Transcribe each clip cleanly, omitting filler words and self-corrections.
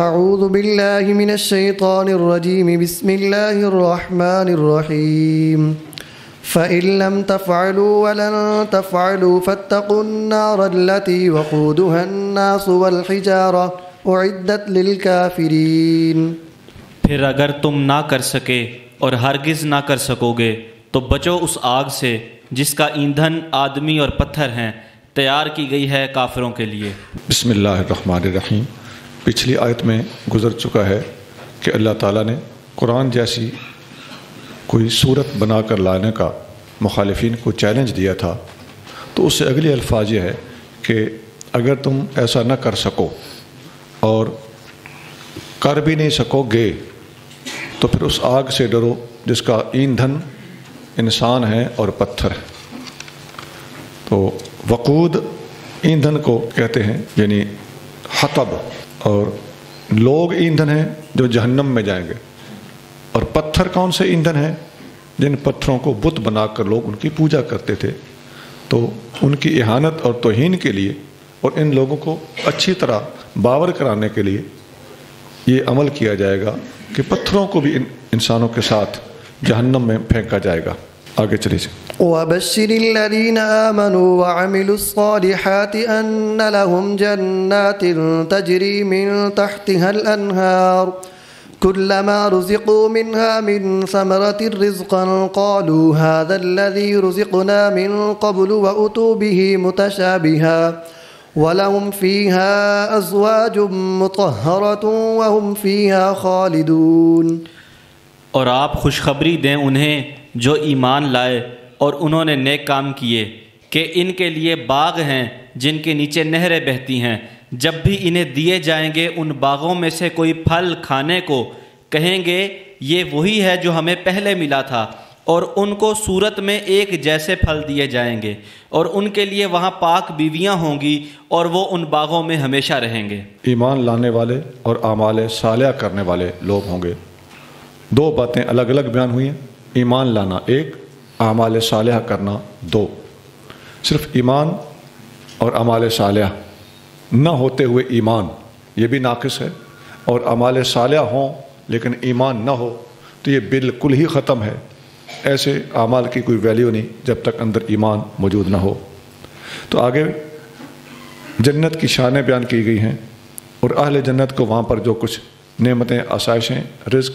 أعوذ بالله من الشيطان الرجيم بسم الله الرحمن الرحيم فإن لم تفعلوا ولن تفعلوا فاتقوا النار التي وقودها الناس والحجارة أعدت للكافرين फिर अगर तुम ना कर सके और हरगिज़ ना कर सकोगे तो बचो उस आग से जिसका ईंधन आदमी और पत्थर हैं, तैयार की गई है काफिरों के लिए। बिस्मिल्लाहिर्रहमानिर्रहीम। पिछली आयत में गुजर चुका है कि अल्लाह ताला ने कुरान जैसी कोई सूरत बना कर लाने का मुखालिफिन को चैलेंज दिया था, तो उससे अगले अल्फाज यह है कि अगर तुम ऐसा ना कर सको और कर भी नहीं सकोगे तो फिर उस आग से डरो जिसका ईंधन इंसान है और पत्थर है। तो वकूद ईंधन को कहते हैं, यानी हतब, और लोग ईंधन हैं जो जहन्नम में जाएंगे, और पत्थर कौन से ईंधन हैं? जिन पत्थरों को बुत बनाकर लोग उनकी पूजा करते थे। तो उनकी इहानत और तौहीन के लिए और इन लोगों को अच्छी तरह बावर कराने के लिए ये अमल किया जाएगा कि पत्थरों को भी इंसानों के साथ जहन्नम में फेंका जाएगा। आगे चलिए। كلما رزقوا منها من ثمرة رزقا قالوا هذا الذي رزقنا من قبل وأتوا به متشابها ولهم فيها أزواج مطهرة وهم فيها خالدون। और आप खुशखबरी दें उन्हें जो ईमान लाए और उन्होंने नेक काम किए कि इनके लिए बाग हैं जिनके नीचे नहरें बहती हैं। जब भी इन्हें दिए जाएंगे उन बागों में से कोई फल खाने को कहेंगे ये वही है जो हमें पहले मिला था, और उनको सूरत में एक जैसे फल दिए जाएंगे, और उनके लिए वहाँ पाक बीवियाँ होंगी और वो उन बागों में हमेशा रहेंगे। ईमान लाने वाले और आमाल सालिया करने वाले लोग होंगे। दो बातें अलग अलग बयान हुई हैं, ईमान लाना एक, आमाल सालिया करना दो। सिर्फ ईमान और आमाल सालिया न होते हुए ईमान, ये भी नाकिस है, और अमाल सालिया हों लेकिन ईमान न हो तो ये बिल्कुल ही ख़त्म है। ऐसे अमाल की कोई वैल्यू नहीं जब तक अंदर ईमान मौजूद ना हो। तो आगे जन्नत की शानें बयान की गई हैं और अहले जन्नत को वहाँ पर जो कुछ नेमतें, आसाइशें, रिज्क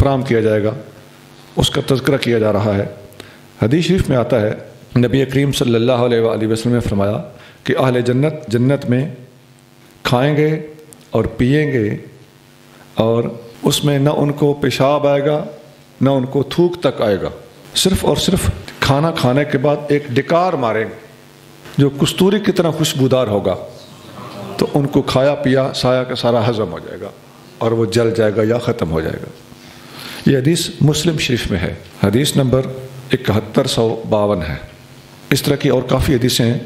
फराहम किया जाएगा उसका तज़किरा किया जा रहा है। हदीस शरीफ में आता है नबी करीम सल्लल्लाहु अलैहि वसल्लम ने फरमाया कि अहले जन्नत जन्नत में खाएंगे और पिएंगे और उसमें न उनको पेशाब आएगा न उनको थूक तक आएगा। सिर्फ़ और सिर्फ खाना खाने के बाद एक डकार मारेंगे जो कस्तूरी की तरह खुशबूदार होगा, तो उनको खाया पिया साया का सारा हजम हो जाएगा और वो जल जाएगा या ख़त्म हो जाएगा। ये हदीस मुस्लिम शरीफ में है, हदीस नंबर 7152 है। इस तरह की और काफ़ी हदीसें हैं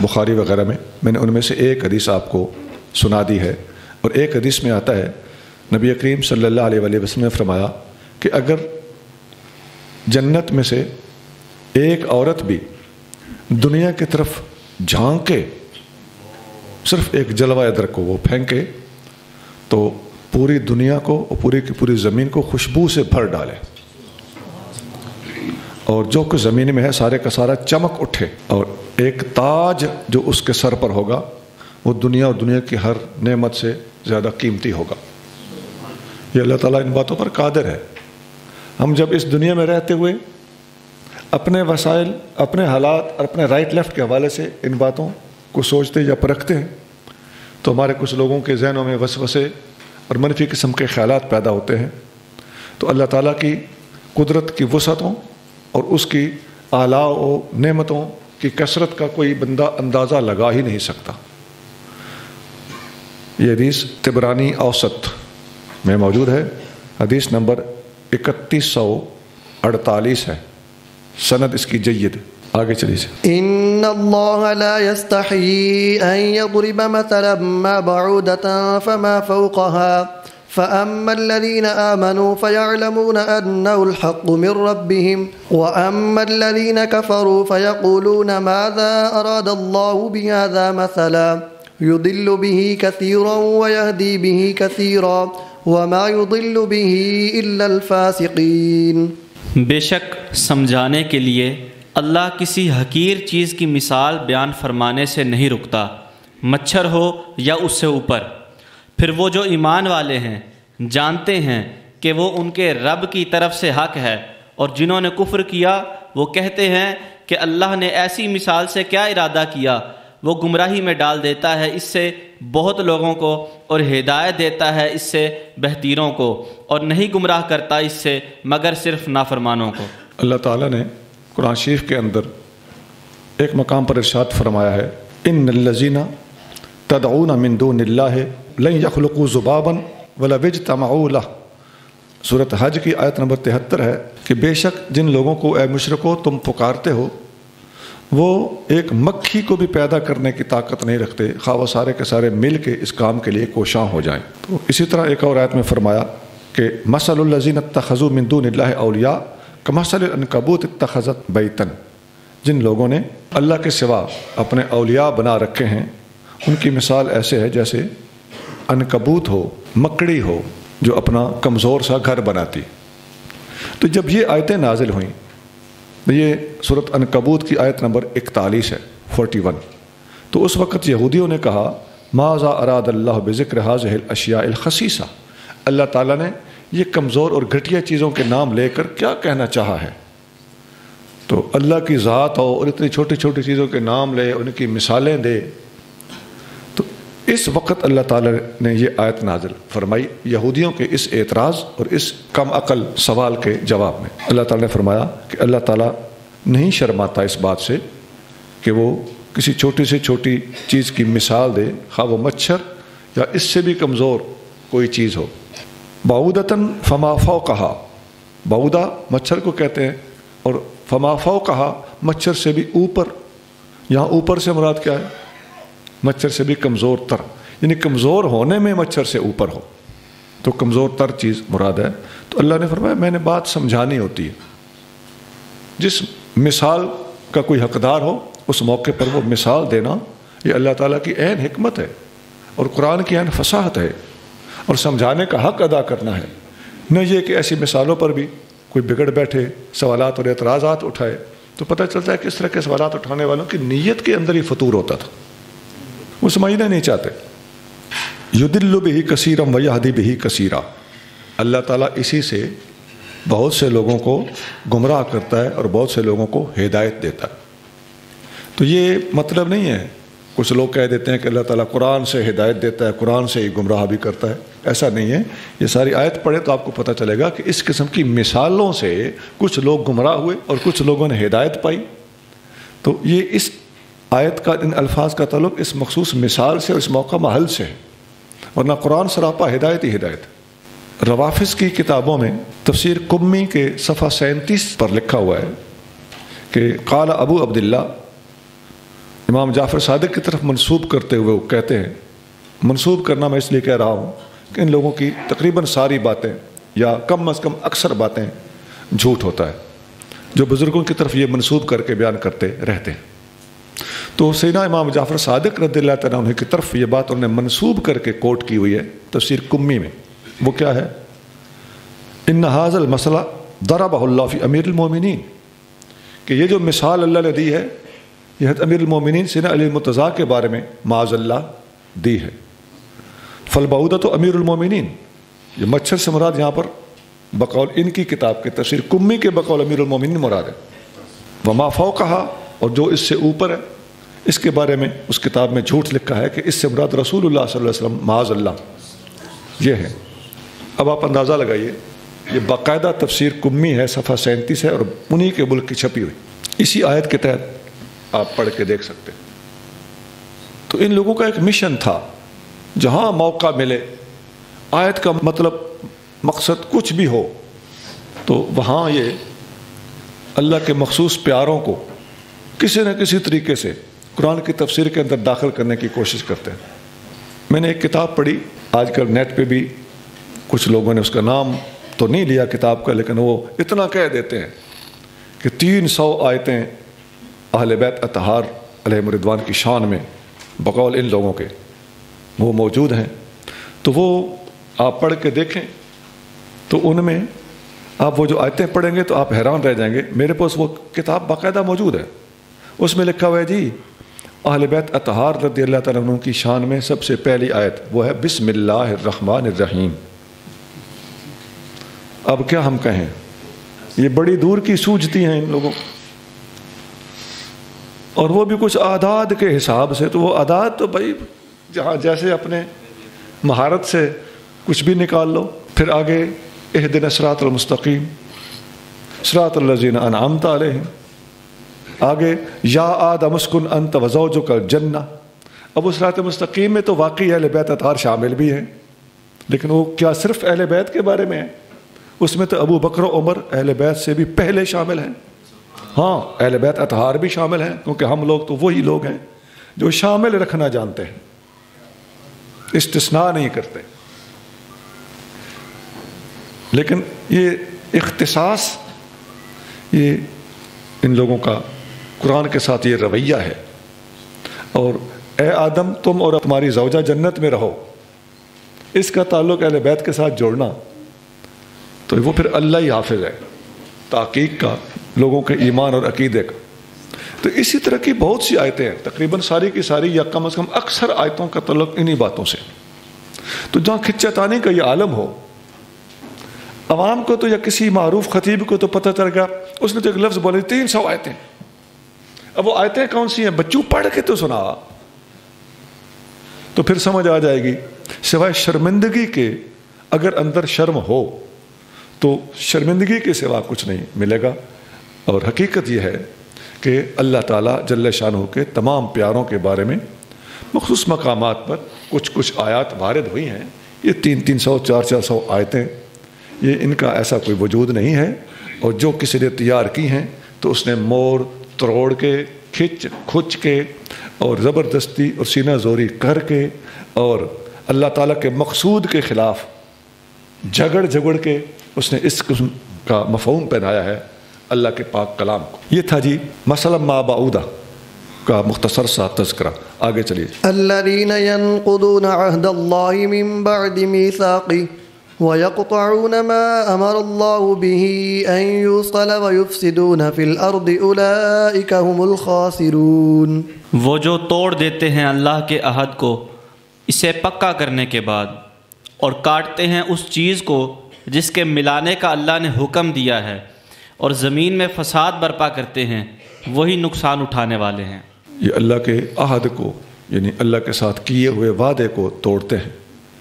बुखारी वगैरह में, मैंने उनमें से एक हदीस आपको सुना दी है। और एक हदीस में आता है नबी करीम सल्लल्लाहु अलैहि वसल्लम ने फरमाया कि अगर जन्नत में से एक औरत भी दुनिया की तरफ झांके, सिर्फ एक जलवा इधर को वो फेंके, तो पूरी दुनिया को और पूरी की पूरी ज़मीन को खुशबू से भर डाले और जो कुछ ज़मीन में है सारे का सारा चमक उठे, और एक ताज जो उसके सर पर होगा वो दुनिया और दुनिया की हर नेमत से ज़्यादा कीमती होगा। ये अल्लाह ताला इन बातों पर कादिर है। हम जब इस दुनिया में रहते हुए अपने वसाइल, अपने हालात और अपने राइट लेफ़्ट के हवाले से इन बातों को सोचते या परखते हैं तो हमारे कुछ लोगों के जहनों में वसवसे और मनफी किस्म के ख्यालात पैदा होते हैं। तो अल्लाह ताला की कुदरत की वसअतों और उसकी आला और नेमतों की कसरत का कोई बंदा अंदाज़ा लगा ही नहीं सकता। ये हदीस तिबरानी औसत में मौजूद है, हदीस नंबर 3148 है, सनद इसकी जय्यद। आगे चलिए। इन्नल्लाह ला यस्तही अन यदरिब मतलन मा बऊदतन फमा फौकहा فأما الذين آمنوا فيعلمون أنه الحق من ربهم وأما الذين كفروا فيقولون ماذا أراد الله بهذا مثلا युदिल्लु बिही कसीरन व यहदी बिही कसीरा व मा युदिल्लु बिही इल्ला अल-फासिकीन। बेशक समझाने के लिए अल्लाह किसी हकीर चीज़ की मिसाल बयान फरमाने से नहीं रुकता, मच्छर हो या उससे ऊपर। फिर वो जो ईमान वाले हैं जानते हैं कि वो उनके रब की तरफ से हक है, और जिन्होंने कुफ्र किया वो कहते हैं कि अल्लाह ने ऐसी मिसाल से क्या इरादा किया। वो गुमराही में डाल देता है इससे बहुत लोगों को, और हिदायत देता है इससे बेहतरीनों को, और नहीं गुमराह करता इससे मगर सिर्फ नाफरमानों को। अल्लाह ताला ने कुरान शरीफ के अंदर एक मकाम पर इरशाद फरमाया है, इन्नल्लज़ीना तदऊना मिन दूनिल्लाहि लन यखलुकू ज़ुबाबन वला यज्तमऊ लह। सूरत हज की आयत नंबर 73 है कि बेशक जिन लोगों को ए मुशरको तुम पुकारते हो वो एक मक्खी को भी पैदा करने की ताकत नहीं रखते, खा वो सारे के सारे मिल के इस काम के लिए कोशां हो जाएं। तो इसी तरह एक और आयत में फरमाया कि मसलुल्लज़ीना इत्तख़ज़ू मिन दूनिल्लाहि औलिया कमसल अनकबूत इत्तख़ज़त बैतन। जिन लोगों ने अल्लाह के सिवा अपने औलिया बना रखे हैं उनकी मिसाल ऐसे है जैसे अनकबूत हो, मकड़ी हो, जो अपना कमज़ोर सा घर बनाती। तो जब ये आयतें नाजिल हुई तो ये सूरत अनकबूत की आयत नंबर 41 है, 41। तो उस वक़्त यहूदियों ने कहा माज़ा अराद अल्लाह बिज़िक्र हाज़िहिल अशियाइल खसीसा, अल्लाह ताला ने ये कमज़ोर और घटिया चीज़ों के नाम लेकर क्या कहना चाहा है। तो अल्लाह की ज़ात हो और इतनी छोटी छोटी चीज़ों के नाम ले, उनकी मिसालें दे। तो इस वक्त अल्लाह ताला ने ये आयत नाज़िल फरमाई यहूदियों के इस एतराज़ और इस कम अकल सवाल के जवाब में। अल्लाह ताला ने फरमाया कि अल्लाह ताला नहीं शर्माता इस बात से कि वो किसी छोटी से छोटी चीज़ की मिसाल दे, खा वो मच्छर या इससे भी कमज़ोर कोई चीज़ हो। बाऊदतन फमाफाओ कहा, बाऊदा मच्छर को कहते हैं, और फमाफाओ कहा मच्छर से भी ऊपर। यहाँ ऊपर से मुराद क्या है? मच्छर से भी कमज़ोर तर, यानी कमज़ोर होने में मच्छर से ऊपर हो, तो कमज़ोर तर चीज़ मुराद है। तो अल्लाह ने फरमाया मैंने बात समझानी होती है, जिस मिसाल का कोई हकदार हो उस मौके पर वो मिसाल देना, ये अल्लाह ताला की ऐन हिकमत है और कुरान की ऐन फसाहत है, और समझाने का हक़ अदा करना है। न ये कि ऐसी मिसालों पर भी कोई बिगड़ बैठे, सवालात और एतराज़ात उठाए। तो पता चलता है कि इस तरह के सवालात उठाने वालों की नीयत के अंदर ही फतूर होता था, वो समझना नहीं चाहते। युदिल्लु बिही कसीरम व यहदी बिही कसीरा, अल्लाह ताला इसी से बहुत से लोगों को गुमराह करता है और बहुत से लोगों को हिदायत देता है। तो ये मतलब नहीं है, कुछ लोग कह देते हैं कि अल्लाह ताला कुरान से हिदायत देता है, कुरान से ही गुमराह भी करता है, ऐसा नहीं है। ये सारी आयत पढ़े तो आपको पता चलेगा कि इस किस्म की मिसालों से कुछ लोग गुमराह हुए और कुछ लोगों ने हिदायत पाई। तो ये इस आयत का, इन अल्फाज का ताल्लुक इस मखसूस मिसाल से और इस मौका महल से है, वरना कुरान सरापा हिदायत ही हिदायत। रवाफिज़ की किताबों में तफसीर कुम्मी के सफ़ा 37 पर लिखा हुआ है कि क़ाल अबू अब्दिल्ला, इमाम जाफ़र सादिक़ की तरफ मनसूब करते हुए वो कहते हैं, मनसूब करना मैं इसलिए कह रहा हूँ कि इन लोगों की तकरीबन सारी बातें या कम अज़ कम अक्सर बातें झूठ होता है, जो बुज़ुर्गों की तरफ ये मनसूब करके बयान करते रहते हैं। तो सैयदना इमाम जाफ़र सादिक़ रदियल्लाहु तआला अन्हु की तरफ ये बात उन्होंने मनसूब करके कोट की हुई है तफसीर कुम्मी में। वो क्या है? इन्ना हाज़ल मसला दरबहुल्लाह फ़ी अमीरुल मोमिनीन, कि ये जो मिसाल अल्लाह ने दी है यह अमीरुल मोमिनीन सैयदना अली मुर्तज़ा के बारे में माज़ल्लाह दी है। फलबाउदा तो अमीरुल मोमिनीन, ये मच्छर से मुराद यहाँ पर बकौल इनकी किताब के तफसीर कुम्मी के बकौल अमीरुल मोमिनीन मुराद है। वमा फ़ौक़हा, और जो इससे ऊपर है इसके बारे में उस किताब में झूठ लिखा है कि इससे मुराद रसूलुल्लाह सल्लल्लाहु अलैहि वसल्लम माज़ल्लाह, ये है। अब आप अंदाज़ा लगाइए, ये बाकायदा तफसीर कुम्मी है, सफ़ा 37 है और उन्हीं के मुल्क की छपी हुई। इसी आयत के तहत आप पढ़ के देख सकते हैं। तो इन लोगों का एक मिशन था, जहाँ मौका मिले, आयत का मतलब मकसद कुछ भी हो, तो वहाँ ये अल्लाह के मखसूस प्यारों को किसी न किसी तरीके से कुरान की तफसीर के अंदर दाखिल करने की कोशिश करते हैं। मैंने एक किताब पढ़ी, आजकल नेट पे भी कुछ लोगों ने उसका नाम तो नहीं लिया किताब का, लेकिन वो इतना कह देते हैं कि 300 आयतें अहले बैत अतहार अलैहिम रिदवान की शान में बकौल इन लोगों के। वो मौजूद हैं, तो वो आप पढ़ के देखें तो उनमें आप वो जो आयतें पढ़ेंगे तो आप हैरान रह जाएंगे। मेरे पास वो किताब बाकायदा मौजूद है, उसमें लिखा हुआ है जी अहले बैत अतहार रदी अल्लाह तआला अन्हुम की शान में सबसे पहली आयत वो है बिस्मिल्लाहिर्रहमानिर्रहीम। अब क्या हम कहें, ये बड़ी दूर की सूझती हैं इन लोगों को, और वो भी कुछ आदाद के हिसाब से। तो वो आदाद तो भाई जहाँ जैसे अपने महारत से कुछ भी निकाल लो। फिर आगे इहदिना सिरातल मुस्तकीम सिरातल लज़ीना अनअमत अलैहिम, आगे या आदम अस्कुन अंत व ज़ौजुकल जन्ना। अब उस सिरातल मुस्तकीम में तो वाकई अहले बैत अतार शामिल भी हैं, लेकिन वो क्या सिर्फ अहले बैत के बारे में है? उसमें तो अबू बकर उमर अहले बैत से भी पहले शामिल हैं। हाँ, अहले बैत अतहार भी शामिल हैं, क्योंकि हम लोग तो वही लोग हैं जो शामिल रखना जानते हैं, इस्तिस्ना नहीं करते। लेकिन ये इख्तिसास, ये इन लोगों का कुरान के साथ ये रवैया है। और ए आदम तुम और तुम्हारी ज़ौजा जन्नत में रहो, इसका ताल्लुक अहले बैत के साथ जोड़ना, तो वो फिर अल्लाह ही हाफिज़ है ताक़ीक का, लोगों के ईमान और अकीदे का। तो इसी तरह की बहुत सी आयतें हैं, तकरीबन सारी की सारी या कम अज़ कम अक्सर आयतों का तल्लुक इन्हीं बातों से। तो जहाँ खिच्चातानी का ये आलम हो, अवाम को तो या किसी मारूफ खतीब को तो पता चल गया, उसने तो एक लफ्ज़ बोले 300 आयतें। अब वो आयतें कौन सी हैं? बच्चों पढ़ के तो सुना, तो फिर समझ आ जाएगी। सिवाय शर्मिंदगी के, अगर अंदर शर्म हो तो शर्मिंदगी के सिवा कुछ नहीं मिलेगा। और हकीकत यह है कि अल्लाह ताला जल्ल शानहू के तमाम प्यारों के बारे में मखसूस मकामात पर कुछ कुछ आयात वारिद हुई हैं। ये 300-400 आयतें, ये इनका ऐसा कोई वजूद नहीं है। और जो किसी ने तैयार की हैं तो उसने मोड़ तोड़ के, खिंच खुच के और ज़बरदस्ती और सीना जोरी करके और अल्लाह ताला के मकसूद के ख़िलाफ़ झगड़ झगड़ के उसने इस किस्म का मफ़हूम पहनाया है अल्लाह के पाक कलाम को। ये था जी मसला माबाऊदा का मुख्तसर सा तज़किरा। आगे चलिए। अल्लज़ीना यनक़ुदूना अहदल्लाहि मिन बअदि मीसाक़िहि वयक़तअूना मा अमरल्लाहु बिहि अन युसल वयुफ़सिदूना फ़िल अर्दि उलाइका हुमुल ख़ासिरून। वो जो तोड़ देते हैं अल्लाह के अहद को इसे पक्का करने के बाद, और काटते हैं उस चीज़ को जिसके मिलाने का अल्लाह ने हुक्म दिया है, और ज़मीन में फसाद बर्पा करते हैं, वही नुकसान उठाने वाले हैं। ये अल्लाह के अहद को यानी अल्लाह के साथ किए हुए वादे को तोड़ते हैं।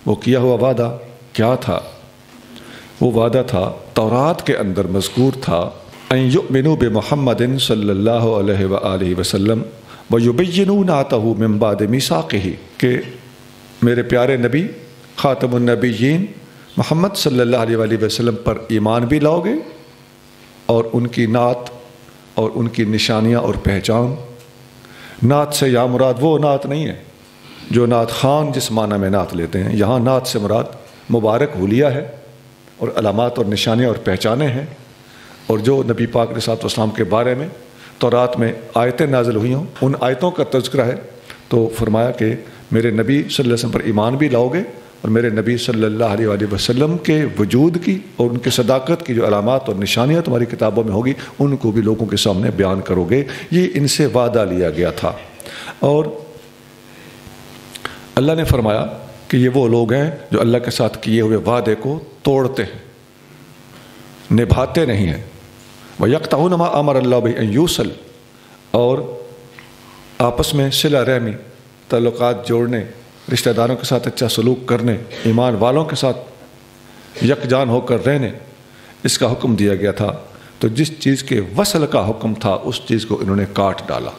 वो किया हुआ वादा क्या था? वो वादा था, तौरात के अंदर मज़कूर था, अन युमिनू बिमुहम्मदिन सल्लल्लाहु अलैहि वसल्लम व युबय्यिनूनाहु मिन बादि मीसाक़िही, के मेरे प्यारे नबी ख़ातमुन नबिय्यीन मोहम्मद सल्लल्लाहु अलैहि वसल्लम पर ईमान भी लाओगे और उनकी नात और उनकी निशानियाँ और पहचान। नात से या मुराद वो नात नहीं है जो नात खान जिस माना में नात लेते हैं, यहाँ नात से मुराद मुबारक हुलिया है और अलामात और निशानियाँ और पहचाने हैं। और जो नबी पाक अलैहि सलाम के बारे में तौरात में आयतें नाजिल हुई हों, उन आयतों का तज़किरा है। तो फरमाया कि मेरे नबी सल्लल्लाहु अलैहि वसल्लम पर ईमान भी लाओगे और मेरे नबी सल्लल्लाहु अलैहि वसल्लम के वजूद की और उनके सदाकत की जो अलामात और निशानियाँ तुम्हारी किताबों में होगी, उनको भी लोगों के सामने बयान करोगे। ये इनसे वादा लिया गया था। और अल्लाह ने फरमाया कि ये वो लोग हैं जो अल्लाह के साथ किए हुए वादे को तोड़ते हैं, निभाते नहीं हैं। वयक़तऊना मा अमर अल्लाह बिही अन यूसल, और आपस में सिला रहमी, ताल्लुकात जोड़ने, रिश्तेदारों के साथ अच्छा सलूक करने, ईमान वालों के साथ यकजान होकर रहने, इसका हुक्म दिया गया था। तो जिस चीज़ के वसल का हुक्म था उस चीज़ को इन्होंने काट डाला,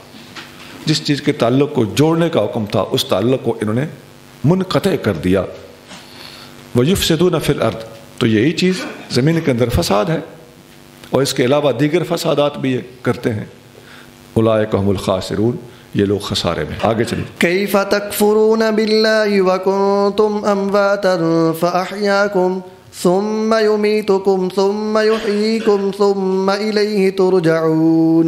जिस चीज़ के ताल्लुक़ को जोड़ने का हुक्म था उस ताल्लुक़ को इन्होंने मुनक़ते कर दिया। व युफ़सिदूना फ़िल अर्द, तो यही चीज़ ज़मीन के अंदर फसाद है, और इसके अलावा दीगर फसादात भी ये करते हैं। उलाइका हुमुल ख़ासिरून, ये लोग खसारे में। आगे चलिए। कैफ़ तकफ़ुरून बिल्लाहि व कुंतुम अम्वातन फ़अहयाकुम सुम्मा युमीतुकुम सुम्मा युहयीकुम सुम्मा इलैहि तुरजाऊन।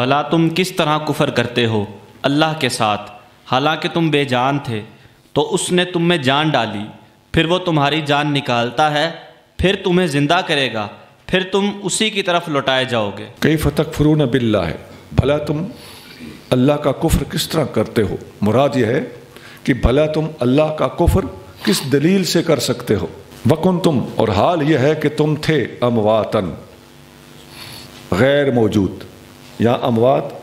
भला तुम किस तरह कुफ़र करते हो अल्लाह के साथ, हालांकि तुम बेजान थे, तो उसने तुम में जान डाली, फिर वो तुम्हारी जान निकालता है, फिर तुम्हें जिंदा करेगा, फिर तुम उसी की तरफ लौटाए जाओगे। कैफ तकफुरून बिल्लाह, भला तुम अल्लाह का कुफ्र किस तरह करते हो। मुराद यह है कि भला तुम अल्लाह का कुफ्र किस दलील से कर सकते हो। वकुन तुम, और हाल यह है कि तुम थे अमवातन, गैर मौजूद। यहाँ अमवात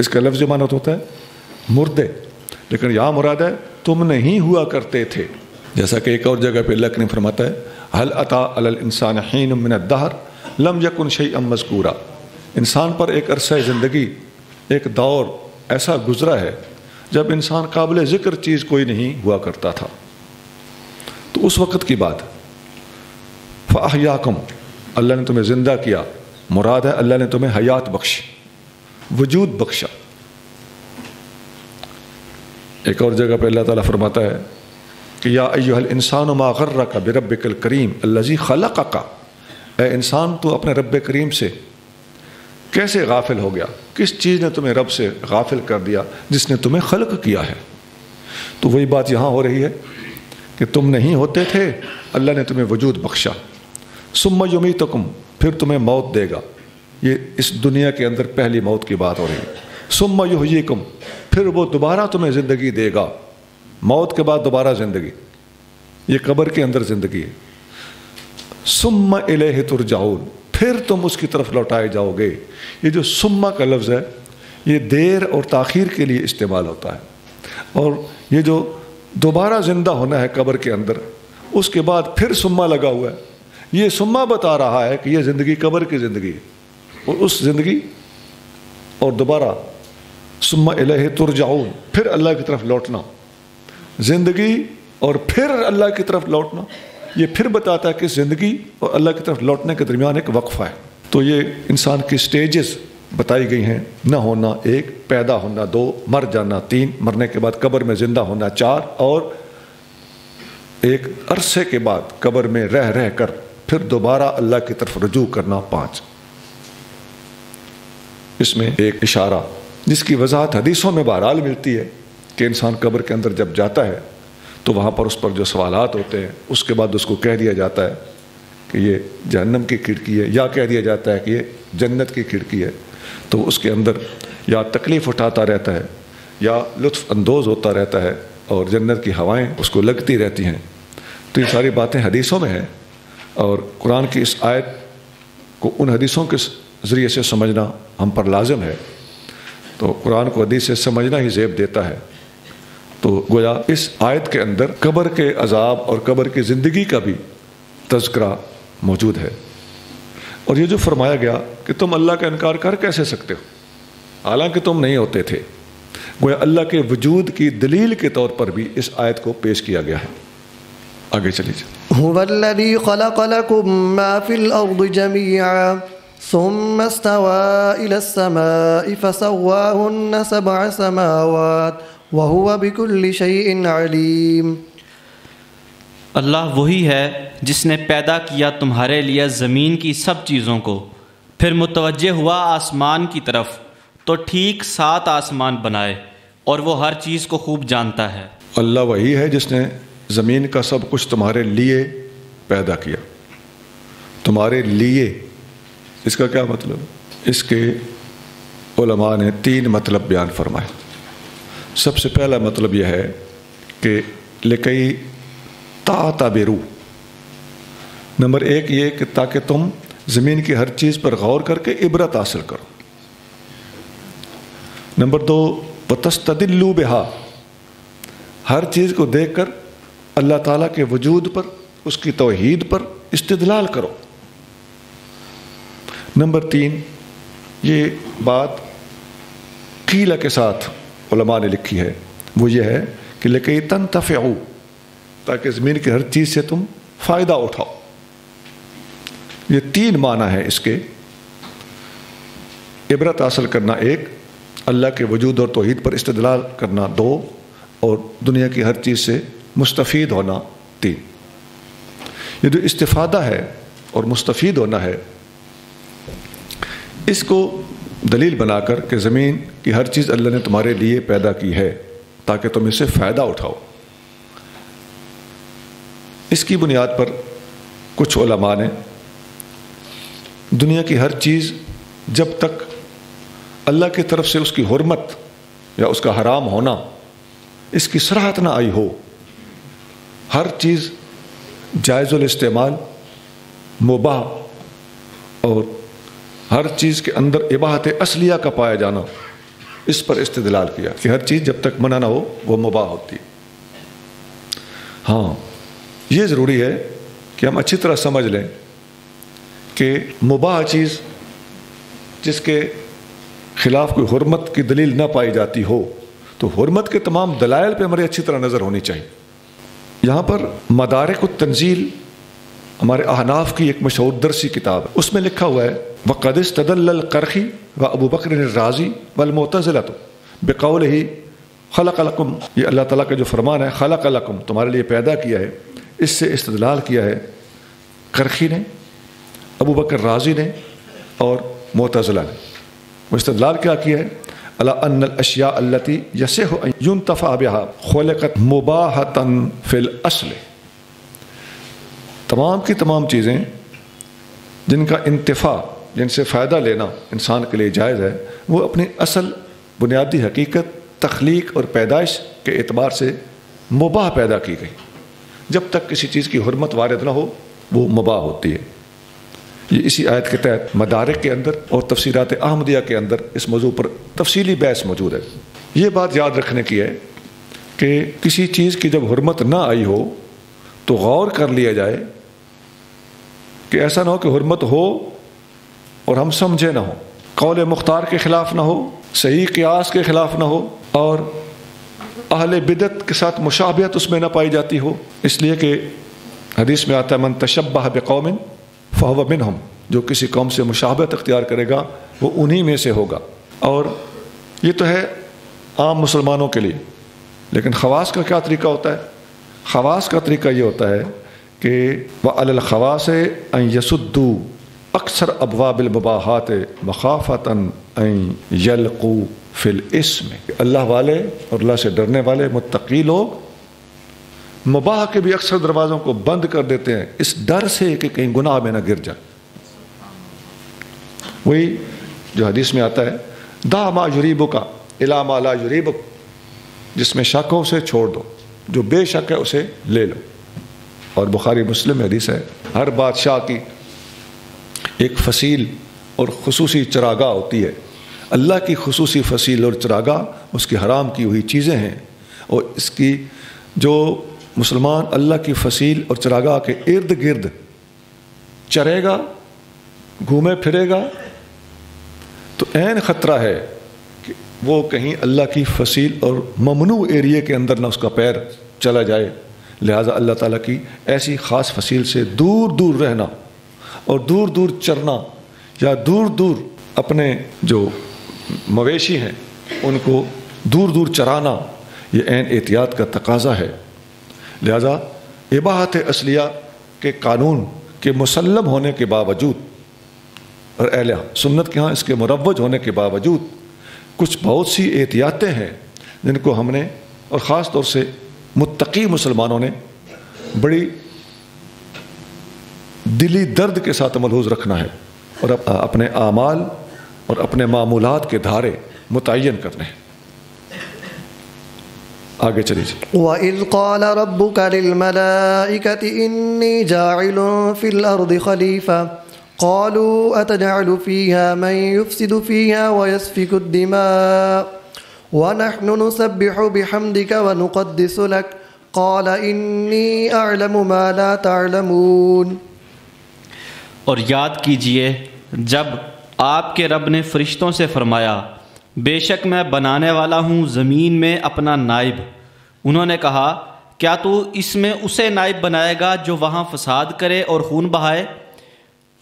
इसका लफ्ज़ मानत होता है मुर्दे, लेकिन यहाँ मुराद है तुम नहीं हुआ करते थे। जैसा कि एक और जगह पे अल्लाह ने फरमाता है, हल अता अलल इंसान हीन मिन अद्दहर लम यकुन शैअन मज़कूरा। इंसान पर एक अरसा ज़िंदगी, एक दौर ऐसा गुजरा है जब इंसान काबिल ज़िक्र चीज़ कोई नहीं हुआ करता था। तो उस वक़्त की बात। फ़अहयाकुम, अल्लाह ने तुम्हें ज़िंदा किया, मुराद है अल्लाह ने तुम्हें हयात बख्शी, वजूद बख्शा। एक और जगह पर अल्लाह ताला फरमाता है कि या अय्युहल इंसानु मा गर्रका बिरब्बिकल करीम अल्लज़ी खलक़का। ए इंसान, तो अपने रब करीम से कैसे गाफिल हो गया, किस चीज़ ने तुम्हें रब से गाफिल कर दिया जिसने तुम्हें खलक किया है। तो वही बात यहाँ हो रही है कि तुम नहीं होते थे, अल्लाह ने तुम्हें वजूद बख्शा। सुम्मा युमीतकुम, फिर तुम्हें मौत देगा। ये इस दुनिया के अंदर पहली मौत की बात हो रही है। सुम्मा युहयीकुम, फिर वो दोबारा तुम्हें ज़िंदगी देगा। मौत के बाद दोबारा ज़िंदगी, ये कब्र के अंदर ज़िंदगी है। सुम्मा इलैहि तुरजाऊन, फिर तुम उसकी तरफ लौटाए जाओगे। ये जो सुम्मा का लफ्ज़ है ये देर और ताखीर के लिए इस्तेमाल होता है। और ये जो दोबारा ज़िंदा होना है कब्र के अंदर, उसके बाद फिर सुम्मा लगा हुआ है। ये सुम्मा बता रहा है कि यह ज़िंदगी कब्र की ज़िंदगी है, और उस ज़िंदगी और दोबारा सुम्मा इलैहि तुरजाऊन, फिर अल्लाह की तरफ लौटना, ज़िंदगी और फिर अल्लाह की तरफ लौटना, ये फिर बताता है कि ज़िंदगी और अल्लाह की तरफ लौटने के दरमियान एक वक्फ़ा है। तो ये इंसान की स्टेजेस बताई गई हैं। न होना एक, पैदा होना दो, मर जाना तीन, मरने के बाद कब्र में ज़िंदा होना चार, और एक अरसे के बाद कब्र में रह रह कर फिर दोबारा अल्लाह की तरफ रुजू करना पाँच। इसमें एक इशारा जिसकी वजाहत हदीसों में बहरहाल मिलती है कि इंसान कब्र के अंदर जब जाता है तो वहाँ पर उस पर जो सवालात होते हैं, उसके बाद उसको कह दिया जाता है कि ये जहन्नम की खिड़की है, या कह दिया जाता है कि ये जन्नत की खिड़की है। तो उसके अंदर या तकलीफ़ उठाता रहता है, या लुत्फ़अंदोज़ होता रहता है, और जन्नत की हवाएं उसको लगती रहती हैं। तो ये सारी बातें हदीसों में हैं, और कुरान की इस आयत को उन हदीसों के ज़रिए से समझना हम पर लाजिम है। तो कुरान को हदीस से समझना ही ज़ेब देता है। तो गोया इस आयत के अंदर कब्र के अजाब और कब्र की ज़िंदगी का भी तज़किरा मौजूद है। और ये जो फरमाया गया कि तुम अल्लाह का इनकार कर कैसे सकते हो हालांकि तुम नहीं होते थे, गोया अल्लाह के वजूद की दलील के तौर पर भी इस आयत को पेश किया गया है। आगे चली जाए। हुवल्लज़ी खलक़लकुम मा फ़िल अर्ज़ि जमीअन सुम्मा इस्तवा इलस समाइ फसव्वाहुन्ना सबअ समावात वहुवा बिकुल्लि शैइन अलीम। अल्लाह वही है जिसने पैदा किया तुम्हारे लिए ज़मीन की सब चीज़ों को, फिर मुतवज्जे हुआ आसमान की तरफ, तो ठीक 7 आसमान बनाए, और वो हर चीज़ को खूब जानता है। अल्लाह वही है जिसने ज़मीन का सब कुछ तुम्हारे लिए पैदा किया। तुम्हारे लिए इसका क्या मतलब? इसके उलमा ने 3 मतलब बयान फरमाए। सबसे पहला मतलब यह है कि लेकई तातबिरू, नंबर 1 ये कि ताकि तुम ज़मीन की हर चीज़ पर गौर करके इबरत हासिल करो। नंबर 2 वतस्तदिल्लू बिहा, हर चीज़ को देखकर अल्लाह ताला के वजूद पर, उसकी तौहीद पर इस्तिदलाल करो। नंबर 3 ये बात कीला के साथ उलमा ने लिखी है, वो ये है कि लेकिन तंतफ़िउ, ताकि ज़मीन की हर चीज़ से तुम फ़ायदा उठाओ। ये 3 माना है इसके। इबरत हासिल करना 1, अल्लाह के वजूद और तौहीद पर इस्तिदलाल करना 2, और दुनिया की हर चीज़ से मुस्तफ़ीद होना 3। ये जो इस्तिफ़ादा है और मुस्तफ़ीद होना है, इसको दलील बनाकर कि ज़मीन की हर चीज़ अल्लाह ने तुम्हारे लिए पैदा की है ताकि तुम इससे फ़ायदा उठाओ। इसकी बुनियाद पर कुछ उलमा ने दुनिया की हर चीज़ जब तक अल्लाह की तरफ से उसकी हुर्मत या उसका हराम होना, इसकी सराहत ना आई हो, हर चीज़ जायज़ुल इस्तेमाल, मुबाह और हर चीज़ के अंदर इबाहत असलिया का पाया जाना, इस पर इस्तिदलाल किया कि हर चीज़ जब तक मना ना हो वो मुबाह होती है। हाँ, ये ज़रूरी है कि हम अच्छी तरह समझ लें कि मुबाह चीज़ जिसके खिलाफ कोई हुर्मत की दलील ना पाई जाती हो, तो हुर्मत के तमाम दलायल पे हमारी अच्छी तरह नज़र होनी चाहिए। यहाँ पर मदारिक तंजील हमारे अहनाफ की एक मशहूर दरसी किताब है, उसमें लिखा हुआ है वक़द इस्तदल्ल करखी व अबू बकर राज़ी वल मुअतज़िला बिक़ौलिही खलक़लकुम, ये अल्लाह ताला का जो फरमान है खलक़लकुम, तुम्हारे लिए पैदा किया है, इससे इस्तदलाल किया है करखी ने, अबू बकर राज़ी ने और मुअतज़िला ने। वो इस्तदलाल क्या किया है? अला अन्नल अशिया अल्लती यसहु अन युंतफ़अ बिहा खुलिक़त मुबाहतन फ़िल अस्ल, तमाम की तमाम चीज़ें जिनका इंतफ़ा, जिनसे फ़ायदा लेना इंसान के लिए जायज़ है, वो अपनी असल बुनियादी हकीकत तख्लीक और पैदाइश के एतबार से मुबाह पैदा की गई। जब तक किसी चीज़ की हुर्मत वारिद ना हो वो मुबाह होती है। ये इसी आयत के तहत मदारिक के अंदर और तफसीरात अहमदिया के अंदर इस मौजू पर तफसीली बहस मौजूद है। ये बात याद रखने की है कि किसी चीज़ की जब हुर्मत ना आई हो तो गौर कर लिया जाए कि ऐसा ना हो कि हुर्मत हो और हम समझे ना हो, कौल मुख्तार के ख़िलाफ़ ना हो, सही क़ियास के ख़िलाफ़ ना हो और अहले बिदत के साथ मुशाबहत उसमें ना पाई जाती हो। इसलिए कि हदीस में आता है मन तशब्बह बिक़ौमिन फ़हुव मिनहुम, जो किसी कौम से मुशाबहत अख्तियार करेगा वो उन्हीं में से होगा। और ये तो है आम मुसलमानों के लिए, लेकिन ख़वास का क्या तरीका होता है? ख़वास का तरीका ये होता है कि व अलल ख़वास अन यसुद्दू अक्सर अबवाबिल मुबाहात मखाफ़तन ऐं यल्कू फिल इस्म, अल्लाह वाले और अल्लाह से डरने वाले मुत्तकी लोग मुबाह के भी अक्सर दरवाज़ों को बंद कर देते हैं इस डर से कि कहीं गुनाह में ना गिर जाए। वही जो हदीस में आता है दा मा युरीबु का इला मा ला युरीबु, जिसमें शक हो उसे छोड़ दो, जो बेशक है उसे ले लो। और बुखारी मुस्लिम में हदीस है हर बादशाह की एक फसील और खुसूसी चरागा होती है, अल्लाह की खुसूसी फसील और चरागा उसकी हराम की हुई चीज़ें हैं। और इसकी जो मुसलमान अल्लाह की फसील और चरागा के इर्द गिर्द चरेगा, घूमे फिरेगा, तो ऐन ख़तरा है कि वो कहीं अल्लाह की फसील और ममनू एरिया के अंदर ना उसका पैर चला जाए। लिहाजा अल्लाह ताला की ऐसी ख़ास फसील से दूर दूर रहना और दूर दूर चरना या दूर दूर अपने जो मवेशी हैं उनको दूर दूर चराना, ये ऐन एहतियात का तकाजा है। लिहाजा इबाहत असलिया के कानून के मुसल्लम होने के बावजूद और अहले सुन्नत के यहाँ इसके मुरव्वज होने के बावजूद कुछ बहुत सी एहतियातें हैं जिनको हमने और ख़ास तौर से मुत्तकी मुसलमानों ने बड़ी दिली दर्द के साथ मलहूज़ रखना है और अपने आमाल और अपने मामूलात के धारे मुतय्यन करने हैं। आगे चलिए। वइज़ क़ाल रब्बुक लिलमलाइकति इन्नी जाइलुन फ़िल अर्दि ख़लीफ़ा क़ालू अतजअलु फ़ीहा मन युफ़्सिदु फ़ीहा वयस्फ़िकु अद्दिमाअ वनहनु नुसब्बिहु बिहम्दिक वनुक़द्दिसु लक क़ाल इन्नी अअलमु मा ला तअलमून। और याद कीजिए जब आपके रब ने फरिश्तों से फरमाया बेशक मैं बनाने वाला हूँ ज़मीन में अपना नाइब, उन्होंने कहा क्या तू इसमें उसे नाइब बनाएगा जो वहाँ फसाद करे और खून बहाए,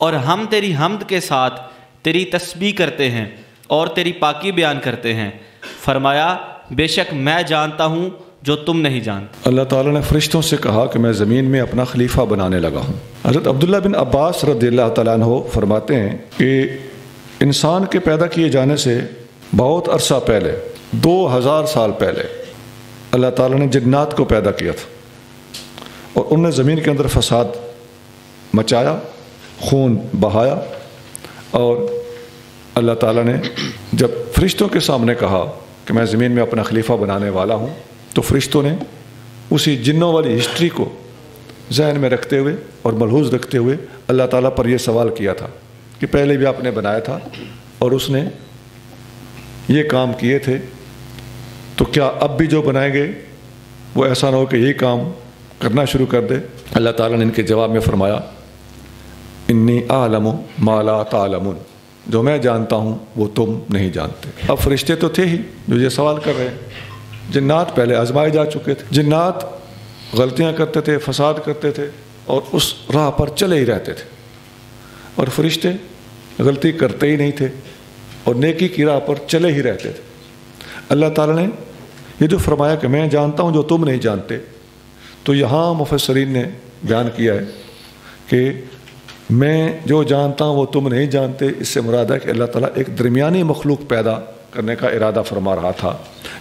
और हम तेरी हमद के साथ तेरी तस्बीह करते हैं और तेरी पाकी बयान करते हैं। फरमाया बेशक मैं जानता हूँ जो तुम नहीं जानते। अल्लाह ताला ने फरिश्तों से कहा कि मैं ज़मीन में अपना खलीफा बनाने लगा हूँ। हज़रत अब्दुल्ला बिन अब्बास रज़ियल्लाहु तआला अन्हु फरमाते हैं कि इंसान के पैदा किए जाने से बहुत अरसा पहले 2000 साल पहले अल्लाह ताला ने जिन्नात को पैदा किया था और उनने ज़मीन के अंदर फसाद मचाया, खून बहाया। और अल्लाह ताला ने जब फरिश्तों के सामने कहा कि मैं ज़मीन में अपना खलीफा बनाने वाला हूँ, तो फरिश्तों ने उसी जिन्नों वाली हिस्ट्री को जहन में रखते हुए और मलहूज़ रखते हुए अल्लाह ताला पर यह सवाल किया था कि पहले भी आपने बनाया था और उसने ये काम किए थे, तो क्या अब भी जो बनाएंगे वो ऐसा ना हो कि यही काम करना शुरू कर दे। अल्लाह ताला ने इनके जवाब में फरमाया, इन्नी आलमु मा ला तालमुन, जो मैं जानता हूँ वो तुम नहीं जानते। अब फरिश्ते तो थे ही जो ये सवाल कर रहे हैं, जिन्नात पहले आजमाए जा चुके थे, जिन्नात गलतियाँ करते थे, फसाद करते थे और उस राह पर चले ही रहते थे, और फरिश्ते गलती करते ही नहीं थे और नेकी की राह पर चले ही रहते थे। अल्लाह ताला ने ये जो फरमाया कि मैं जानता हूँ जो तुम नहीं जानते, तो यहाँ मुफस्सरीन ने बयान किया है कि मैं जो जानता हूँ वो तुम नहीं जानते, इससे मुराद है कि अल्लाह ताला एक दरमियानी मखलूक पैदा करने का इरादा फरमा रहा था,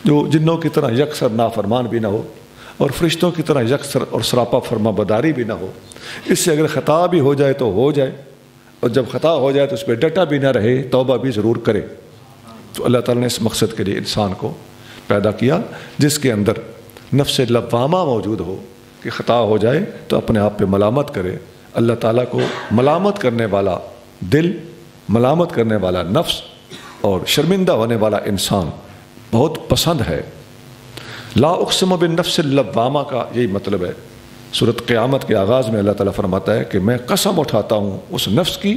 जो जिन्नों की तरह यकसर नाफरमान भी ना हो और फरिश्तों की तरह यकसर और सरापा फरमा बदारी भी ना हो। इससे अगर ख़ता भी हो जाए तो हो जाए, और जब ख़ता हो जाए तो उस पर डटा भी ना रहे, तौबा भी ज़रूर करे। तो अल्लाह ताला ने इस मकसद के लिए इंसान को पैदा किया जिसके अंदर नफ्स लवामा मौजूद हो कि ख़ता हो जाए तो अपने आप पे मलामत करे। अल्लाह ताला को मलामत करने वाला दिल, मलामत करने वाला नफ्स और शर्मिंदा होने वाला इंसान बहुत पसंद है। ला उक़सिम बिन्नफ्स लवामा का यही मतलब है। सूरत क़यामत के आगाज़ में अल्लाह ताला फरमाता है कि मैं कसम उठाता हूँ उस नफ्स की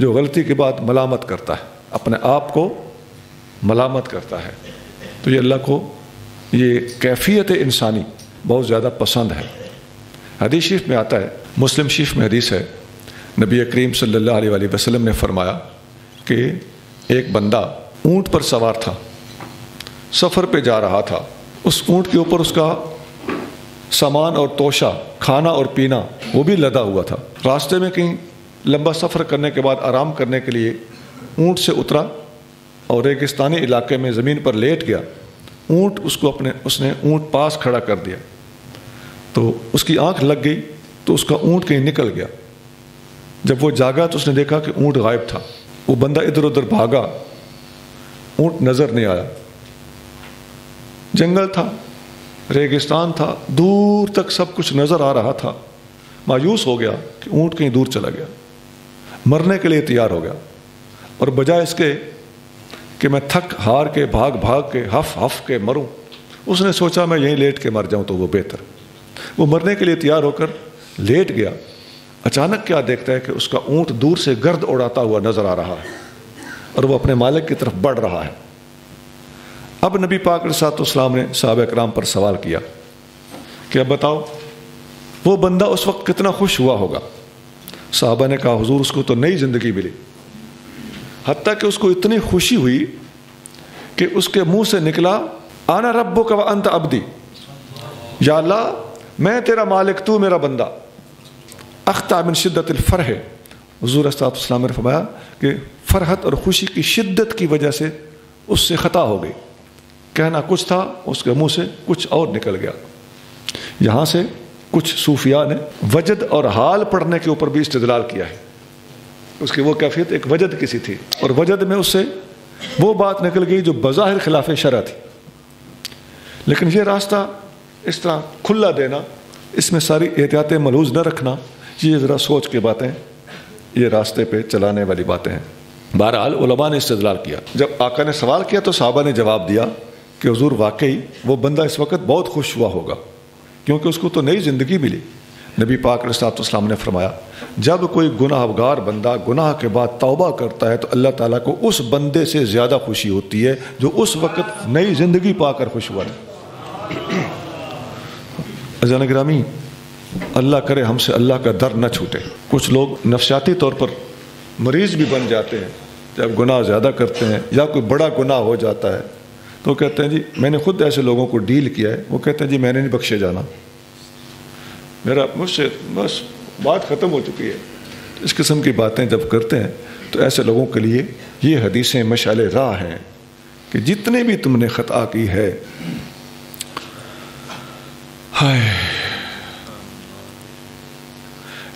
जो गलती के बाद मलामत करता है, अपने आप को मलामत करता है। तो ये अल्लाह को ये कैफियत इंसानी बहुत ज़्यादा पसंद है। हदीस शरीफ में आता है, मुस्लिम शरीफ में हदीस है, नबी करीम सल्लल्लाहु अलैहि वसल्लम ने फरमाया कि एक बंदा ऊँट पर सवार था, सफ़र पर जा रहा था। उस ऊँट के ऊपर उसका सामान और तोशा, खाना और पीना वो भी लदा हुआ था। रास्ते में कहीं लंबा सफ़र करने के बाद आराम करने के लिए ऊँट से उतरा और रेगिस्तानी इलाके में ज़मीन पर लेट गया। ऊँट उसको अपने उसने ऊँट पास खड़ा कर दिया, तो उसकी आँख लग गई, तो उसका ऊँट कहीं निकल गया। जब वो जागा तो उसने देखा कि ऊँट गायब था। वो बंदा इधर उधर भागा, ऊँट नज़र नहीं आया। जंगल था, रेगिस्तान था, दूर तक सब कुछ नज़र आ रहा था। मायूस हो गया कि ऊँट कहीं दूर चला गया, मरने के लिए तैयार हो गया। और बजाय इसके कि मैं थक हार के, भाग भाग के, हफ हफ के मरूं, उसने सोचा मैं यहीं लेट के मर जाऊं तो वो बेहतर। वो मरने के लिए तैयार होकर लेट गया। अचानक क्या देखता है कि उसका ऊँट दूर से गर्द उड़ाता हुआ नज़र आ रहा है और वो अपने मालिक की तरफ बढ़ रहा है। अब नबी पाक अलैहिस्सलाम ने सहाबा इकराम पर सवाल किया कि अब बताओ वो बंदा उस वक्त कितना खुश हुआ होगा। सहाबा ने कहा, हुजूर उसको तो नई ज़िंदगी मिली, हत्ता कि उसको इतनी खुशी हुई कि उसके मुंह से निकला, आना रब्बुक व अंत अब्दी, या अल्लाह मैं तेरा मालिक, तू मेरा बंदा। अख्ता मिन शिद्दतिल फरह, हुजूर अलैहिस्सलाम ने फरमाया कि फरहत और खुशी की शिद्दत की वजह से उससे खता हो गई। कहना कुछ था, उसके मुंह से कुछ और निकल गया। यहाँ से कुछ सूफिया ने वजद और हाल पढ़ने के ऊपर भी इस्तिदलाल किया है। उसकी वो कैफियत एक वजद किसी थी और वजद में उससे वो बात निकल गई जो बज़ाहिर खिलाफ़े शरा थी, लेकिन ये रास्ता इस तरह खुला देना, इसमें सारी एहतियातें मलूज़ न रखना, ये ज़रा सोच के बातें, ये रास्ते पे चलाने वाली बातें हैं। बहरहाल उलमा ने इस्तिदलाल किया। जब आका ने सवाल किया तो साहबा ने जवाब दिया कि हुजूर वाकई वो बंदा इस वक्त बहुत खुश हुआ होगा क्योंकि उसको तो नई ज़िंदगी मिली। नबी पाक अलैहिस्सलाम ने फरमाया, जब कोई गुनाहगार बंदा गुनाह के बाद तौबा करता है तो अल्लाह ताला को उस बंदे से ज़्यादा खुशी होती है जो उस वक्त नई ज़िंदगी पाकर खुश हुआ है। अज़ीज़ान गिरामी, अल्लाह करे हमसे अल्लाह का दर न छूटे। कुछ लोग नफसियाती तौर पर मरीज़ भी बन जाते हैं जब गुनाह ज़्यादा करते हैं या कोई बड़ा गुनाह हो जाता है, तो कहते हैं जी मैंने खुद ऐसे लोगों को डील किया है, वो कहते हैं जी मैंने नहीं बख्शे जाना, मेरा मुझसे बस बात ख़त्म हो चुकी है। तो इस किस्म की बातें जब करते हैं तो ऐसे लोगों के लिए ये हदीसें मशाले राह हैं कि जितने भी तुमने ख़ता की है, हाय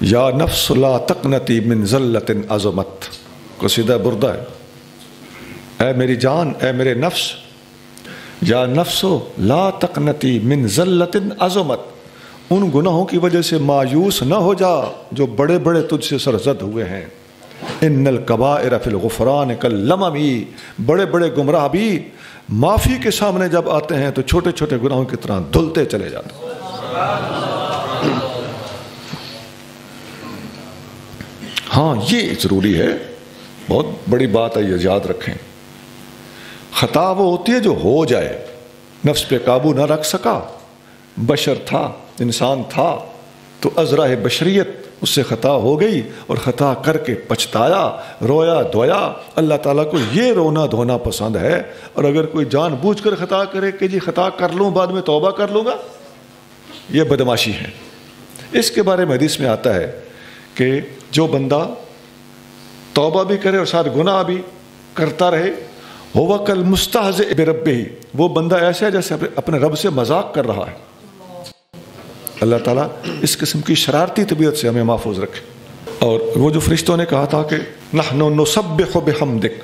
या नफ्स ला तकनती मिन ज़ल्लतिन अज़मत को सीधा बुर्दा है। ऐ मेरी जान, ऐ मेरे नफ्स, या नफ्सो ला तकनती मिन ज़ल्लतिन अज़मत, उन गुनाहों की वजह से मायूस न हो जा जो बड़े बड़े तुझसे सरजद हुए हैं। इन्नल कबाइर फिल गुफ़रान कल लममी, बड़े बड़े गुमराह भी माफ़ी के सामने जब आते हैं तो छोटे छोटे गुनाहों की तरह धुलते चले जाते हैं। हाँ, ये ज़रूरी है, बहुत बड़ी बात है, ये याद रखें। खता वो होती है जो हो जाए, नफ्स पे काबू ना रख सका, बशर था, इंसान था, तो अज़राह बशरियत, उससे खता हो गई और खता करके पछताया, रोया धोया। अल्लाह ताला को ये रोना धोना पसंद है। और अगर कोई जानबूझकर खता करे कि जी खता कर लूँ बाद में तौबा कर लूँगा, ये बदमाशी है। इसके बारे में हदीस में आता है कि जो बंदा तौबा भी करे और साथ गुनाह भी करता रहे, हुवा कल मुस्तहज़िअ बिरब्बिही, वो बंदा ऐसा है जैसे अपने रब से मजाक कर रहा है। अल्लाह ताला इस किस्म की शरारती तबीयत से हमें महफूज रखे। और वो जो फरिश्तों ने कहा था कि नहनु नुसब्बिहु बिहम्दिक,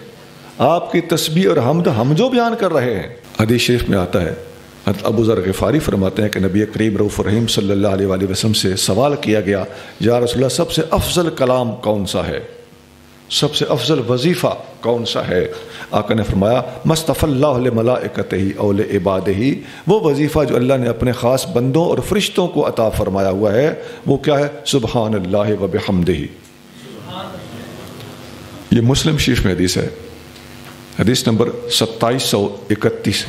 आपकी तस्बीह और हमद हम जो बयान कर रहे हैं, हदीस शरीफ में आता है। अबू ज़र ग़िफ़ारी फरमाते हैं कि नबी करीम रऊफ़ रहीम सल्लल्लाहु अलैहि वसल्लम से सवाल किया गया, या रसूलल्लाह, सबसे अफजल कलाम कौन सा है, सबसे अफजल वजीफ़ा कौन सा है? आका ने फरमाया, मस्तफ़ल्लाहु लिमलाइकतिही औ लिइबादिही, वो वजीफ़ा जो अल्लाह ने अपने ख़ास बंदों और फरिश्तों को अता फरमाया हुआ है, वो क्या है? सुबहानल्लाह व बिहम्दिही। ये मुस्लिम शरीफ में हदीस है, हदीस नंबर 2731।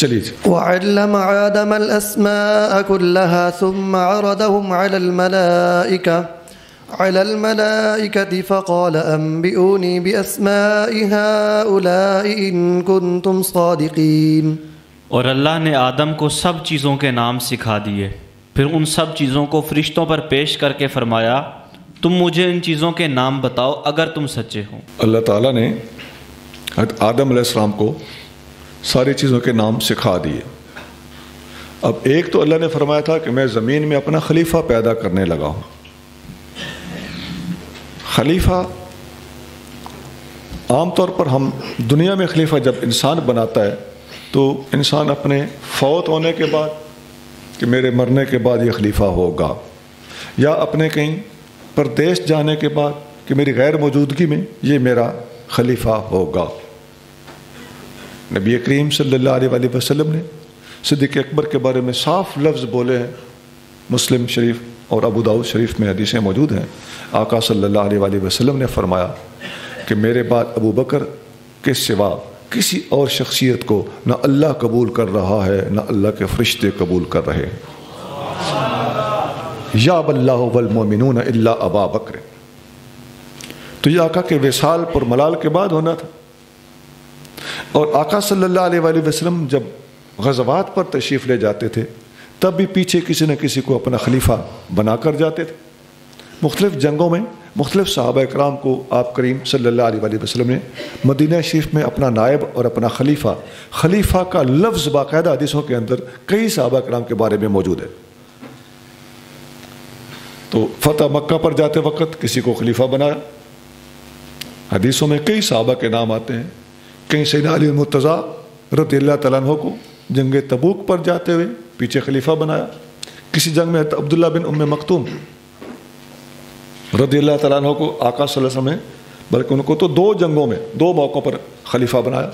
चलिए जी, वअल्लम आदम अल अस्माअ कुल्लहा सुम्मा अरदहुम अलल मलाइका على الملائكة فقال أنبئوني بأسماء هؤلاء إن كنتم صادقين। और अल्लाह ने आदम को सब चीज़ों के नाम सिखा दिए, फिर उन सब चीज़ों को फरिश्तों पर पेश करके फरमाया, तुम मुझे इन चीज़ों के नाम बताओ अगर तुम सच्चे हो। अल्लाह ताला ने आदम अलैहिस्सलाम को सारी चीज़ों के नाम सिखा दिए। अब एक तो अल्लाह ने फरमाया था कि मैं ज़मीन में अपना खलीफा पैदा करने लगा हूँ। खलीफा आमतौर पर हम दुनिया में खलीफा जब इंसान बनाता है तो इंसान अपने फौत होने के बाद कि मेरे मरने के बाद ये खलीफा होगा, या अपने कहीं परदेश जाने के बाद कि मेरी गैर मौजूदगी में ये मेरा खलीफा होगा। नबी करीम सल्लल्लाहु अलैहि वसल्लम ने सिद्दीक़ अकबर के बारे में साफ लफ्ज़ बोले हैं, मुस्लिम शरीफ और अबू दाऊद शरीफ में हदीसें मौजूद हैं। आका सल्लल्लाहु अलैहि वसल्लम ने फरमाया कि मेरे बाद अबू बकर के सिवा किसी और शख्सियत को ना अल्लाह कबूल कर रहा है, ना अल्लाह के फरिश्ते कबूल कर रहे हैं। या बल्लाहु वल मोमिनून इल्ला अबा बकर, तो ये आका के विसाल पर मलाल के बाद होना था। और आका सल्लल्लाहु अलैहि वसल्लम जब ग़ज़वात पर तशरीफ़ ले जाते थे तब भी पीछे किसी न किसी को अपना खलीफा बना कर जाते थे। मुख्तलिफ़ जंगों में मुख्तलिफ़ सहाबा इकराम को आप करीम सल्लल्लाहु अलैहि वसल्लम ने मदीना शरीफ में अपना नायब और अपना खलीफा, खलीफा का लफ्ज़ बाकायदा हदीसों के अंदर कई सहाबा इकराम के बारे में मौजूद है। तो फतह मक्का पर जाते वक्त किसी को खलीफा बनाया, हदीसों में कई सहाबा के नाम आते हैं। कहीं सैयदना अली मुर्तज़ा रज़ियल्लाहु तआला अन्हु को जंग तबूक पर जाते हुए पीछे खलीफा बनाया। किसी जंग में अब्दुल्ला बिन उम्मे मक्तूम रज़ियल्लाहु तआला अन्हु को आका सल्लल्लाहु अलैहि वसल्लम ने, बल्कि उनको तो दो जंगों में दो मौक़ों पर खलीफा बनाया।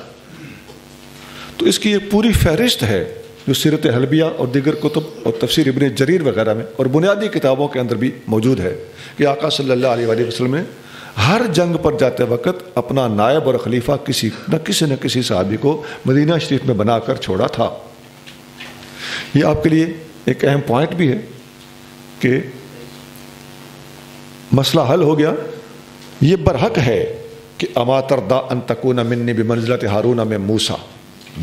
तो इसकी एक पूरी फहरिस्त है जो सीरत हलबिया और दीगर कुतुब और तफसीर इब्न जरीर वगैरह में और बुनियादी किताबों के अंदर भी मौजूद है कि आका सल्लल्लाहु अलैहि वसल्लम ने हर जंग पर जाते वक्त अपना नायब और खलीफा किसी न किसी सहाबी को मदीना शरीफ में बनाकर छोड़ा था। ये आपके लिए एक अहम पॉइंट भी है कि मसला हल हो गया। ये बरहक है कि अमा तरदा अन तकूना मिन्नी बिमंज़िलति हारून में मूसा,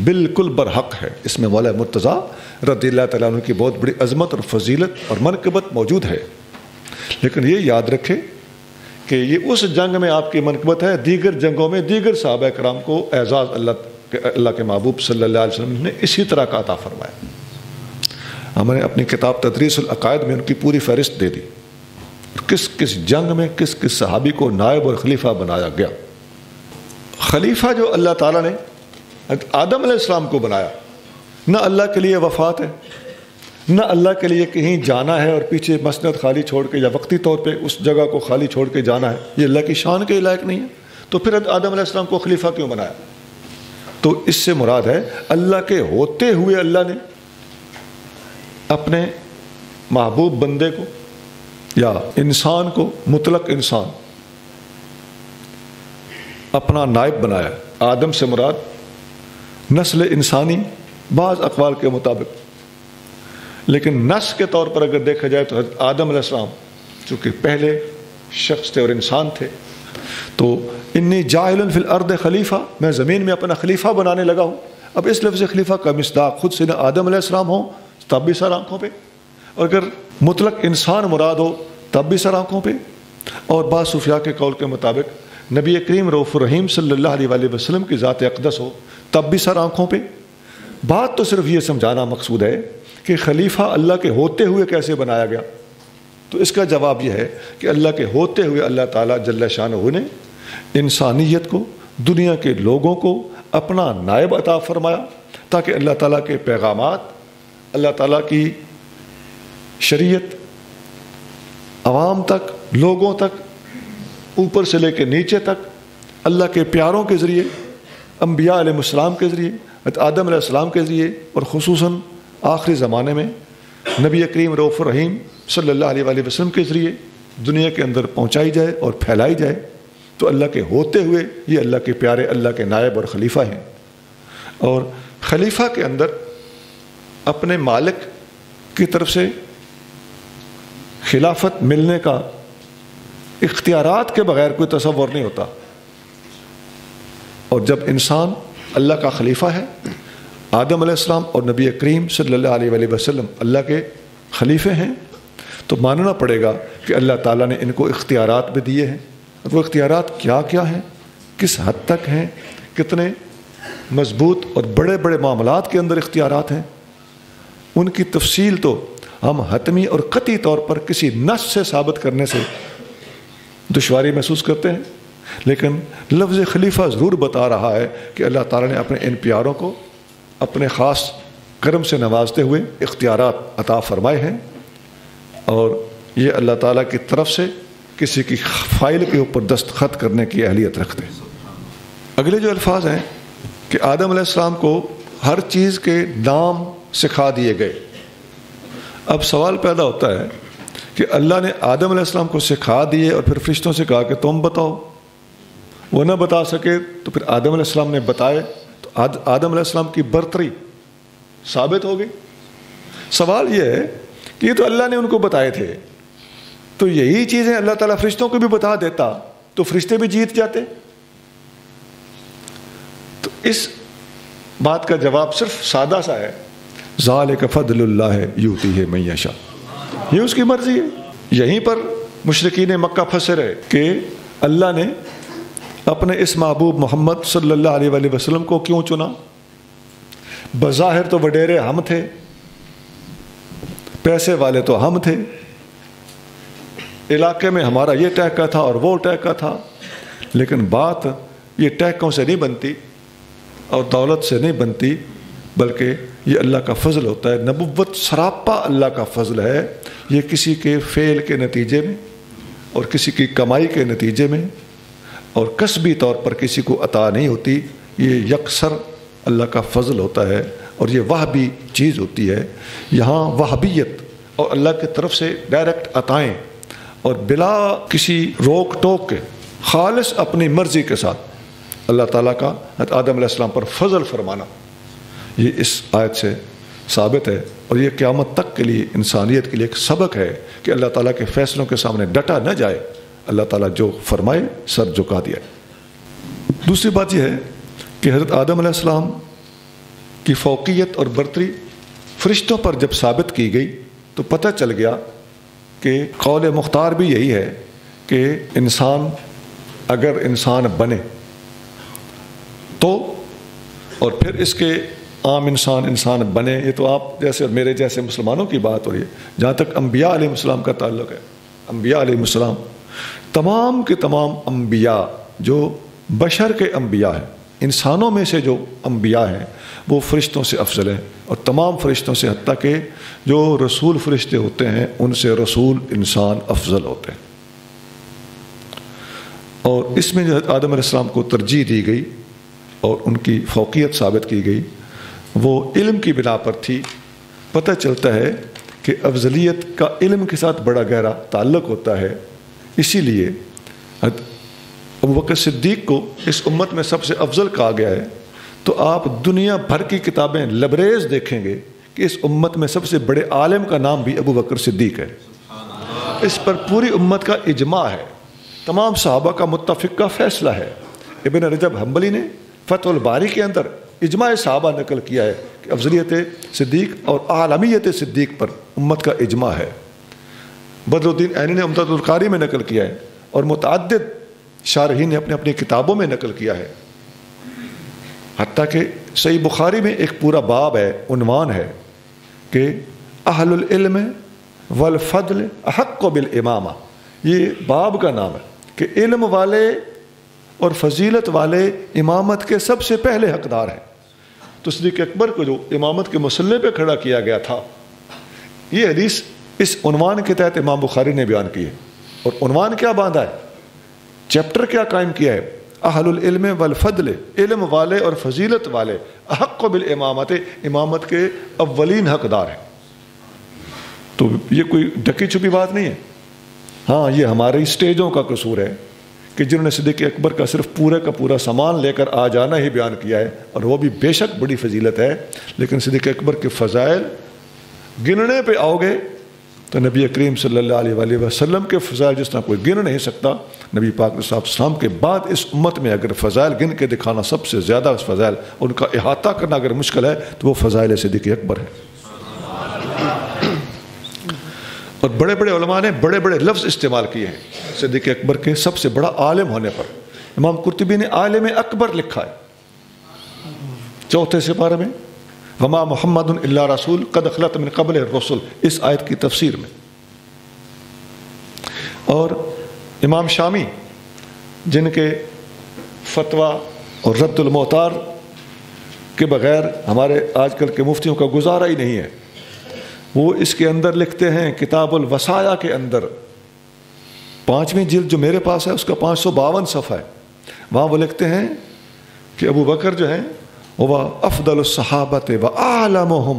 बिल्कुल बरहक है। इसमें मौला मुर्तज़ा रज़ियल्लाहु तआला अन्हु की बहुत बड़ी अज़मत और फजीलत और मनक़बत मौजूद है। लेकिन ये याद रखें कि ये उस जंग में आपकी मनक़बत है, दीगर जंगों में दीगर सहाबा कराम को एजाज़ अल्लाह के महबूब सल्लल्लाहु अलैहि वसल्लम ने इसी तरह का अता फरमाया। हमने अपनी किताब तदरीसुल अकायद में उनकी पूरी फहरिस्त दे दी। किस किस जंग में किस किस सहाबी को नायब और खलीफा बनाया गया। खलीफा जो अल्लाह ताला ने आदम अलैहिस्सलाम को बनाया, ना अल्लाह के लिए वफात है, ना अल्लाह के लिए कहीं जाना है और पीछे मसनद खाली छोड़ के या वक्ती तौर पे उस जगह को खाली छोड़ के जाना है, ये अल्लाह की शान के लायक नहीं है। तो फिर आदम अलैहिस्सलाम को खलीफा क्यों बनाया? तो इससे मुराद है अल्लाह के होते हुए अल्लाह ने अपने महबूब बंदे को या इंसान को, मुतलक इंसान, अपना नायब बनाया। आदम से मुराद नस्ल इंसानी बाज़ अक़वाल के मुताबिक, लेकिन नस्ल के तौर पर अगर देखा जाए तो आदम अलैहिस्सलाम चूँकि पहले शख्स थे और इंसान थे, तो इन्नी जाहिलन फिल अर्द खलीफा, मैं ज़मीन में अपना खलीफा बनाने लगा हूँ। अब इस लफ्ज़ खलीफा का मिसदाक़ खुद से न आदम अलैहिस्सलाम हो तब भी सर आँखों पर, और अगर मुतलक इंसान मुराद हो तब भी सर आँखों पर। और बाद सूफिया के कौल के मुताबिक नबी करीम रऊफ़ुर रहीम सल्लल्लाहु अलैहि वसल्लम की ज़ात अक़दस हो तब भी सर आँखों पर। बात तो सिर्फ ये समझाना मकसूद है कि खलीफा अल्लाह के होते हुए कैसे बनाया गया। तो इसका जवाब यह है कि अल्लाह के होते हुए अल्लाह ताला जल्ला शानहू ने इंसानियत को, दुनिया के लोगों को अपना नायब अता फरमाया, ताकि अल्लाह ताला के पैगामात, अल्लाह ताला की शरीयत आवाम तक, लोगों तक, ऊपर से लेकर नीचे तक, अल्लाह के प्यारों के ज़रिए, अम्बिया अलैहिस्सलाम के ज़रिए, आदम अलैहिस्सलाम के ज़रिए और ख़ुसूसन आखिरी ज़माने में नबी करीम रऊफ़ुर रहीम सल्लल्लाहु अलैहि वसल्लम के ज़रिए दुनिया के अंदर पहुँचाई जाए और फैलाई जाए। तो अल्लाह के होते हुए ये अल्लाह के प्यारे, अल्लाह के नायब और खलीफा हैं। और खलीफा के अंदर अपने मालिक की तरफ से खिलाफत मिलने का इख्तियारात के बग़ैर कोई तसव्वुर नहीं होता। और जब इंसान अल्लाह का खलीफा है, आदम अलैहिस्सलाम और नबी करीम सल्लल्लाहु अलैहि वसल्लम अल्लाह के खलीफे हैं, तो मानना पड़ेगा कि अल्लाह ताला ने इनको इख्तियारात भी दिए हैं। वो इख्तियारात क्या क्या हैं, किस हद तक हैं, कितने मजबूत और बड़े बड़े मामलात के अंदर इख्तियारात हैं, उनकी तफसील तो हम हतमी और कतई तौर पर किसी नस से साबित करने से दुश्वारी महसूस करते हैं। लेकिन लफ्ज़ खलीफा ज़रूर बता रहा है कि अल्लाह ताला ने अपने इन प्यारों को अपने ख़ास करम से नवाजते हुए इख्तियारात अता फ़रमाए हैं। और ये अल्लाह ताला की तरफ से किसी की फ़ाइल के ऊपर दस्तखत करने की अहलियत रखते हैं। अगले जो अल्फाज हैं कि आदम अलैहिस्सलाम को हर चीज़ के नाम सिखा दिए गए। अब सवाल पैदा होता है कि अल्लाह ने आदम अलैहिस्सलाम को सिखा दिए और फिर फरिश्तों से कहा कि तुम बताओ, वो ना बता सके तो फिर आदम अलैहिस्सलाम ने बताए, आदम अलैहिस्सलाम की बर्तरी साबित हो गई। सवाल यह है कि ये तो अल्लाह ने उनको बताए थे, तो यही चीज़ें अल्लाह ताला फरिश्तों को भी बता देता तो फरिश्ते भी जीत जाते। तो इस बात का जवाब सिर्फ सादा सा है, ज़ालिक फ़द्लुल्लाह यूतीही मन यशा, ये उसकी मर्जी है। यहीं पर मुशरिकीन मक्का फंसे रहे कि अल्लाह ने अपने इस महबूब मोहम्मद सल्लल्लाहु अलैहि वसल्लम को क्यों चुना। बज़ाहिर तो वडेरे हम थे, पैसे वाले तो हम थे, इलाके में हमारा ये टहका था और वो टहका था, लेकिन बात ये टहकों से नहीं बनती और दौलत से नहीं बनती, बल्कि ये अल्लाह का फजल होता है। नबुव्वत सरापा अल्लाह का फजल है, ये किसी के फेल के नतीजे में और किसी की कमाई के नतीजे में और कसबी तौर पर किसी को अता नहीं होती, ये यकसर अल्लाह का फजल होता है और ये वह भी चीज़ होती है। यहाँ वहबियत और अल्लाह की तरफ से डायरेक्ट अताएँ और बिला किसी रोक टोक के खालिस अपनी मर्ज़ी के साथ अल्लाह ताला का आदम अलैहिस्सलाम पर फजल फरमाना, ये इस आयत से साबित है। और ये क़यामत तक के लिए इंसानियत के लिए एक सबक है कि अल्लाह ताला के फ़ैसलों के सामने डटा न जाए, अल्लाह ताला जो फरमाए सर झुका दिया। दूसरी बात यह है कि हज़रत आदम अलैहिस्सलाम की फ़ौक़ियत और बर्तरी फरिश्तों पर जब साबित की गई तो पता चल गया कि कौल मुख्तार भी यही है कि इंसान अगर इंसान बने तो, और फिर इसके आम इंसान इंसान बने, ये तो आप जैसे और मेरे जैसे मुसलमानों की बात हो रही है। जहाँ तक अम्बिया अलैहिस्सलाम का ताल्लुक़ है, अम्बिया अलैहिस्सलाम, तमाम के तमाम अम्बिया जो बशर के अम्बिया हैं, इंसानों में से जो अम्बिया हैं वो फरिश्तों से अफजल हैं और तमाम फरिश्तों से, हत्ता कि जो रसूल फरिश्ते होते हैं उनसे रसूल इंसान अफजल होते हैं। और इसमें जो आदम अलैहिस्सलाम को तरजीह दी गई और उनकी फौकियत साबित की गई वो इल्म की बिना पर थी। पता चलता है कि अफजलियत का इल्म के साथ बड़ा गहरा ताल्लुक़ होता है, इसीलिए अबू बकर सिद्दीक़ को इस उम्मत में सबसे अफजल कहा गया है। तो आप दुनिया भर की किताबें लबरेज देखेंगे कि इस उम्मत में सबसे बड़े आलिम का नाम भी अबू बकर सिद्दीक़ है। इस पर पूरी उम्मत का इजमा है, तमाम सहाबा का मुत्तफ़िक़ का फ़ैसला है। इब्न रजब हम्बली ने फतहुल बारी के अंदर इजमा सहाबा नकल किया है कि अफजलियत सिद्दीक़ और आलमियत सिद्दीक़ पर उम्मत का इजमा है। बदरुद्दीन ऐनी ने उम्दतुल कारी में नकल किया है और मुतअद्दिद शारहीन ने अपने अपनी किताबों में नकल किया है। हत्ता कि सही बुखारी में एक पूरा बाब है, उन्वान है कि अहलुल इल्म वल फदल अहक्को बिल इमामा। ये बाब का नाम है कि इल्म वाले और फजीलत वाले इमामत के सबसे पहले हकदार हैं। तो सिद्दीक़ अकबर को जो इमामत के मसल्ले पे खड़ा किया गया था, ये हदीस इस उन्वान के तहत इमाम बुखारी ने बयान की है। और उन्वान क्या बांधा है, चैप्टर क्या कायम किया है, अहलुल इल्म वल फदल, इल्म वाले और फजीलत वाले अहक्को बिल इमामत, इमामत के अव्वलीन हकदार हैं। तो ये कोई ढकी छुपी बात नहीं है। हाँ, ये हमारे स्टेजों का कसूर है कि जिन्होंने सिद्दीक़ अकबर का सिर्फ पूरा का पूरा सामान लेकर आ जाना ही बयान किया है, और वह भी बेशक बड़ी फजीलत है, लेकिन सिद्दीक़ अकबर के फ़ज़ाइल गिनने पे आओगे तो नबी करीम सल्लल्लाहु अलैहि वसल्लम के फ़ज़ाइल जिस तरह कोई गिन नहीं सकता। नबी पाक अलैहिस्सलाम के बाद इस उम्मत में अगर फ़ज़ाइल गिन के दिखाना सबसे ज़्यादा उस फ़ज़ाइल उनका इहाता करना अगर मुश्किल है तो वो फ़ज़ाइल सिद्दीक़ अकबर है। और बड़े बड़े उलमा ने बड़े बड़े लफ्ज़ इस्तेमाल किए हैं सिद्दीक़ अकबर के सबसे बड़ा आलिम होने पर। इमाम कुर्तुबी ने आलिम अकबर लिखा है चौथे सिपारे में, वमा मुहम्मदुन इल्ला रसूल कद खलत मिन क़ब्ल रसूल, इस आयत की तफसीर में। और इमाम शामी जिनके फतवा और रद्दुल मोहतार के बग़ैर हमारे आजकल के मुफ्तियों का गुजारा ही नहीं है, वो इसके अंदर लिखते हैं किताबुल वसाया के अंदर 5वीं जिल्द जो मेरे पास है उसका 552 सफ़ा है। वहाँ वो लिखते हैं कि अबू बकर जो हैं वह अफ़दलुस सहाबत व आलमुहुम,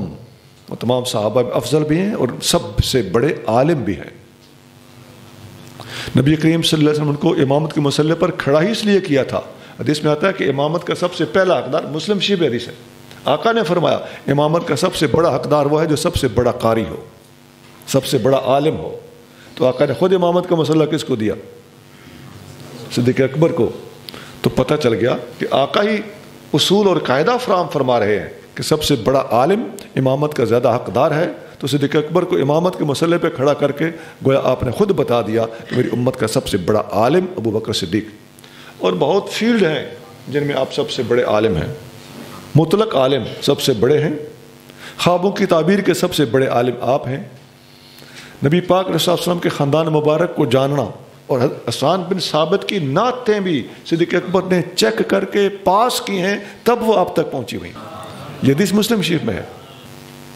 वो तमाम सहाबा अफजल भी हैं और सबसे बड़े आलिम भी हैं। नबी करीम सल्लल्लाहु अलैहि वसल्लम उनको इमामत के मसले पर खड़ा ही इसलिए किया था, हदीस में आता है कि इमामत का सबसे पहला हकदार, मुस्लिम शिब हदीस है, आका ने फरमाया इमामत का सबसे बड़ा हकदार वो है जो सबसे बड़ा कारी हो, सबसे बड़ा आलिम हो। तो आका ने ख़ुद इमामत का मसला किसको दिया, सिद्दीक़ अकबर को। तो पता चल गया कि आका ही उसूल और कायदा फराम फरमा रहे हैं कि सबसे बड़ा आलिम इमामत का ज़्यादा हकदार है। तो सिद्दीक़ अकबर को इमामत के मसले पर खड़ा करके गोया आपने ख़ुद बता दिया कि मेरी उम्मत का सबसे बड़ा आलिम अबू बकर सिद्दीक़। और बहुत फील्ड हैं जिनमें आप सबसे बड़े आलिम हैं, मुतलक आलिम सबसे बड़े हैं, ख्वाबों की ताबीर के सबसे बड़े आलिम आप हैं। नबी पाक अलैहि सलाम के ख़ानदान मुबारक को जानना और हसन बिन साबित की नातें भी सिद्दीक़ अकबर ने चेक करके पास की हैं, तब वो आप तक पहुँची हुई। ये हदीस मुस्लिम शरीफ में है।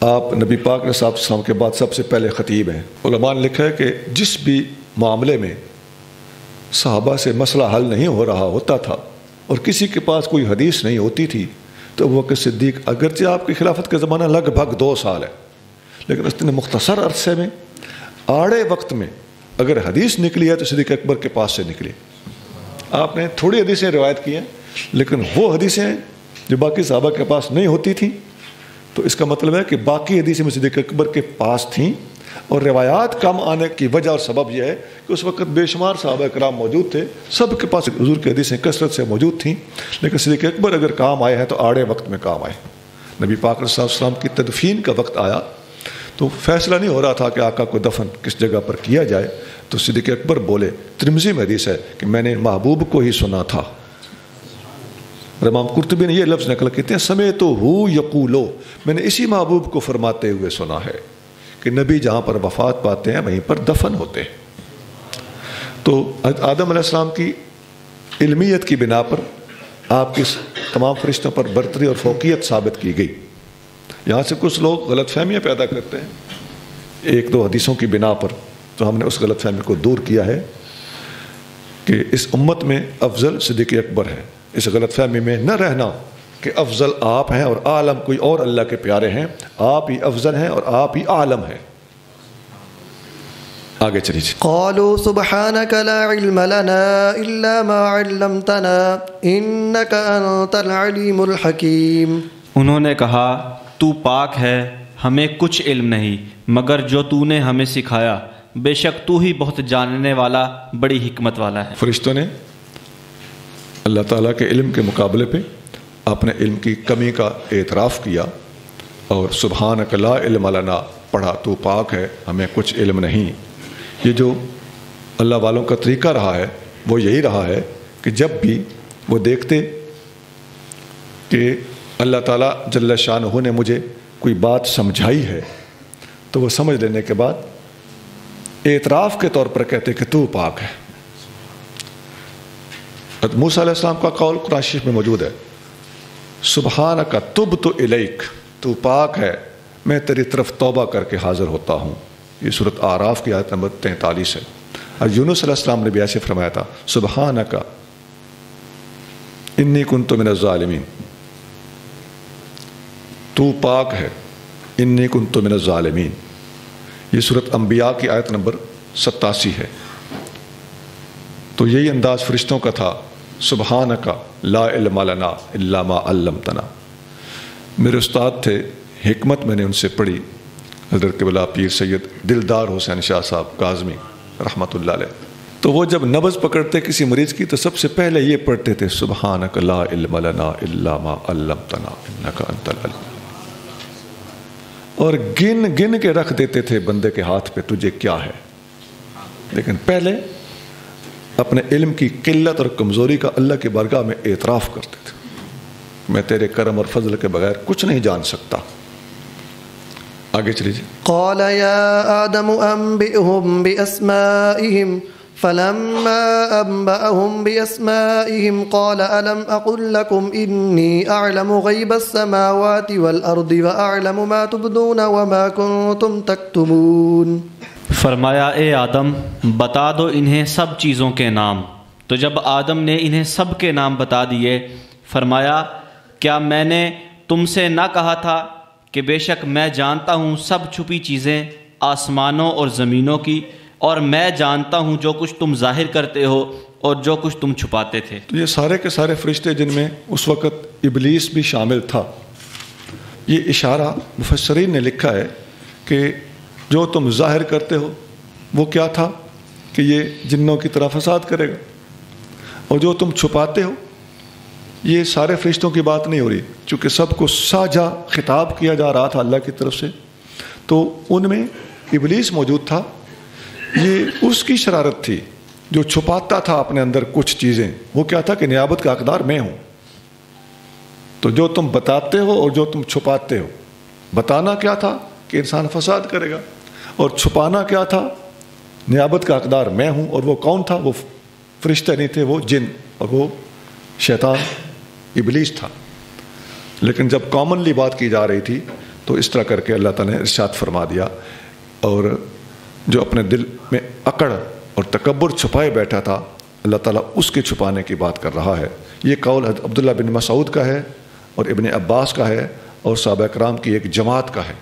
आप नबी पाक अलैहि सलाम के बाद सबसे पहले ख़तीब हैं। उलमा ने लिखा है कि जिस भी मामले में सहाबा से मसला हल नहीं हो रहा होता था और किसी के पास कोई हदीस नहीं होती थी, तो अबू बकर सिद्दीक़ अगरचे आपकी खिलाफत का ज़माना लगभग 2 साल है, लेकिन उसने मुख्तसर अरसे में आड़े वक्त में अगर हदीस निकली है तो सिद्दीक़ अकबर के पास से निकली। आपने थोड़ी हदीसें रिवायत की हैं, लेकिन वो हदीसें जो बाकी सहाबा के पास नहीं होती थी, तो इसका मतलब है कि बाकी हदीसें में सिद्दीक़ अकबर के पास थीं। और रिवायात कम आने की वजह और सबब यह है कि उस वक्त बेशुमार सहाबा कराम मौजूद थे, सब के पास हुजूर की हदीसें कसरत से मौजूद थीं, लेकिन सिद्दीक़ अकबर अगर काम आए हैं तो आड़े वक्त में काम आए। नबी पाक अलैहिस्सलाम की तदफीन का वक्त आया तो फैसला नहीं हो रहा था कि आका को दफन किस जगह पर किया जाए, तो सिद्दीक़ अकबर बोले, तिरमिज़ी में हदीस है कि मैंने महबूब को ही सुना था। इमाम कुर्तुबी ने यह लफ्ज़ नकल कहते हैं, समय तो हु यकूलो, मैंने इसी महबूब को फरमाते हुए सुना है कि नबी जहाँ पर वफ़ात पाते हैं वहीं पर दफन होते हैं। तो आदम अलैहिस्सलाम की इल्मियत की बिना पर आपके तमाम फरिश्तों पर बरतरी और फौकियत साबित की गई। यहाँ से कुछ लोग गलतफहमियाँ पैदा करते हैं एक दो हदीसों की बिना पर, तो हमने उस गलतफहमी को दूर किया है कि इस उम्मत में अफजल सिद्दीक़ अकबर है। इस गलतफहमी में न रहना कि अफजल आप हैं और आलम कोई और अल्लाह के प्यारे हैं, आप ही अफजल हैं और आप ही आलम हैं। आगे चलिए। क़ालू सुब्हानका ला इल्मा लना इल्ला मा अल्लमतना इन्नका अंतल अलीमुल हकीम। उन्होंने कहा तू पाक है, हमें कुछ इल्म नहीं मगर जो तूने हमें सिखाया, बेशक तू ही बहुत जानने वाला बड़ी हिकमत वाला है। फरिश्तों ने अल्लाह ताला के इल्म के मुकाबले पे अपने इल्म की कमी का एतराफ़ किया और सुब्हानक ला इल्म लना पढ़ा, तू पाक है हमें कुछ इल्म नहीं। ये जो अल्लाह वालों का तरीका रहा है वो यही रहा है कि जब भी वो देखते कि अल्लाह ताला जल्ल शानहू ने मुझे कोई बात समझाई है तो वो समझ लेने के बाद एतराफ़ के तौर पर कहते कि तू पाक है। मूसा अलैहिस्सलाम का कौल कुरान शरीफ में मौजूद है, सुब्हानका तुब्तु इलैक, तू पाक है मैं तेरी तरफ तौबा करके हाज़िर होता हूँ। ये सूरत आराफ की आयत नंबर 43 है। और यूनुस अलैहिस्सलाम ने भी ऐसे फरमाया था, सुब्हानका इन्नी कुन्तु मिनज़्ज़ालिमीन, तू पाक है इन्नी कुन्तु मिनज़्ज़ालिमीन। ये सूरत अंबिया की आयत नंबर 87 है। तो यही अंदाज़ फरिश्तों का था, सुब्हानका ला इल्मा लना इल्ला मा अल्लमतना। मेरे उस्ताद थे, हिकमत मैंने उनसे पढ़ी, हज़रत क़िबला पीर सैयद दिलदार हुसैन शाह साहब काज़मी रहमतुल्लाह अलैह। तो वो जब नब्ज़ पकड़ते किसी मरीज़ की तो सबसे पहले ये पढ़ते थे, सुब्हानका ला इल्मा लना इल्ला मा अल्लमतना इन्नका अंतल अलीम, और गिन गिन के रख देते थे बंदे के हाथ पे तुझे क्या है। लेकिन पहले अपने इल्म की किल्लत और कमज़ोरी का अल्लाह के बारगाह में एतराफ़ करते थे, मैं तेरे करम और फजल के बगैर कुछ नहीं जान सकता। आगे चलीजिए। क़ाल या आदम अंबिहुम बिअस्माइहिम फलम्मा अंबअहुम बिअस्माइहिम क़ाल अलम अक़ुल लकुम इन्नी अअलमु ग़ैबस समावाति वल अर्दि व अअलमु मा तुबदून व मा कुंतुम तक्तुमून। फरमाया ए आदम बता दो इन्हें सब चीज़ों के नाम। तो जब आदम ने इन्हें सब के नाम बता दिए, फरमाया क्या मैंने तुमसे ना कहा था कि बेशक मैं जानता हूँ सब छुपी चीज़ें आसमानों और ज़मीनों की, और मैं जानता हूँ जो कुछ तुम जाहिर करते हो और जो कुछ तुम छुपाते थे। तो ये सारे के सारे फरिश्ते जिनमें उस वक़्त इबलीस भी शामिल था, ये इशारा मुफस्सरीन ने लिखा है कि जो तुम जाहिर करते हो वो क्या था कि ये जिन्नों की तरह फसाद करेगा, और जो तुम छुपाते हो, ये सारे फरिश्तों की बात नहीं हो रही चूँकि सबको साझा खिताब किया जा रहा था अल्लाह की तरफ से, तो उनमें इबलीस मौजूद था। ये उसकी शरारत थी जो छुपाता था अपने अंदर कुछ चीज़ें, वो क्या था कि नियाबत का हकदार मैं हूँ। तो जो तुम बताते हो और जो तुम छुपाते हो, बताना क्या था कि इंसान फसाद करेगा, और छुपाना क्या था, नियाबत का हकदार मैं हूँ। और वो कौन था? वो फरिश्ते नहीं थे, वो जिन और वो शैतान इबलीस था। लेकिन जब कॉमनली बात की जा रही थी तो इस तरह करके अल्लाह ताला ने इरशाद फरमा दिया, और जो अपने दिल में अकड़ और तकब्बुर छुपाए बैठा था अल्लाह ताला उसके छुपाने की बात कर रहा है। ये कौल अब्दुल्ला बिन मसऊद का है और इब्ने अब्बास का है और सहाबा किराम की एक जमात का है।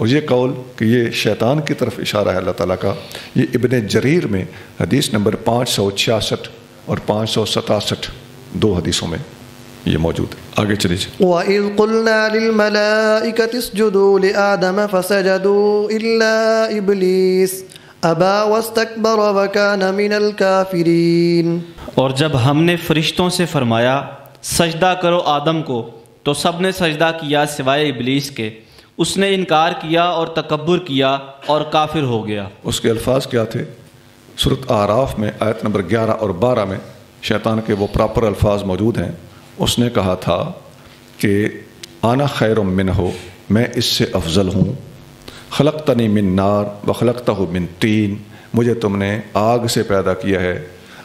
और ये कौल कि ये शैतान की तरफ इशारा है अल्लाह ताला का, ये इब्ने जरीर में हदीस नंबर 566 और 567 दो हदीसों में ये मौजूद है। आगे चलिए। वइज़ क़ुलना लिल मलाइकति इसजुदू लि आदम फसजदू इल्ला इब्लीस अबा वस्तकबर व काना मिनल काफिरीन। और जब हमने फरिश्तों से फरमाया सजदा करो आदम को, तो सब ने सजदा किया सिवाय इब्लीस के, उसने इनकार किया और तकब्बुर किया और काफिर हो गया। उसके अल्फाज क्या थे? सूरत आराफ में आयत नंबर 11 और 12 में शैतान के वो प्रॉपर अल्फाज मौजूद हैं। उसने कहा था कि आना खैर मिन हो, मैं इससे अफजल हूँ, खलक़तनी मिन नार व खलक़तहू मिन तीन मुझे तुमने आग से पैदा किया है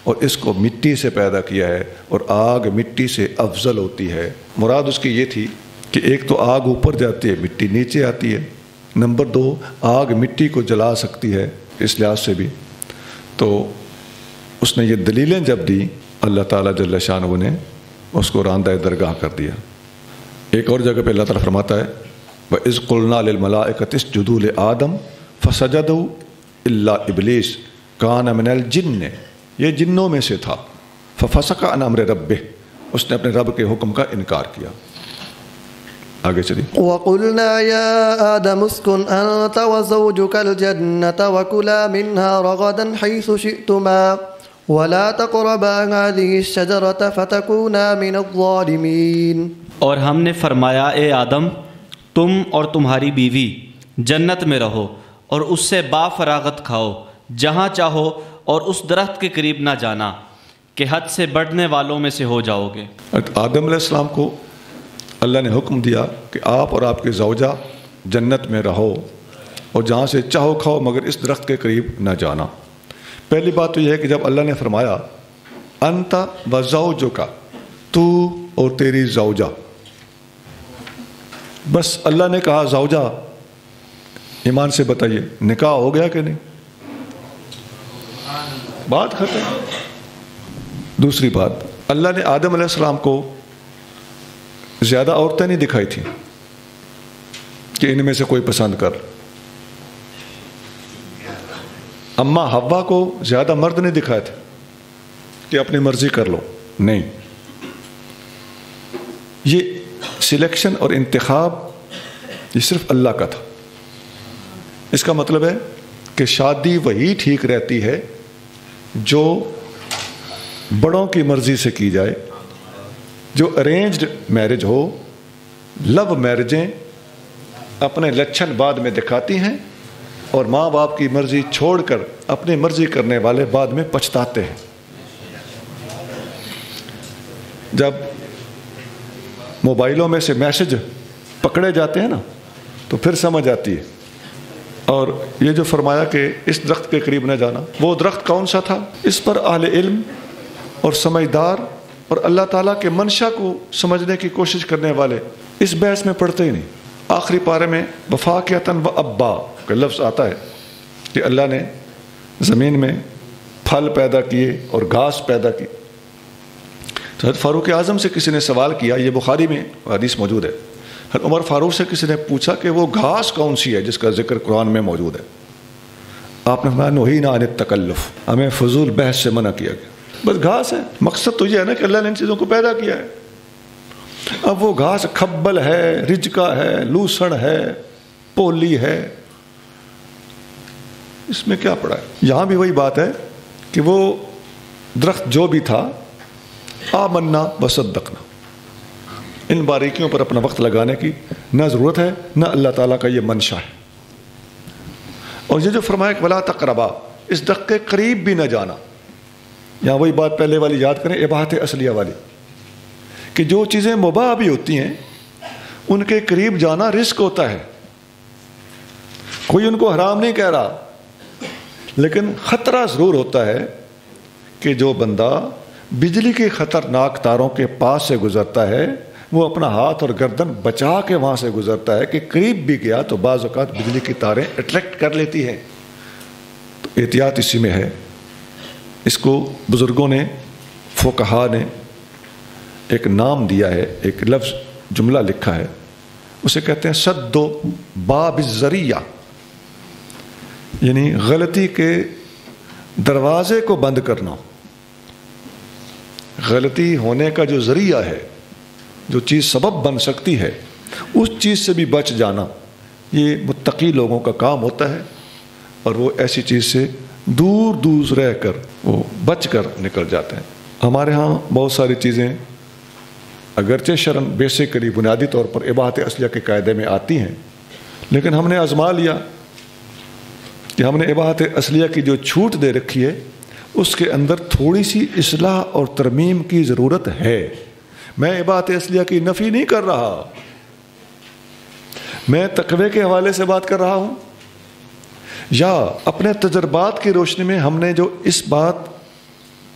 और इसको मिट्टी से पैदा किया है और आग मिट्टी से अफजल होती है। मुराद उसकी ये थी कि एक तो आग ऊपर जाती है, मिट्टी नीचे आती है, नंबर दो आग मिट्टी को जला सकती है, इस लिहाज से भी। तो उसने ये दलीलें जब दी, अल्लाह ताला जल्ल शानहू ने उसको रांदा दरगाह कर दिया। एक और जगह पे अल्लाह ताला फरमाता है व इज़ क़ुल्ना लिल मलाइकति इसजुदू लि आदम फ़सजदू इल्ला इबलीस कान मिनल जिन्न, ये जिन्नों में से था। फ़फ़सक़ अन अम्र रब्बिह, उसने अपने रब के हुक्म का इनकार किया। आगे चलिए वक़ुल्ना या आदम अस्कुन अंत व ज़ौजुकल जन्नता व कुला मिन्हा रगदन हैसु शि'तुमा वला तक़रबा हाज़िहि शजरता फ़तकूना मिनज़-ज़ालिमीन। और हमने फरमाया ए आदम, तुम और तुम्हारी बीवी जन्नत में रहो और उससे बाफरागत खाओ जहाँ चाहो और उस दरख्त के करीब ना जाना कि हद से बढ़ने वालों में से हो जाओगे। आदम अलैहिस्सलाम को अल्लाह ने हुक्म दिया कि आप और आपके ज़ौजा जन्नत में रहो और जहाँ से चाहो खाओ मगर इस दरख्त के करीब ना जाना। पहली बात तो यह है कि जब अल्लाह ने फरमाया अंत व ज़ौजुका, तू और तेरी ज़ौजा, बस अल्लाह ने कहा ज़ौजा, ईमान से बताइए निकाह हो गया कि नहीं, बात खत्म। दूसरी बात, अल्लाह ने आदम अलैहिस्सलाम को ज़्यादा औरतें नहीं दिखाई थी कि इनमें से कोई पसंद कर, अम्मा हव्वा को ज़्यादा मर्द नहीं दिखाए थे कि अपनी मर्जी कर लो, नहीं। ये सिलेक्शन और इंतखाब ये सिर्फ अल्लाह का था। इसका मतलब है कि शादी वही ठीक रहती है जो बड़ों की मर्जी से की जाए। जो अरेंज्ड मैरिज हो, लव मैरिजें अपने लक्षण बाद में दिखाती हैं और माँ बाप की मर्जी छोड़कर अपनी मर्जी करने वाले बाद में पछताते हैं। जब मोबाइलों में से मैसेज पकड़े जाते हैं ना, तो फिर समझ आती है। और ये जो फरमाया कि इस दरख्त के करीब न जाना, वो दरख्त कौन सा था, इस पर अहले इल्म और समझदार और अल्लाह ताला के मंशा को समझने की कोशिश करने वाले इस बहस में पढ़ते ही नहीं। आखिरी पारे में वफ़ाक़ियतन व अब्बा का लफ्ज़ आता है कि अल्लाह ने ज़मीन में फल पैदा किए और घास पैदा की। हज़रत फ़ारूक आज़म से किसी ने सवाल किया, ये बुखारी में हदीस मौजूद है, हज़रत उमर फ़ारूक से किसी ने पूछा कि वो घास कौन सी है जिसका जिक्र कुरान में मौजूद है। आपने फरमाया नुहीना अनित तकल्लुफ़, हमें फजूल बहस से मना किया गया। बस घास है, मकसद तो ये है ना कि अल्लाह ने इन चीज़ों को पैदा किया है। अब वो घास खब्बल है, रिजका है, लूसण है, पोली है, इसमें क्या पड़ा है। यहाँ भी वही बात है कि वो दरख्त जो भी था, आमन्ना व सद्दकना, इन बारीकियों पर अपना वक्त लगाने की ना ज़रूरत है, ना अल्लाह ताला का ये मंशा है। और ये जो फरमाया वला तक़रबा, इस दरख्त के करीब भी न जाना, यहाँ वही बात पहले वाली याद करें, इबाहत असलिया वाली, कि जो चीज़ें मुबाह भी होती हैं उनके करीब जाना रिस्क होता है। कोई उनको हराम नहीं कह रहा, लेकिन ख़तरा ज़रूर होता है कि जो बंदा बिजली के ख़तरनाक तारों के पास से गुज़रता है वो अपना हाथ और गर्दन बचा के वहाँ से गुज़रता है कि करीब भी गया तो बाज़ औक़ात बिजली की तारें अट्रैक्ट कर लेती हैं। तो एहतियात इसी में है। इसको बुज़ुर्गों ने, फ़ुक़हा ने एक नाम दिया है, एक लफ्ज़ जुमला लिखा है, उसे कहते हैं सद्दो बाब-इज़-ज़रिया, यानी गलती के दरवाज़े को बंद करना। गलती होने का जो ज़रिया है, जो चीज़ सबब बन सकती है, उस चीज़ से भी बच जाना, ये मुत्तकी लोगों का काम होता है। और वो ऐसी चीज़ से दूर दूर रह कर, वो बच कर निकल जाते हैं। हमारे यहाँ बहुत सारी चीज़ें अगरचे शर्म बेसिकली बुनियादी तौर पर इबाहत असलिया के कायदे में आती हैं, लेकिन हमने आज़मा लिया कि हमने इबाहत असलिया की जो छूट दे रखी है उसके अंदर थोड़ी सी इस्लाह और तरमीम की ज़रूरत है। मैं इबाहत असलिया की नफ़ी नहीं कर रहा, मैं तकवे के हवाले से बात कर रहा हूँ। या अपने तजर्बात की रोशनी में हमने जो इस बात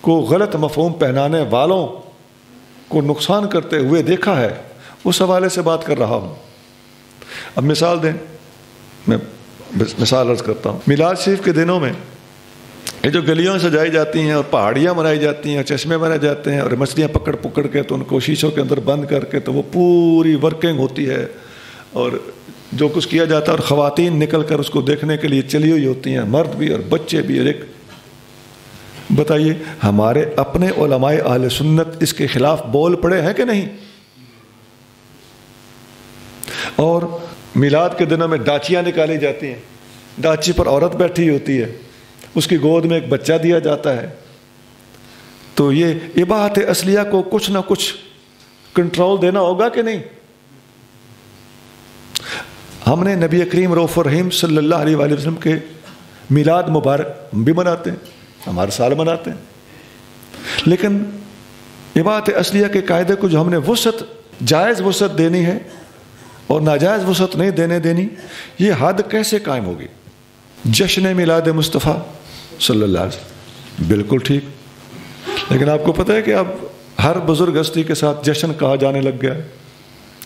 को गलत मफहूम पहनाने वालों को नुकसान करते हुए देखा है, उस हवाले से बात कर रहा हूँ। अब मिसाल दें, मैं मिसाल अर्ज करता हूँ। मिलाद शरीफ के दिनों में ये जो गलियाँ सजाई जाती हैं और पहाड़ियाँ बनाई जाती हैं और चश्मे बनाए जाते हैं और मछलियाँ पकड़ पकड़ के तो उनको शीशों के अंदर बंद करके तो वो पूरी वर्किंग होती है और जो कुछ किया जाता है और ख़वातीन निकल कर उसको देखने के लिए चली हुई होती हैं, मर्द भी और बच्चे भी। और एक बताइए, हमारे अपने उलमाए अहले सुन्नत इसके खिलाफ बोल पड़े हैं कि नहीं? और मिलाद के दिनों में डाचियाँ निकाली जाती हैं, डाची पर औरत बैठी होती है, उसकी गोद में एक बच्चा दिया जाता है। तो ये इबाहत असलिया को कुछ ना कुछ कंट्रोल देना होगा कि नहीं? हमने नबी करीम रऊफ रहीम सल्लल्लाहु अलैहि वसल्लम के मिलाद मुबारक भी मनाते हैं, हमारे साल मनाते हैं, लेकिन इबाहत असलिया के कायदे को जो हमने वसत, जायज़ वसत देनी है और नाजायज़ वसत नहीं देनी, ये हद कैसे कायम होगी? जश्न मिलाद मुस्तफ़ा सल्लल्लाहु अलैहि वसल्लम बिल्कुल ठीक, लेकिन आपको पता है कि अब हर बुज़ुर्ग हस्ती के साथ जश्न कहा जाने लग गया है,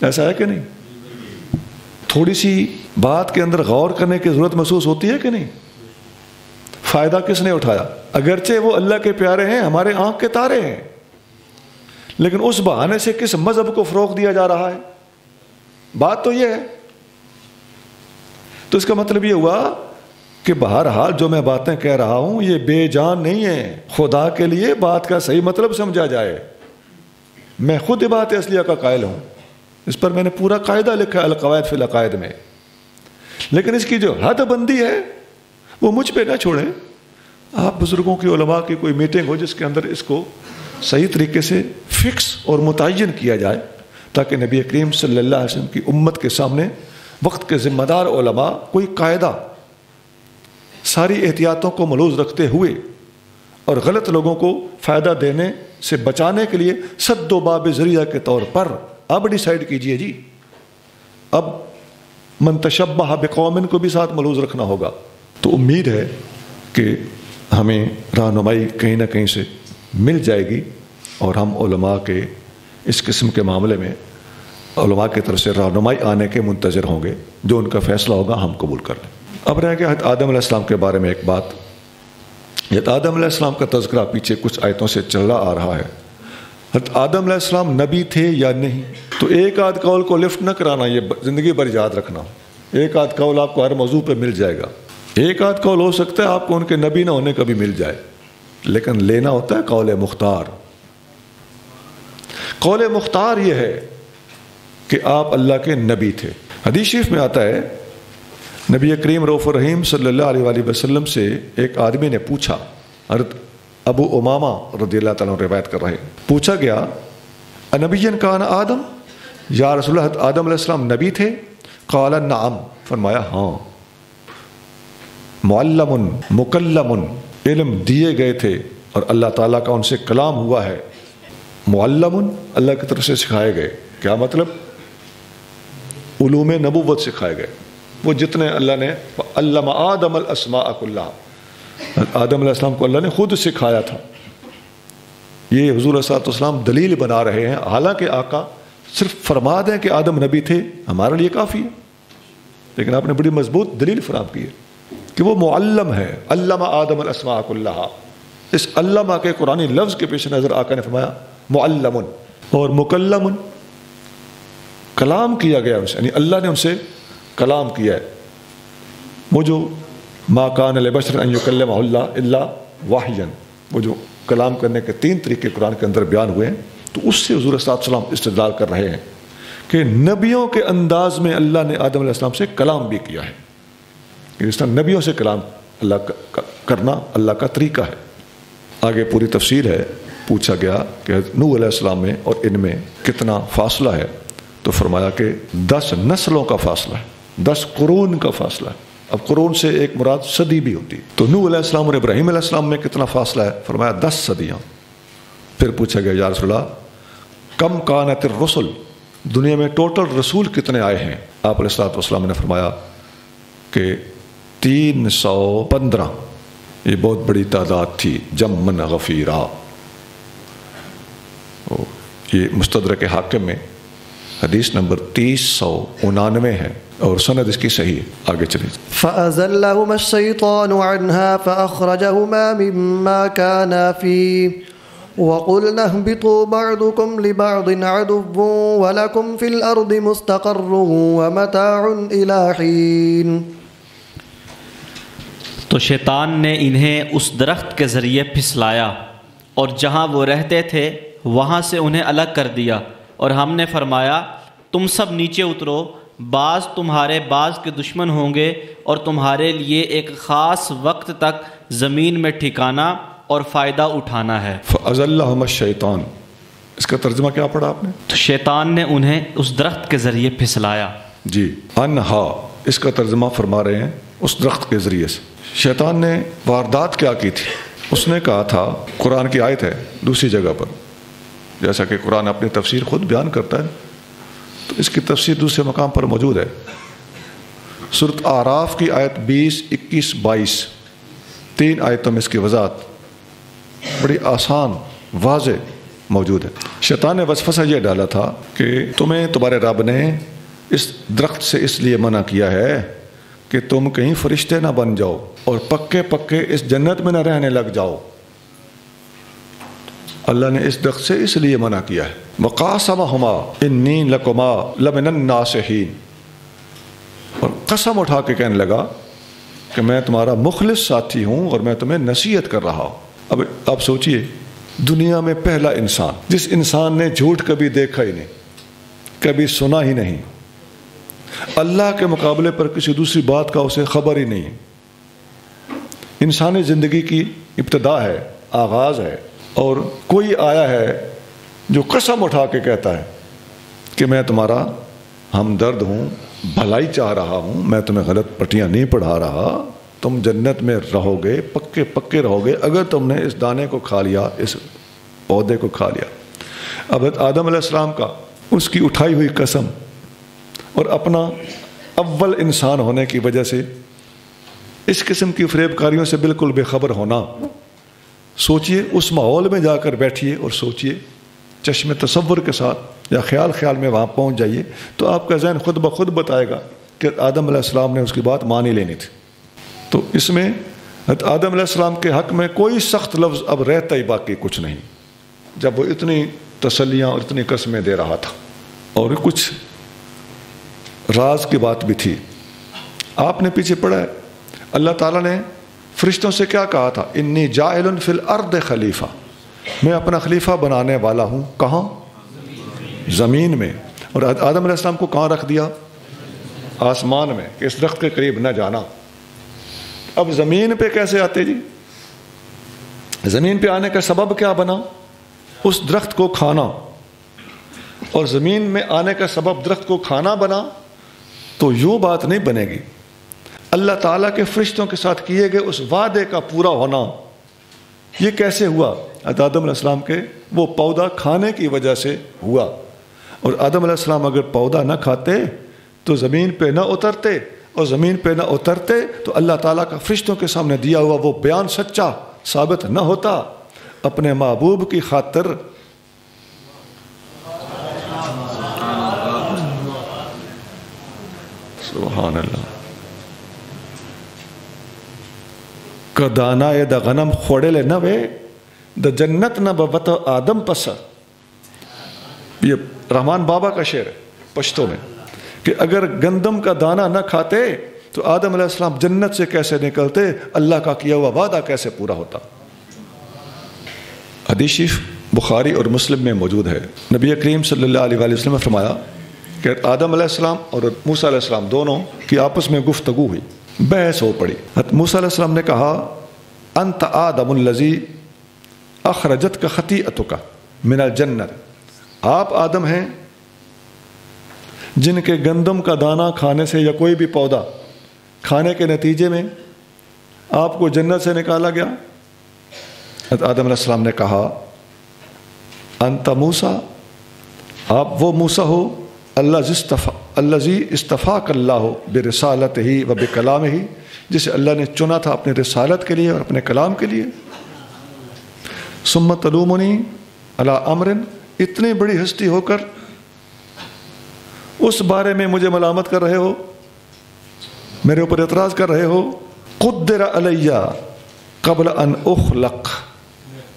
ऐसा है कि नहीं? थोड़ी सी बात के अंदर गौर करने की ज़रूरत महसूस होती है कि नहीं? फ़ायदा किसने उठाया? अगरचे वो अल्लाह के प्यारे हैं, हमारे आँख के तारे हैं, लेकिन उस बहाने से किस मज़हब को फ़रोग़ दिया जा रहा है? बात तो ये है। तो इसका मतलब ये हुआ कि बहरहाल जो मैं बातें कह रहा हूँ ये बेजान नहीं है, खुदा के लिए बात का सही मतलब समझा जाए। मैं खुद इबाहत असलिया का कायल हूँ, इस पर मैंने पूरा कायदा लिखा है अलकवायद फिल अकायद में, लेकिन इसकी जो हदबंदी है वो मुझ पे ना छोड़ें। आप बुज़ुर्गों की उलमा की कोई मीटिंग हो जिसके अंदर इसको सही तरीके से फिक्स और मुतय्यन किया जाए, ताकि नबी करीम सल्लल्लाहु अलैहि वसल्लम की उम्मत के सामने वक्त के ज़िम्मेदार उलमा कोई कायदा सारी एहतियातों को मलूज़ रखते हुए और गलत लोगों को फ़ायदा देने से बचाने के लिए सद्दो बाब ज़रिया के तौर पर अब डिसाइड कीजिए जी। अब मंतशब्बह बिक़ौमिन को भी साथ मलूज़ रखना होगा। तो उम्मीद है कि हमें रहनुमाई कहीं ना कहीं से मिल जाएगी और हम उलमा के इस किस्म के मामले में उलमा की तरफ से रहनुमाई आने के मुंतज़र होंगे, जो उनका फ़ैसला होगा हम कबूल कर लें। अब रह गया हज़रत आदम अलैहिस्सलाम के बारे में एक बात। हज़रत आदम अलैहिस्सलाम का तज़किरा पीछे कुछ आयतों से चला आ रहा है। हज़रत आदम अलैहिस्सलाम नबी थे या नहीं, तो एक आध कौल को लिफ्ट न कराना, ये ज़िंदगी भर याद रखना। एक आध कौल आपको हर मौजू पे मिल जाएगा, एक आध कौल हो सकता है आपको उनके नबी ना होने का भी मिल जाए, लेकिन लेना होता है कौल मुख्तार। कौल मुख्तार ये है कि आप अल्लाह के नबी थे। हदीस शरीफ में आता है, नबी करीम रऊफ रहीम सल्लल्लाहु अलैहि वसल्लम से एक आदमी ने पूछा, अबू उमामा रदियल्लाहु तआला अन्हु रिवायत कर रहे हैं, पूछा गया अनबियन कान आदम, या रसूलल्लाह आदम अलैहिस्सलाम नबी थे? क़ाला नअम, फरमाया हाँ। मुअल्लमुन मुकल्लमुन, इल्म दिए गए थे और अल्लाह ताला का उनसे कलाम हुआ है। मुअल्लमुन, अल्लाह की तरफ से सिखाए गए, क्या मतलब? उलूम नबुव्वत सिखाए गए, वो जितने अल्लाह ने अल्लमा आदम अल अस्मा कुल्ला, आदम अलैहिस्सलाम को अल्लाह ने खुद सिखाया था। ये हुजूर सल्लल्लाहु अलैहि वसल्लम दलील बना रहे हैं, हालांकि आका सिर्फ फरमा दें कि आदम नबी थे हमारे लिए काफ़ी है, लेकिन आपने बड़ी मजबूत दलील फराम की है कि वो मुअल्लम है, अल्लमा आदम अल अस्मा कुल्ला। इस अल्लमा के कुरानी लफ्ज़ के पेश नज़र आका ने फरमाया मुअल्लमुन। और मुकल्लमुन, कलाम किया गया उनसे, यानी अल्लाह ने उनसे कलाम किया है। वो जो मा कान लिबशर अन युकल्लमहुल्लाह इल्ला वाहियन, वो जो कलाम करने के तीन तरीके कुरान के अंदर बयान हुए हैं, तो उससे हुजूर सल्लल्लाहु अलैहि वसल्लम इस्तिदलाल कर रहे हैं कि नबियों के अंदाज में अल्लाह ने आदम अलैहिस्सलाम से कलाम भी किया है। इस तरह नबियों से कलाम अल्लाह करना अल्लाह का तरीका है। आगे पूरी तफसील है। पूछा गया कि नूह अलैहिस्सलाम में और इनमें कितना फासला है, तो फरमाया कि 10 नस्लों का फासला है, 10 कुरून का फासला है। अब कुरून से एक मुराद सदी भी होती। तो नूह अलैहिस्सलाम और इब्राहीम अलैहिस्सलाम में कितना फासला है? फरमाया 10 सदियाँ। फिर पूछा गया या रसूलल्लाह कम कानत रसूल, दुनिया में टोटल रसूल कितने आए हैं? आप अलैहिस्सलाम ने फरमाया कि 315 ये बहुत बड़ी तादाद थी। जमन गफीरा, ये मुस्तदरक हाकिम में हदीस नंबर 399 है और सनद इसकी सही है। आगे चलिए। फअज़ल्लहुमा अश-शैतानु अन्हा फअखरजहुमा मिम्मा काना फी वक़ुलना इहबितू बअदुकुम लिबअदिन अदुव्वुन वलकुम फ़िल अर्दि मुस्तक़र्रुन वमताउन इला हीन। तो शैतान ने इन्हें उस दरख्त के ज़रिए फिसलाया और जहाँ वो रहते थे वहाँ से उन्हें अलग कर दिया और हमने फरमाया तुम सब नीचे उतरो, बाज़ तुम्हारे बाज़ के दुश्मन होंगे और तुम्हारे लिए एक ख़ास वक्त तक ज़मीन में ठिकाना और फ़ायदा उठाना है। फ़अज़ल्लहुमा शैतान, इसका तर्जुमा क्या पढ़ा आपने? तो शैतान ने उन्हें उस दरख्त के ज़रिए फिसलाया। जी, अन्हा इसका तर्जुमा फरमा रहे हैं उस दरख्त के ज़रिए से। शैतान ने वारदात क्या की थी? उसने कहा था, कुरान की आयत है दूसरी जगह पर, जैसा कि कुरान अपनी तफसीर खुद बयान करता है, तो इसकी तफसीर दूसरे मकाम पर मौजूद है। सूरत आराफ की आयत 20, 21, 22 तीन आयतों में इसकी वजाहत बड़ी आसान वाज़े मौजूद है। शैतान ने वसवसा यह डाला था कि तुम्हें तुम्हारे रब ने इस दरख्त से इसलिए मना किया है कि तुम कहीं फरिश्ते ना बन जाओ और पक्के पक्के इस जन्नत में ना रहने लग जाओ। अल्लाह ने इस दरख्त से इसलिए मना किया है। वक़ासमहुमा इन्नी लकुमा लमिनन नासिहीन, और कसम उठा के कहने लगा कि मैं तुम्हारा मुखलिस साथी हूँ और मैं तुम्हें नसीहत कर रहा हूँ। अब आप सोचिए, दुनिया में पहला इंसान जिस इंसान ने झूठ कभी देखा ही नहीं, कभी सुना ही नहीं, अल्लाह के मुकाबले पर किसी दूसरी बात का उसे खबर ही नहीं। इंसानी ज़िंदगी की इब्तदा है, आगाज़ है, और कोई आया है जो कसम उठा के कहता है कि मैं तुम्हारा हमदर्द हूँ, भलाई चाह रहा हूँ, मैं तुम्हें गलत पटियाँ नहीं पढ़ा रहा, तुम जन्नत में रहोगे, पक्के पक्के रहोगे अगर तुमने इस दाने को खा लिया, इस पौधे को खा लिया। अब आदम अलैहिस्सलाम का उसकी उठाई हुई कसम और अपना अव्वल इंसान होने की वजह से इस किस्म की फरेबकारियों से बिल्कुल बेखबर होना, सोचिए उस माहौल में जाकर बैठिए और सोचिए चश्मे तसव्वुर के साथ या ख्याल ख्याल में वहाँ पहुँच जाइए तो आपका ज़हन खुद ब खुद बताएगा कि आदम अलैहिस्सलाम ने उसकी बात मान ही लेनी थी। तो इसमें आदम अलैहिस्सलाम के हक़ में कोई सख्त लफ्ज़ अब रहता ही बाकी कुछ नहीं, जब वो इतनी तसल्लियाँ और इतनी कसमें दे रहा था। और कुछ राज की बात भी थी। आपने पीछे पढ़ा है अल्लाह ताला ने फरिश्तों से क्या कहा था? इन्नी जाइलुन फिल अर्द खलीफा, मैं अपना खलीफा बनाने वाला हूँ। कहाँ? ज़मीन में। और आदम अलैहिस्सलाम को कहाँ रख दिया? आसमान में, इस दरख्त के करीब न जाना। अब ज़मीन पे कैसे आते जी? ज़मीन पे आने का सबब क्या बना? उस दरख्त को खाना। और ज़मीन में आने का सबब दरख्त को खाना बना, तो यूँ बात नहीं बनेगी। अल्लाह ताला के फरिश्तों के साथ किए गए उस वादे का पूरा होना ये कैसे हुआ? आदम अलैहिस्सलाम के वो पौधा खाने की वजह से हुआ। और आदम अलैहिस्सलाम अगर पौधा ना खाते तो ज़मीन पे ना उतरते, और ज़मीन पे ना उतरते तो अल्लाह ताला का फरिश्तों के सामने दिया हुआ वो बयान सच्चा साबित ना होता। अपने महबूब की खातिर सुभान अल्लाह का दाना ए द गनम खोड़े ले न वे द जन्नत न बबत आदम पसर। ये रहमान बाबा का शेर है पश्तो में कि अगर गंदम का दाना न खाते तो आदम अलैहिस्सलाम जन्नत से कैसे निकलते, अल्लाह का किया हुआ वादा कैसे पूरा होता। हदीस शरीफ बुखारी और मुस्लिम में मौजूद है। नबी करीम सल्लल्लाहु अलैहि वसल्लम ने फरमाया कि आदम अलैहिस्सलाम और मूसा अलैहिस्सलाम दोनों की आपस में गुफ्तगू हुई, बहस हो पड़ी। मूसा अलैहिस्सलाम ने कहा, अंत आदमुल लज़ी अखरजत का खतीअतुका मिनल जन्नत, आप आदम हैं जिनके गंदम का दाना खाने से या कोई भी पौधा खाने के नतीजे में आपको जन्नत से निकाला गया। आदम अलैहिस्सलाम ने कहा, अंत मूसा, आप वो मूसा हो, अल्लाजी इस्तफ़ाक़ल्लाहु बिरिसालतिही व बिकलामिही, जिसे अल्लाह ने चुना था अपने रिसालत के लिए और अपने कलाम के लिए। सुम्मा तलूमनी अला अमरिन, इतनी बड़ी हस्ती होकर उस बारे में मुझे मलामत कर रहे हो, मेरे ऊपर एतराज़ कर रहे हो। क़ुद्दिर अलैया क़ब्ल अन उख़्लक़,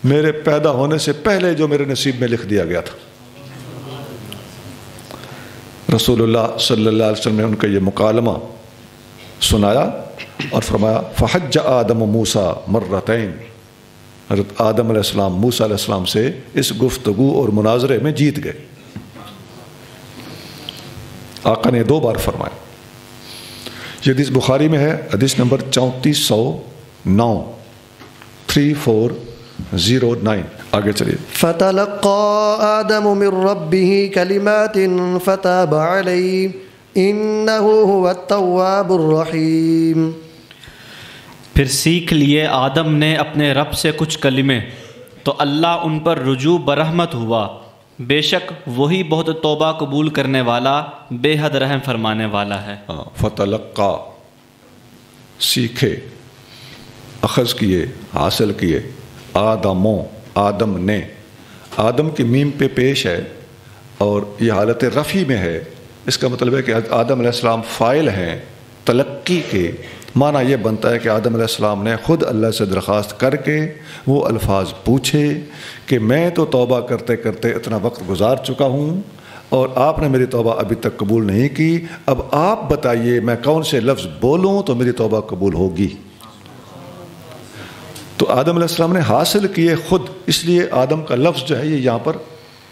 मेरे पैदा होने से पहले जो मेरे नसीब में लिख दिया गया था। रसूलुल्लाह सल्लल्लाहु अलैहि वसल्लम ने उनका ये मुकालमा सुनाया और फरमाया फ़हज्ज आदम मूसा मर्रतैन, हज़रत आदम अलैहिस्सलाम मूसा अलैहिस्सलाम से इस गुफ्तगू और मुनाजरे में जीत गए। आका ने दो बार फरमाया। ये हदीस बुखारी में है, हदीस नंबर 3409 3409। आगे चलिए। फ़तलक़ा आदम मिन रब्बिही कलिमातिन फ़ताब अलैहि इन्नहु हुवत तव्वाबुर रहीम। फिर सीख लिए आदम ने अपने रब से कुछ कलिमे, तो अल्लाह उन पर रुजू बरहमत हुआ, बेशक वही बहुत तौबा कबूल करने वाला बेहद रहम फरमाने वाला है। फ़तलक़ा सीखे, अखज़ किए, हासिल किए। आदमों आदम ने, आदम की मीम पे पेश है और यह हालत रफ़ी में है। इसका मतलब है कि आदम अलैहिस्सलाम फ़ाइल हैं तलक्की के। माना यह बनता है कि आदम अलैहिस्सलाम ने ख़ुद अल्लाह से दरख्वास्त करके वो अल्फाज पूछे कि मैं तो तौबा करते करते इतना वक्त गुजार चुका हूँ और आपने मेरी तौबा अभी तक कबूल नहीं की, अब आप बताइए मैं कौन से लफ्ज़ बोलूँ तो मेरी तौबा कबूल होगी। तो आदम अलैहिस्सलाम ने हासिल किए ख़ुद, इसलिए आदम का लफ्ज़ जो है ये यहाँ पर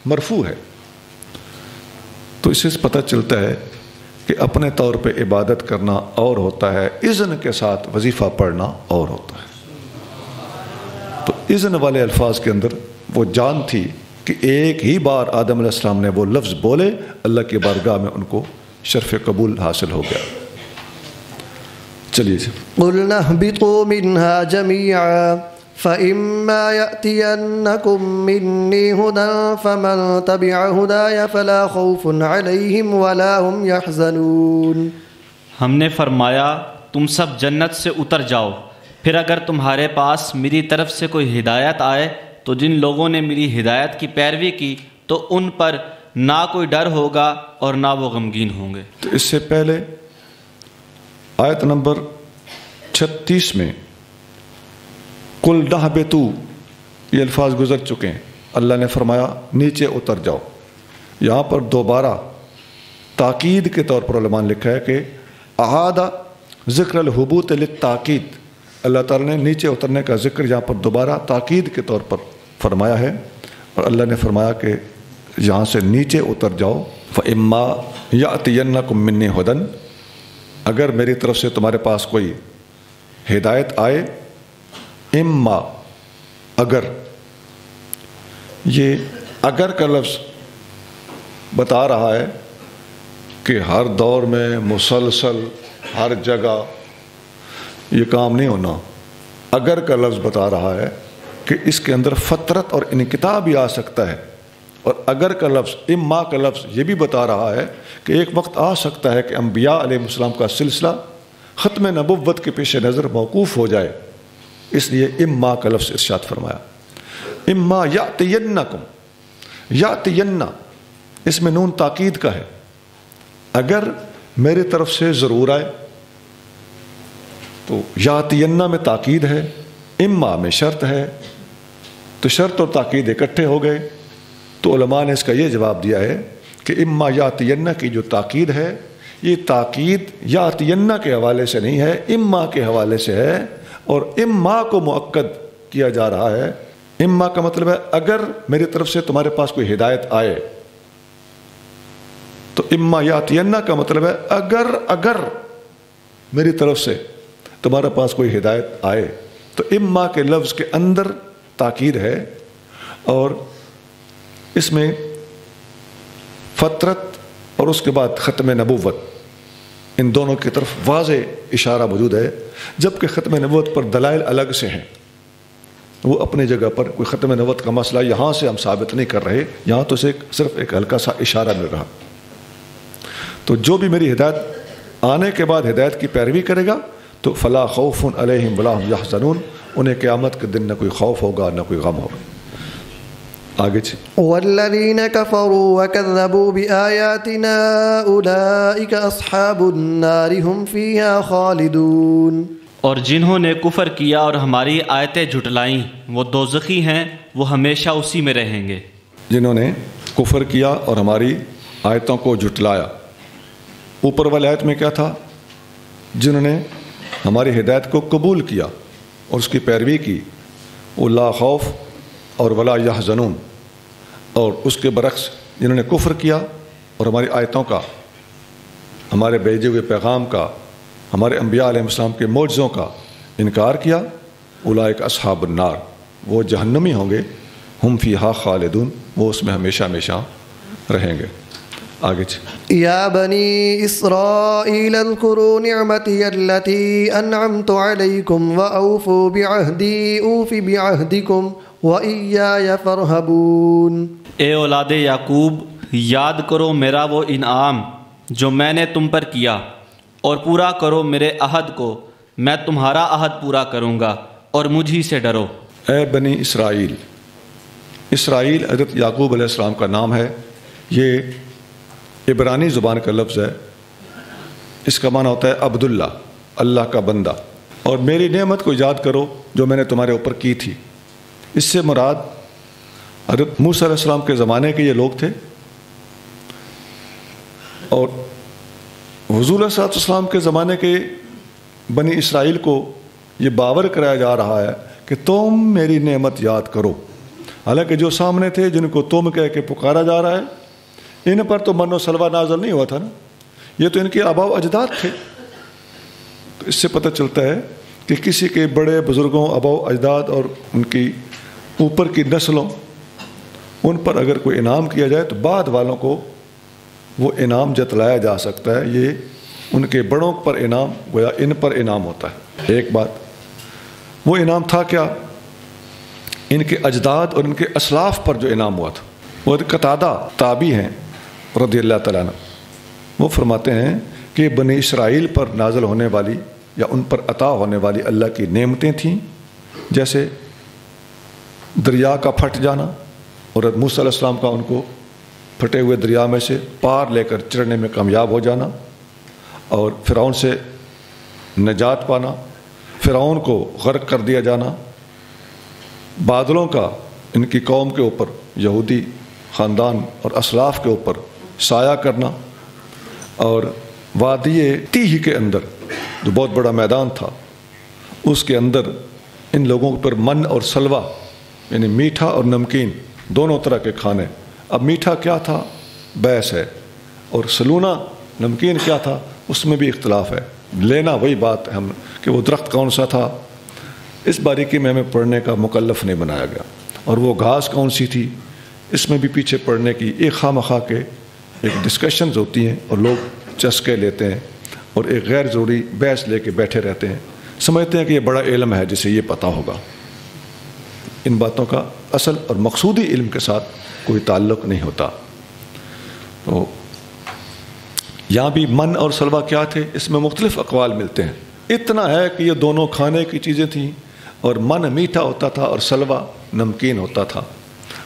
मरफू है। तो इससे पता चलता है कि अपने तौर पे इबादत करना और होता है, इज़्न के साथ वजीफ़ा पढ़ना और होता है। तो इज़्न वाले अल्फाज के अंदर वो जान थी कि एक ही बार आदम अलैहिस्सलाम ने वो लफ्ज़ बोले, अल्लाह की बारगाह में उनको शर्फ़ कबूल हासिल हो गया। चलिए। कुलनहबितू मिन्हा जमीआ फइम्मा यअतियन्नकुम मिन्नी हुदन फमन तबिअ हुदाया फला खौफुन अलैहिम वला हुम यहज़नून। हमने फरमाया तुम सब जन्नत से उतर जाओ, फिर अगर तुम्हारे पास मेरी तरफ से कोई हिदायत आए तो जिन लोगों ने मेरी हिदायत की पैरवी की तो उन पर ना कोई डर होगा और ना वो गमगीन होंगे। तो इससे पहले आयत नंबर 36 में कुल नहबितू, ये अल्फाज गुजर चुके हैं। अल्लाह ने फरमाया नीचे उतर जाओ। यहाँ पर दोबारा ताकीद के तौर पर उलमा ने लिखा है कि आदा ज़िक्रल हुबूत लित्ताकीद, अल्लाह ताला ने नीचे उतरने का जिक्र यहाँ पर दोबारा ताकीद के तौर पर फरमाया है। और अल्लाह ने फरमाया कि यहाँ से नीचे उतर जाओ। फ़इम्मा यअतियन्नकुम मिन्नी हुदन, अगर मेरी तरफ से तुम्हारे पास कोई हिदायत आए। इम्मा अगर, ये अगर का लफ्ज़ बता रहा है कि हर दौर में मुसलसल हर जगह ये काम नहीं होना। अगर का लफ्ज़ बता रहा है कि इसके अंदर फ़तरत और इनकिताब भी आ सकता है। और अगर का लफ्ज़, इम्मा का लफ्ज़ ये भी बता रहा है कि एक वक्त आ सकता है कि अम्बिया अलैहिस्सलाम का सिलसिला ख़त्म नबुव्वत के पेश नज़र मौकूफ़ हो जाए, इसलिए इम्मा का लफ्ज़ इरशाद फरमाया। इम्मा यातियन्नकुम, यातियन्ना इसमें नून ताकीद का है। अगर मेरी तरफ से ज़रूर आए, तो यातियन्ना में ताकीद है, इम्मा में शर्त है, तो शर्त और ताकीद इकट्ठे हो गए। तो उलमा ने इसका ये जवाब दिया है कि इम्मा यातियन्ना की जो ताकीद है ये ताकीद यातियन्ना के हवाले से नहीं है, इम्मा के हवाले से है। और इम्मा को मुअक्कद किया जा रहा है। इम्मा का मतलब है अगर मेरी तरफ से तुम्हारे पास कोई हिदायत आए। तो इम्मा यातियन्ना का मतलब है अगर अगर मेरी तरफ से तुम्हारे पास कोई हिदायत आए। तो इम्मा के लफ्ज़ के अंदर ताकीद है और इसमें फ़तरत और उसके बाद ख़त्म नबुव्वत, इन दोनों की तरफ वाज़ेह इशारा मौजूद है। जबकि ख़त्म नबुव्वत पर दलाइल अलग से हैं, वो अपनी जगह पर। कोई ख़त्म नबुव्वत का मसला यहाँ से हम साबित नहीं कर रहे, यहाँ तो सिर्फ एक हल्का सा इशारा मिल रहा। तो जो भी मेरी हिदायत आने के बाद हिदायत की पैरवी करेगा तो फ़ला खौफ़ुन अलैहिम वला हम यहज़नून, उन्हें क़यामत के दिन न कोई खौफ होगा न कोई गम होगा। आगे वल्लज़ीना कफ़रू वकज़्ज़बू बिआयातिना उलाइका अस्हाबुन नारि हुम फ़ीहा ख़ालिदून, और जिन्होंने कुफ़र किया और हमारी आयतें झुटलाईं वो दोज़खी हैं, वो हमेशा उसी में रहेंगे। जिन्होंने कुफ़र किया और हमारी आयतों को झुटलाया, ऊपर वाली आयत में क्या था? जिन्होंने हमारी हिदायत को कबूल किया और उसकी पैरवी की, ला खौफ और वला यहज़नून, और उसके बरक्स जिन्होंने कुफ़र किया और हमारी आयतों का, हमारे भेजे हुए पैगाम का, हमारे अम्बिया अलैहिस्सलाम के मौजज़ों का इनकार किया, उलाइक अस्हाबुन नार, वो जहन्नमी होंगे, हम फ़ीहा खालिदून, वो उसमें हमेशा हमेशा रहेंगे। आगे या बनी इस्राईल अज़्कुरू निअमती अल्लती अनअमतु अलैकुम व औफू बिअहदी औफी बिअहदिकुम व इय्याया फरहबून। ए औलादे याकूब, याद करो मेरा वो इनाम जो मैंने तुम पर किया, और पूरा करो मेरे अहद को, मैं तुम्हारा अहद पूरा करूँगा, और मुझी से डरो। ए बनी इसराइल, इसराइल हज़रत याकूब अलैहिस्सलाम का नाम है, ये इब्रानी ज़ुबान का लफ्ज़ है, इसका माना होता है अब्दुल्ला, अल्लाह का बंदा। और मेरी नेमत को याद करो जो मैंने तुम्हारे ऊपर की थी, इससे मुराद हज़रत मूसा अलैहिस्सलाम के ज़माने के ये लोग थे, और हुज़ूर सल्लल्लाहु के ज़माने के बनी इसराइल को ये बावर कराया जा रहा है कि तुम मेरी नेमत याद करो, हालांकि जो सामने थे जिनको तुम कह के पुकारा जा रहा है, इन पर तो मनो सलवा नाजल नहीं हुआ था ना, ये तो इनके आबाव अजदाद थे। तो इससे पता चलता है कि किसी के बड़े बुज़ुर्गों, आबाव अजदाद और उनकी ऊपर की नस्लों, उन पर अगर कोई इनाम किया जाए तो बाद वालों को वो इनाम जतलाया जा सकता है, ये उनके बड़ों पर इनाम, गोया इन पर इनाम होता है। एक बात, वो इनाम था क्या? इनके अजदाद और इनके असलाफ पर जो इनाम हुआ था। वो कतादा ताबी हैं रदियल्लाहु तआला अन्हु, वो फरमाते हैं कि बनी इसराइल पर नाजल होने वाली या उन पर अता होने वाली अल्लाह की नेमतें थीं, जैसे दरिया का फट जाना, और मूसा अलैहिस्सलाम का उनको फटे हुए दरिया में से पार लेकर चढ़ने में कामयाब हो जाना, और फ़िरौन से नजात पाना, फ़िरौन को गर्क कर दिया जाना, बादलों का इनकी कौम के ऊपर, यहूदी ख़ानदान और असलाफ के ऊपर साया करना, और वादिये तीह के अंदर जो बहुत बड़ा मैदान था उसके अंदर इन लोगों पर मन और सलवा, यानी मीठा और नमकीन दोनों तरह के खाने। अब मीठा क्या था? बैस है, और सलूना नमकीन क्या था? उसमें भी इख्तलाफ है। लेना वही बात है हम कि वो दरख्त कौन सा था, इस बारीकी में हमें पढ़ने का मुकल्लफ नहीं बनाया गया, और वो घास कौन सी थी, इसमें भी पीछे पढ़ने की एक खामखा के एक डिस्कशंस होती हैं, और लोग चस्के लेते हैं और एक गैर ज़रूरी बहस लेके बैठे रहते हैं, समझते हैं कि ये बड़ा इल्म है जिसे ये पता होगा। इन बातों का असल और मकसूदी इल्म के साथ कोई ताल्लुक़ नहीं होता। तो यहाँ भी मन और सलवा क्या थे, इसमें मुख्तलिफ अक़वाल मिलते हैं। इतना है कि ये दोनों खाने की चीज़ें थीं, और मन मीठा होता था और सलवा नमकीन होता था।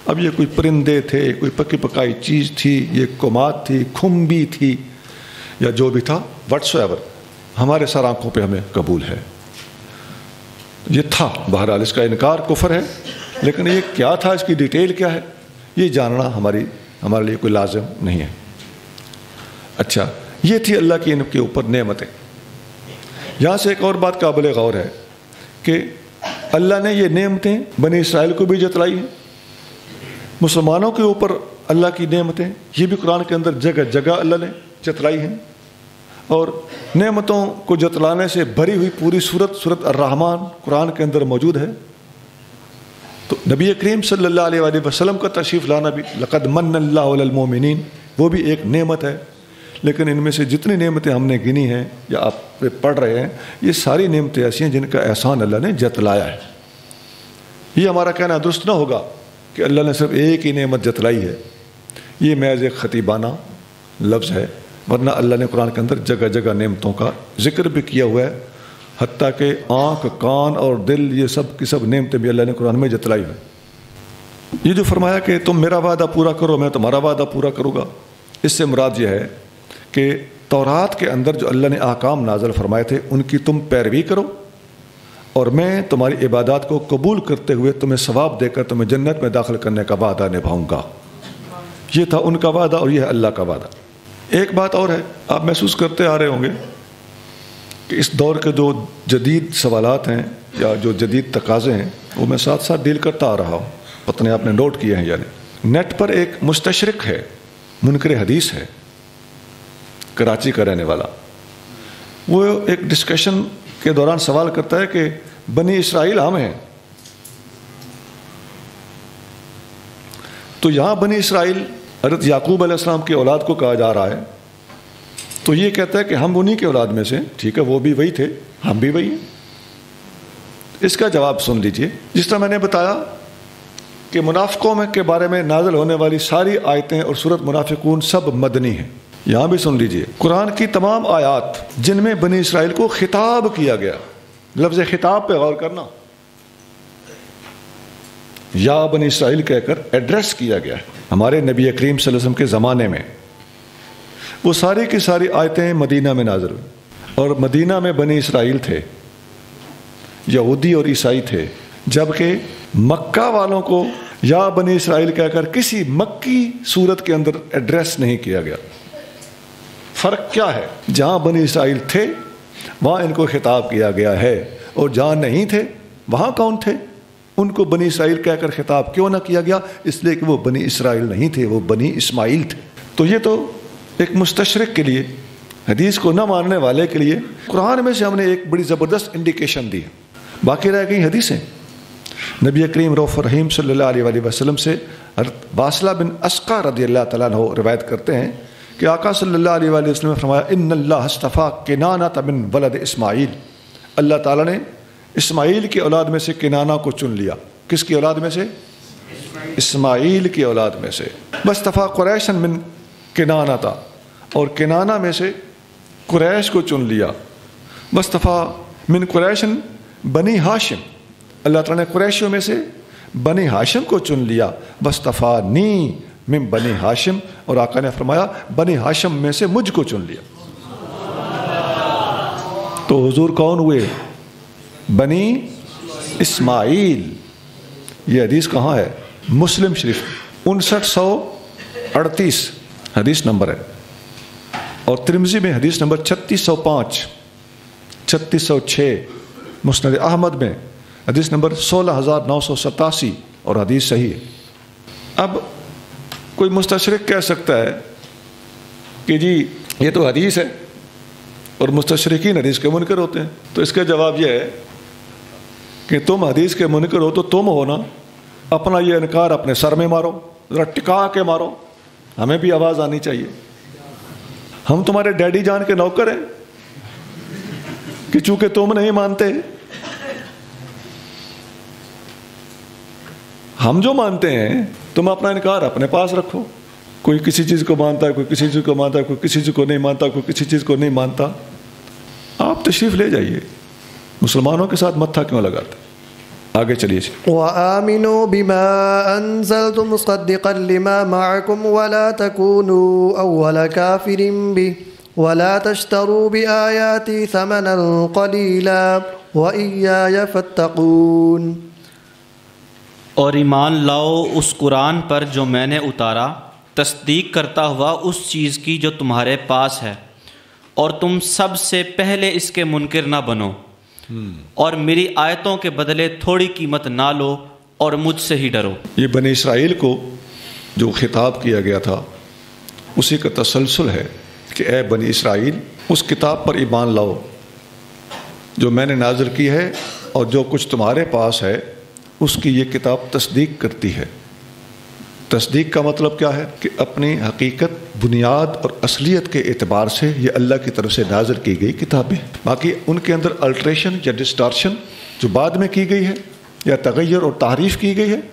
अब ये कोई परिंदे थे, कोई पकी पकाई चीज़ थी, ये कुमात थी, खुम्बी थी, या जो भी था, व्हाट्सएवर हमारे सर आँखों पर हमें कबूल है, ये था। बहरहाल इसका इनकार कुफर है, लेकिन ये क्या था, इसकी डिटेल क्या है, ये जानना हमारे लिए कोई लाजिम नहीं है। अच्छा, ये थी अल्लाह की इनके ऊपर नेमतें। यहाँ से एक और बात काबिल गौर है कि अल्लाह ने ये नेमतें बनी इसराइल को भी जतलाई हैं, मुसलमानों के ऊपर अल्लाह की नेमतें ये भी कुरान के अंदर जगह जगह अल्लाह ने जतलाई हैं। और नेमतों को जतलाने से भरी हुई पूरी सूरत अर्रहमान कुरान के अंदर मौजूद है। तो नबी करीम सल्लल्लाहु अलैहि वसल्लम का तशरीफ़ लाना भी, लक़द मन्नल्लाहु अलल मोमिनीन, वो भी एक नेमत है। लेकिन इनमें से जितनी नेमतें हमने गिनी हैं या आप पढ़ रहे हैं, ये सारी नेमतें ऐसी हैं जिनका एहसान अल्लाह ने जतलाया है। ये हमारा कहना दुरुस्त ना होगा कि अल्लाह ने सिर्फ एक ही नेमत जतलाई है, ये महज़ एक खतीबाना लफ्ज़ है, वरना अल्लाह ने कुरान के अंदर जगह जगह नेमतों का जिक्र भी किया हुआ है। हत्ता के आँख, कान और दिल, ये सब की सब नेमतें भी अल्लाह ने कुरान में जतलाई हैं। ये जो फरमाया कि तुम मेरा वादा पूरा करो, मैं तुम्हारा वादा पूरा करूँगा, इससे मुराद ये है कि तौरात के अंदर जो अल्लाह ने आकाम नाजल फरमाए थे उनकी तुम पैरवी करो और मैं तुम्हारी इबादत को कबूल करते हुए तुम्हें सवाब देकर तुम्हें जन्नत में दाखिल करने का वादा निभाऊँगा। ये था उनका वादा और यह है अल्लाह का वादा। एक बात और है, आप महसूस करते आ रहे होंगे कि इस दौर के जो जदीद सवालात हैं या जो जदीद तकाजे हैं वो मैं साथ साथ डील करता आ रहा हूँ, पता नहीं आपने नोट किए हैं या नहीं। नेट पर एक मुस्तशरिक है, मुनकर हदीस है, कराची का रहने वाला, वो एक डिस्कशन के दौरान सवाल करता है कि बनी इसराइल हम हैं, तो यहाँ बनी इसराइल हज़रत याकूब अलैहिस्सलाम की औलाद को कहा जा रहा है, तो ये कहता है कि हम उन्हीं के औलाद में से, ठीक है वो भी वही थे, हम भी वही हैं। इसका जवाब सुन लीजिए। जिस तरह मैंने बताया कि मुनाफिकों में के बारे में नाज़िल होने वाली सारी आयतें और सूरत मुनाफिकून सब मदनी हैं, यहाँ भी सुन लीजिए। कुरान की तमाम आयात जिनमें बनी इसराइल को खिताब किया गया, लफ्ज़ खिताब पर गौर करना, या बनी इसराइल कहकर एड्रेस किया गया है हमारे नबी करीम सल्लल्लाहु अलैहि वसल्लम के ज़माने में, वो सारी की सारी आयतें मदीना में नाज़िल हुई और मदीना में बनी इसराइल थे, यहूदी और ईसाई थे। जबकि मक्का वालों को या बनी इसराइल कहकर किसी मक्की सूरत के अंदर एड्रेस नहीं किया गया। फ़र्क क्या है? जहाँ बनी इसराइल थे वहाँ इनको खिताब किया गया है और जहाँ नहीं थे वहाँ कौन थे, उनको बनी इसराइल कहकर खिताब क्यों ना किया गया? इसलिए कि वो बनी इसराइल नहीं थे, वो बनी इस्माइल थे। तो ये तो एक मुस्तशरिक के लिए, हदीस को ना मानने वाले के लिए कुरान में से हमने एक बड़ी ज़बरदस्त इंडिकेशन दी है। बाकी रह गई हदीसें। नबी करीम रऊफ़ुर रहीम सल्लल्लाहु अलैहि वसल्लम से हज़रत वासिला बिन अस्का रदियल्लाहु तआला अन्हु रिवायत करते हैं कि आका सल्लल्लाहु अलैहि वसल्लम ने फरमाया, इन्नल्लाह अस्तफा किनाना बिन वलद इस्माइल, अल्लाह ताला ने इस्माइल की औलाद में से किनाना को चुन लिया। किसकी औलाद में से? इस्माइल की औलाद में से। बस तफ़ा कुरैशन मिन किनाना था और किनाना में से कुरैश को चुन लिया। बस तफ़ा मिन कुरैशन बनी हाशिम, अल्लाह ताला ने कुरैशियों में से बनी हाशिम को चुन लिया। बस तफ़ा नी मिन बनी हाशिम, और आका ने फरमाया बनी हाशिम में से मुझको चुन लिया। तो हुजूर कौन हुए? बनी इस्माइल। ये हदीस कहाँ है? मुस्लिम शरीफ 5938 हदीस नंबर है और तिरमिज़ी में हदीस नंबर 3605, 3606, मुस्नद अहमद में हदीस नंबर 16987 और हदीस सही है। अब कोई मुस्तशरिक कह सकता है कि जी ये तो हदीस है और मुस्तशरिकीन हदीस के मुनकर होते हैं, तो इसका जवाब यह है कि तुम हदीस के मुनकर हो तो तुम हो ना, अपना ये इनकार अपने सर में मारो, ज़रा टिका के मारो, हमें भी आवाज़ आनी चाहिए। हम तुम्हारे डैडी जान के नौकर हैं कि चूंकि तुम नहीं मानते, हम जो मानते हैं तुम अपना इनकार अपने पास रखो। कोई किसी चीज़ को मानता है, कोई किसी चीज़ को मानता है, कोई किसी चीज़ को नहीं मानता, कोई किसी चीज़ को नहीं मानता। आप तशरीफ़ ले जाइए, मुसलमानों के साथ मत्था क्यों लगाते? आगे चलिए। वआमिनु बिमा अंज़लतु मुसद्दिक़न लिमा मअकुम वला तकूनू अव्वल काफ़िरिन बि वला तश्तरू बिआयाती समनन क़लीला व इय्याया फत्तक़ून। और ईमान लाओ उस कुरान पर जो मैंने उतारा, तस्दीक करता हुआ उस चीज़ की जो तुम्हारे पास है, और तुम सब से पहले इसके मुनकिर ना बनो, और मेरी आयतों के बदले थोड़ी कीमत ना लो और मुझसे ही डरो। ये बनी इसराइल को जो खिताब किया गया था उसी का तसलसल है कि ए बनी इसराइल, उस किताब पर ईमान लाओ जो मैंने नाजिल की है और जो कुछ तुम्हारे पास है उसकी ये किताब तस्दीक करती है। तस्दीक का मतलब क्या है? कि अपनी हकीकत, बुनियाद और असलियत के एतबार से ये अल्लाह की तरफ से नाज़िल की गई किताबें, बाकी उनके अंदर अल्ट्रेशन या डिस्टार्शन जो बाद में की गई है या तगय्युर और तारीफ़ की गई है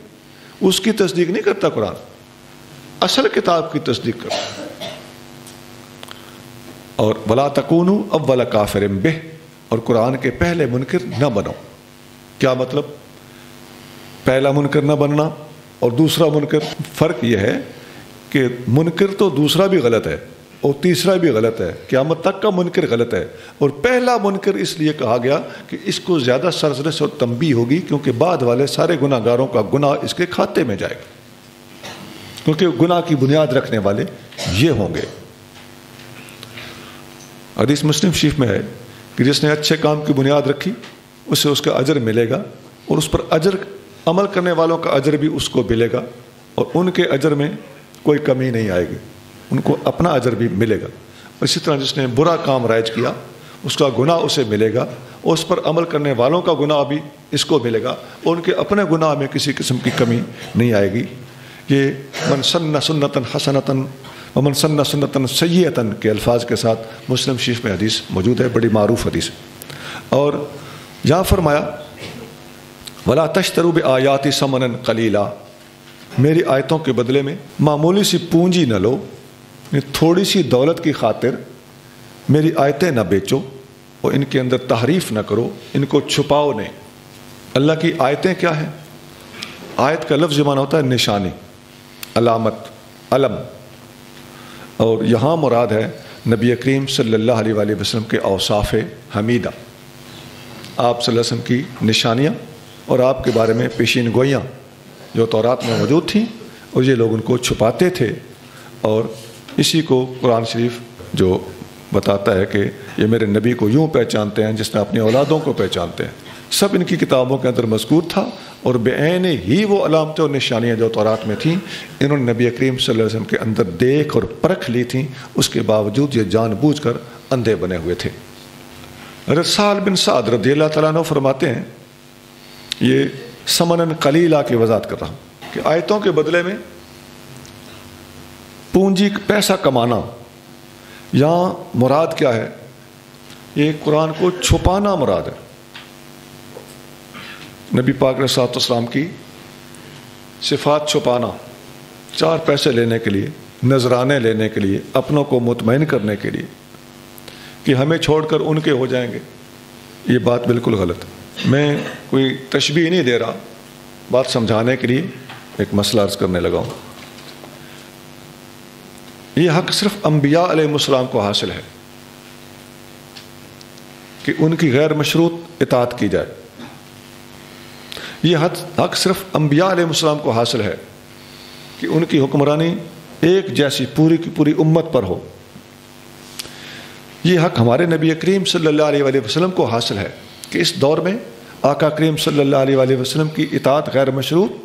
उसकी तस्दीक नहीं करता कुरान, असल किताब की तस्दीक करता। और वला तकूनू अव्वल काफ़िरिन बिह, और कुरान के पहले मुनकर न बनो। क्या मतलब? पहला मुनकर न बनना और दूसरा मुनकर, फ़र्क यह है कि मुनकर तो दूसरा भी गलत है और तीसरा भी गलत है, क़यामत तक का मुनकर गलत है। और पहला मुनकर इसलिए कहा गया कि इसको ज़्यादा सरजरस और तंबीह होगी, क्योंकि बाद वाले सारे गुनाहगारों का गुनाह इसके खाते में जाएगा, क्योंकि गुनाह की बुनियाद रखने वाले ये होंगे। हदीस मुस्लिम शरीफ में है कि जिसने अच्छे काम की बुनियाद रखी उसे उसका अजर मिलेगा, और उस पर अजर अमल करने वालों का अजर भी उसको मिलेगा, और उनके अजर में कोई कमी नहीं आएगी, उनको अपना अजर भी मिलेगा। और इसी तरह जिसने बुरा काम राइज किया उसका गुनाह उसे मिलेगा, और उस पर अमल करने वालों का गुनाह भी इसको मिलेगा, और उनके अपने गुनाह में किसी किस्म की कमी नहीं आएगी। ये मन सन्ना सुन्नतन हसनतन व मन सन्ना सुन्नतन सय्यतन के अल्फाज के साथ मुस्लिम शरीफ में हदीस मौजूद है, बड़ी मारूफ हदीस। और यहाँ फरमाया वला तश्तरू बि आयाती समनन कलीला, मेरी आयतों के बदले में मामूली सी पूंजी न लो, थोड़ी सी दौलत की खातिर मेरी आयतें ना बेचो और इनके अंदर तहरीफ ना करो, इनको छुपाओ नहीं। अल्लाह की आयतें क्या हैं? आयत का लफ्ज़ माना होता है निशानी, अलामत, अलम। और यहाँ मुराद है नबी करीम सल्लल्लाहु अलैहि वसल्लम के औसाफ़ हमीदा, आप सल्लल्लाहु अलैहि वसल्लम की निशानियाँ और आपके बारे में पेशीन गोइयाँ जो तौरात में मौजूद थीं, और ये लोग उनको छुपाते थे। और इसी को कुरान शरीफ जो बताता है कि ये मेरे नबी को यूँ पहचानते हैं जिसने अपनी औलादों को पहचानते हैं, सब इनकी किताबों के अंदर मज़कूर था। और बेऐन ही वो अलामतें और निशानियाँ जो तौरात में थीं इन्होंने नबी करीम सल्लल्लाहु अलैहि वसल्लम के अंदर देख और परख ली थीं, उसके बावजूद ये जानबूझकर अंधे बने हुए थे। रसाल बिन साद रदियल्लाहु तआला अन्हु फरमाते हैं, ये समनन कलीला की वजात कर रहा हूँ कि आयतों के बदले में पूंजी पैसा कमाना, यहाँ मुराद क्या है? ये कुरान को छुपाना मुराद है, नबी पाक अलैहिस्सलाम की सिफात छुपाना, चार पैसे लेने के लिए, नजराने लेने के लिए, अपनों को मुतमईन करने के लिए कि हमें छोड़कर उनके हो जाएंगे। ये बात बिल्कुल गलत है। मैं कोई तशबीह नहीं दे रहा, बात समझाने के लिए एक मसला अर्ज़ करने लगा हूँ। ये हक़ सिर्फ अम्बिया अलैहिस्सलाम को हासिल है कि उनकी गैर मशरूत इताअत की जाए। यह हक़ सिर्फ अम्बिया अलैहिस्सलाम को हासिल है कि उनकी हुक्मरानी एक जैसी पूरी की पूरी उम्मत पर हो। यह हक़ हमारे नबी करीम सल्लल्लाहु अलैहि वसल्लम को हासिल है कि इस दौर में आका करीम सल्लल्लाहु अलैहि वसल्लम की इताअत गैर मशरूत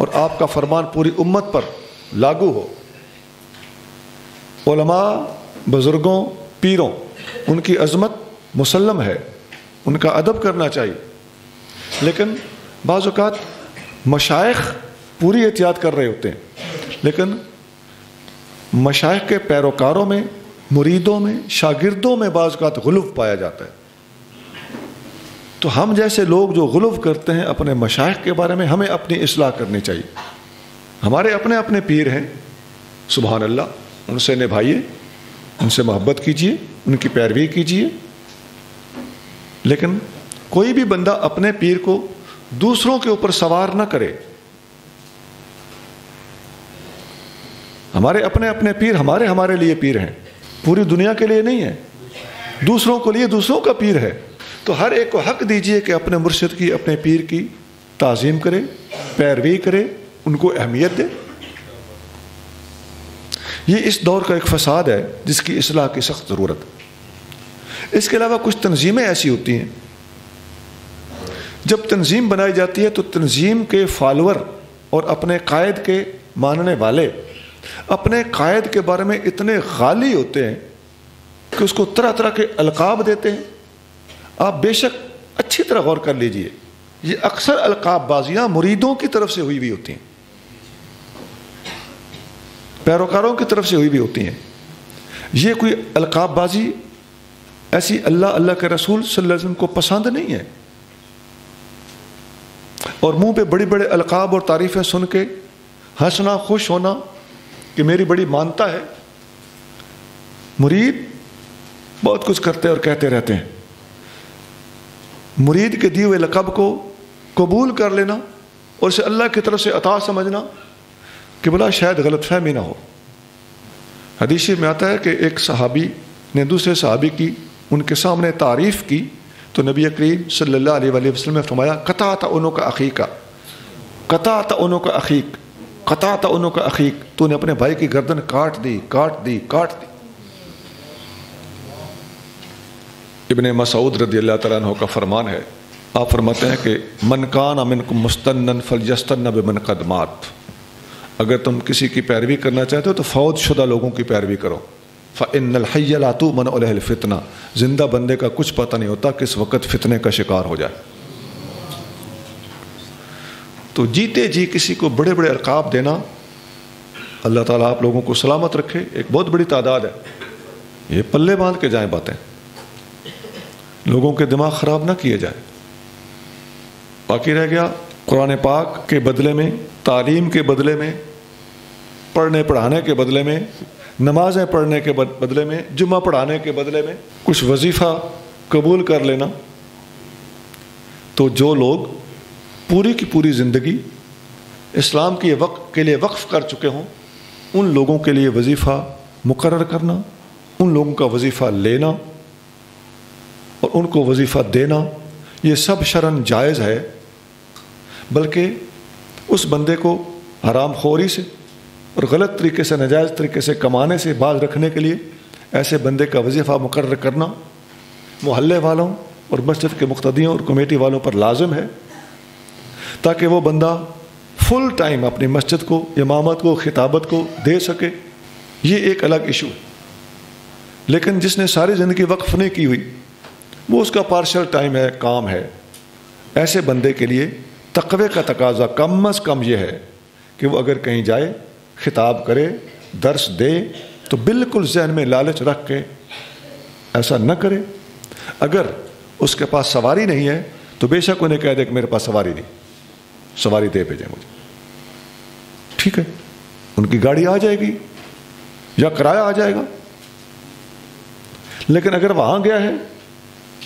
और आपका फरमान पूरी उम्मत पर लागू हो। उलमा, बुज़ुर्गों, पीरों, उनकी अज़मत मुसल्लम है, उनका अदब करना चाहिए, लेकिन बाज़ औक़ात मशाइख पूरी एहतियात कर रहे होते हैं, लेकिन मशाइख के पैरोकारों में, मुरीदों में, शागिर्दों में बाज़ औक़ात गुलव पाया जाता है। तो हम जैसे लोग जो गुलव करते हैं अपने मशाइख के बारे में, हमें अपनी इस्लाह करनी चाहिए। हमारे अपने अपने पीर हैं, सुबहान अल्लाह, उनसे निभाइए, उनसे मोहब्बत कीजिए, उनकी पैरवी कीजिए, लेकिन कोई भी बंदा अपने पीर को दूसरों के ऊपर सवार ना करे। हमारे अपने अपने पीर हमारे हमारे लिए पीर हैं, पूरी दुनिया के लिए नहीं है, दूसरों के लिए दूसरों का पीर है। तो हर एक को हक दीजिए कि अपने मुर्शिद की, अपने पीर की ताज़ीम करे, पैरवी करे, उनको अहमियत दे। ये इस दौर का एक फ़साद है जिसकी इस्लाह की सख्त ज़रूरत है। इसके अलावा कुछ तंजीमें ऐसी होती हैं, जब तंजीम बनाई जाती है तो तंजीम के फॉलोअर और अपने कायद के मानने वाले अपने कायद के बारे में इतने खाली होते हैं कि उसको तरह तरह के अलकाब देते हैं। आप बेशक अच्छी तरह गौर कर लीजिए, ये अक्सर अलकाबबाजियाँ मुरीदों की तरफ से हुई भी होती हैं, पैरोकारों की तरफ से हुई भी होती हैं। ये कोई अलकाबबाजी ऐसी अल्लाह अल्लाह के रसूल सल्लल्लाहु अलैहि वसल्लम को पसंद नहीं है। और मुंह पे बड़े बड़े अलकाब और तारीफ़ें सुन के हंसना, खुश होना कि मेरी बड़ी मानता है। मुरीद बहुत कुछ करते और कहते रहते हैं, मुरीद के दिए हुए लक़ब को कबूल कर लेना और इसे अल्लाह की तरफ से अता समझना कि भला शायद गलत फहमी ना हो। हदीस में आता है कि एक सहाबी ने दूसरे सहाबी की उनके सामने तारीफ़ की तो नबी करीम सल्लल्लाहु अलैहि वसल्लम ने फरमाया कता था उनों का अखीक, तूने अपने भाई की गर्दन काट दी। इब्ने मसऊद रदियल्लाहु तआला अन्हु का फरमान है, आप फरमाते हैं कि मन काना मिनकुम मुस्तन्नन फलयस्तन्न बिमन कद मात, अगर तुम किसी की पैरवी करना चाहते हो तो फौत शुदा लोगों की पैरवी करो। फ़इन्नल हय्य ला तुमन अलैहिल फितना, जिंदा बंदे का कुछ पता नहीं होता किस वक़्त फितने का शिकार हो जाए। तो जीते जी किसी को बड़े बड़े अलकाब देना, अल्लाह ताला आप लोगों को सलामत रखे, एक बहुत बड़ी तादाद है। ये पल्ले बांध के जाएँ बातें, लोगों के दिमाग ख़राब ना किए जाए। बाकी रह गया कुरान पाक के बदले में, तालीम के बदले में, पढ़ने पढ़ाने के बदले में, नमाज़ें पढ़ने के बदले में, जुम्मा पढ़ाने के बदले में कुछ वजीफ़ा कबूल कर लेना। तो जो लोग पूरी की पूरी ज़िंदगी इस्लाम की वक्त के लिए वक्फ़ कर चुके हों, उन लोगों के लिए वजीफ़ा मुकर्रर करना, उन लोगों का वजीफ़ा लेना और उनको वजीफ़ा देना, ये सब शरन जायज़ है। बल्कि उस बंदे को हराम खोरी से और गलत तरीके से, नाजायज़ तरीके से कमाने से बाज रखने के लिए ऐसे बंदे का वजीफ़ा मुकर्रर करना मोहल्ले वालों और मस्जिद के मुक्तदियों और कमेटी वालों पर लाजिम है, ताकि वो बंदा फुल टाइम अपनी मस्जिद को, इमामत को, खिताबत को दे सके। ये एक अलग इशू है। लेकिन जिसने सारी ज़िंदगी वक्फ़ नहीं की हुई, वो उसका पार्शल टाइम है, काम है, ऐसे बंदे के लिए तकवे का तकाजा कम अज़ कम यह है कि वो अगर कहीं जाए, खिताब करे, दर्स दे, तो बिल्कुल जहन में लालच रख के ऐसा न करे। अगर उसके पास सवारी नहीं है तो बेशक उन्हें कह दे कि मेरे पास सवारी नहीं, सवारी दे भेजें मुझे, ठीक है, उनकी गाड़ी आ जाएगी या किराया आ जाएगा। लेकिन अगर वहाँ गया है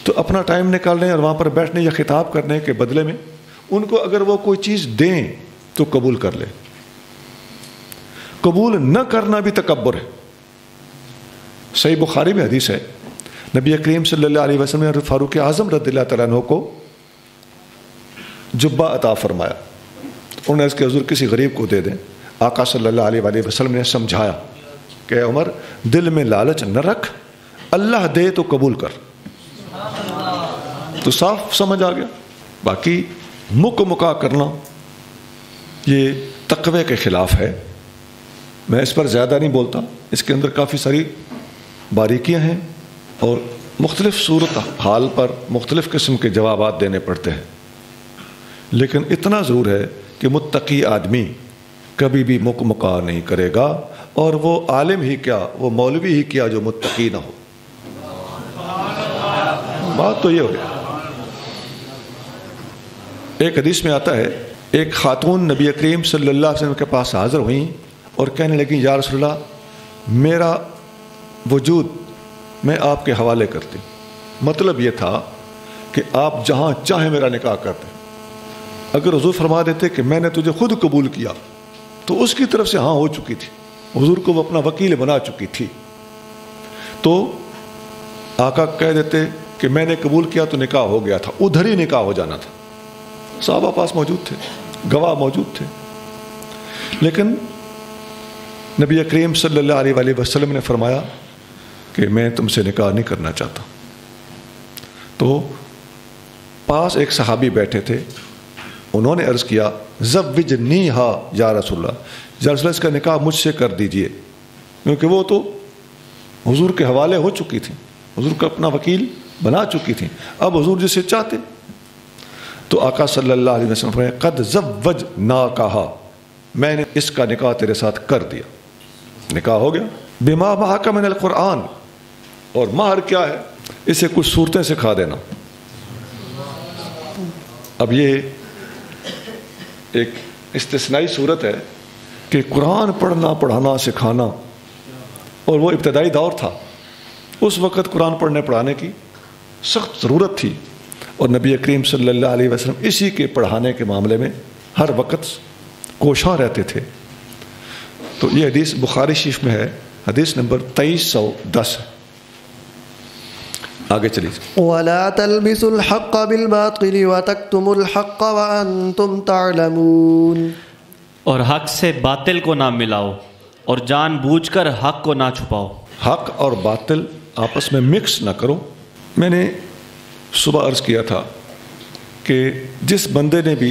तो अपना टाइम निकालने और वहाँ पर बैठने या खिताब करने के बदले में उनको अगर वो कोई चीज़ दें तो कबूल कर ले। कबूल न करना भी तकब्बुर है। सही बुखारी में हदीस है, नबी करीम सल्लल्लाहु अलैहि वसल्लम ने फारूक आज़म रदियल्लाहु तआला अन्हु को जुब्बा अता फरमाया, उन्होंने इसके हुजूर किसी गरीब को दे दें। आका सल्लल्लाहु अलैहि वसल्लम ने समझाया कि उमर, दिल में लालच न रख, अल्लाह दे तो कबूल कर। तो साफ समझ आ गया। बाकी मुक मुका करना ये तकवे के ख़िलाफ़ है। मैं इस पर ज़्यादा नहीं बोलता, इसके अंदर काफ़ी सारी बारीकियां हैं और मुख्तलिफ़ सूरत हाल पर मुख्तलिफ़ किस्म के जवाबात देने पड़ते हैं। लेकिन इतना ज़रूर है कि मुत्तकी आदमी कभी भी मुक मुका नहीं करेगा, और वो आलिम ही क्या, वो मौलवी ही क्या जो मुत्तकी ना हो। बात तो ये हो गई। एक हदीस में आता है, एक खातून नबी करीम सल्लल्लाहु अलैहि वसल्लम के पास हाज़िर हुई और कहने लगी, या रसूलल्लाह, मेरा वजूद मैं आपके हवाले करती। मतलब ये था कि आप जहाँ चाहे मेरा निकाह कर दें। अगर हुजूर फरमा देते कि मैंने तुझे खुद कबूल किया तो उसकी तरफ से हाँ हो चुकी थी, हुजूर को वो अपना वकील बना चुकी थी। तो आका कह देते कि मैंने कबूल किया तो निकाह हो गया था, उधर ही निकाह हो जाना था। साहबा पास मौजूद थे, गवाह मौजूद थे। लेकिन नबी करीम सल्लल्लाहु अलैहि वसल्लम ने फरमाया कि मैं तुमसे निकाह नहीं करना चाहता। तो पास एक सहाबी बैठे थे, उन्होंने अर्ज़ किया, ज़व्विजनी हा या रसूलल्लाह, इसका निकाह मुझसे कर दीजिए, क्योंकि वो तो हुजूर के हवाले हो चुकी थी, हुजूर का अपना वकील बना चुकी थी, अब हुजूर जिसे चाहते। तो आका सल्लल्लाहु अलैहि वसल्लम ने कद ज़व्वज ना कहा, मैंने इसका निकाह तेरे साथ कर दिया, निकाह हो गया। बिमा महाका मिनल कुरान, और माहर क्या है, इसे कुछ सूरतें सिखा देना। अब ये एक इस्तिस्नाई सूरत है कि कुरान पढ़ना, पढ़ाना, सिखाना, और वो इब्तदाई दौर था, उस वक़्त कुरान पढ़ने पढ़ाने की सख्त ज़रूरत थी। और नबी करीम सल्लल्लाहु अलैहि वसल्लम इसी के पढ़ाने के मामले में हर वक्त कोशां रहते थे। तो ये हदीस बुखारी शरीफ में है, हदीस नंबर 2310 है। आगे चलिए। वला तलबिसुल हक़ बिल बातिल व तक्तुमुल हक़ व अंतुम तालमून, और हक़ से बातिल को ना मिलाओ और जानबूझकर हक़ को ना छुपाओ। हक़ और बातिल आपस में मिक्स ना करो। मैंने सुबह अर्ज़ किया था कि जिस बंदे ने भी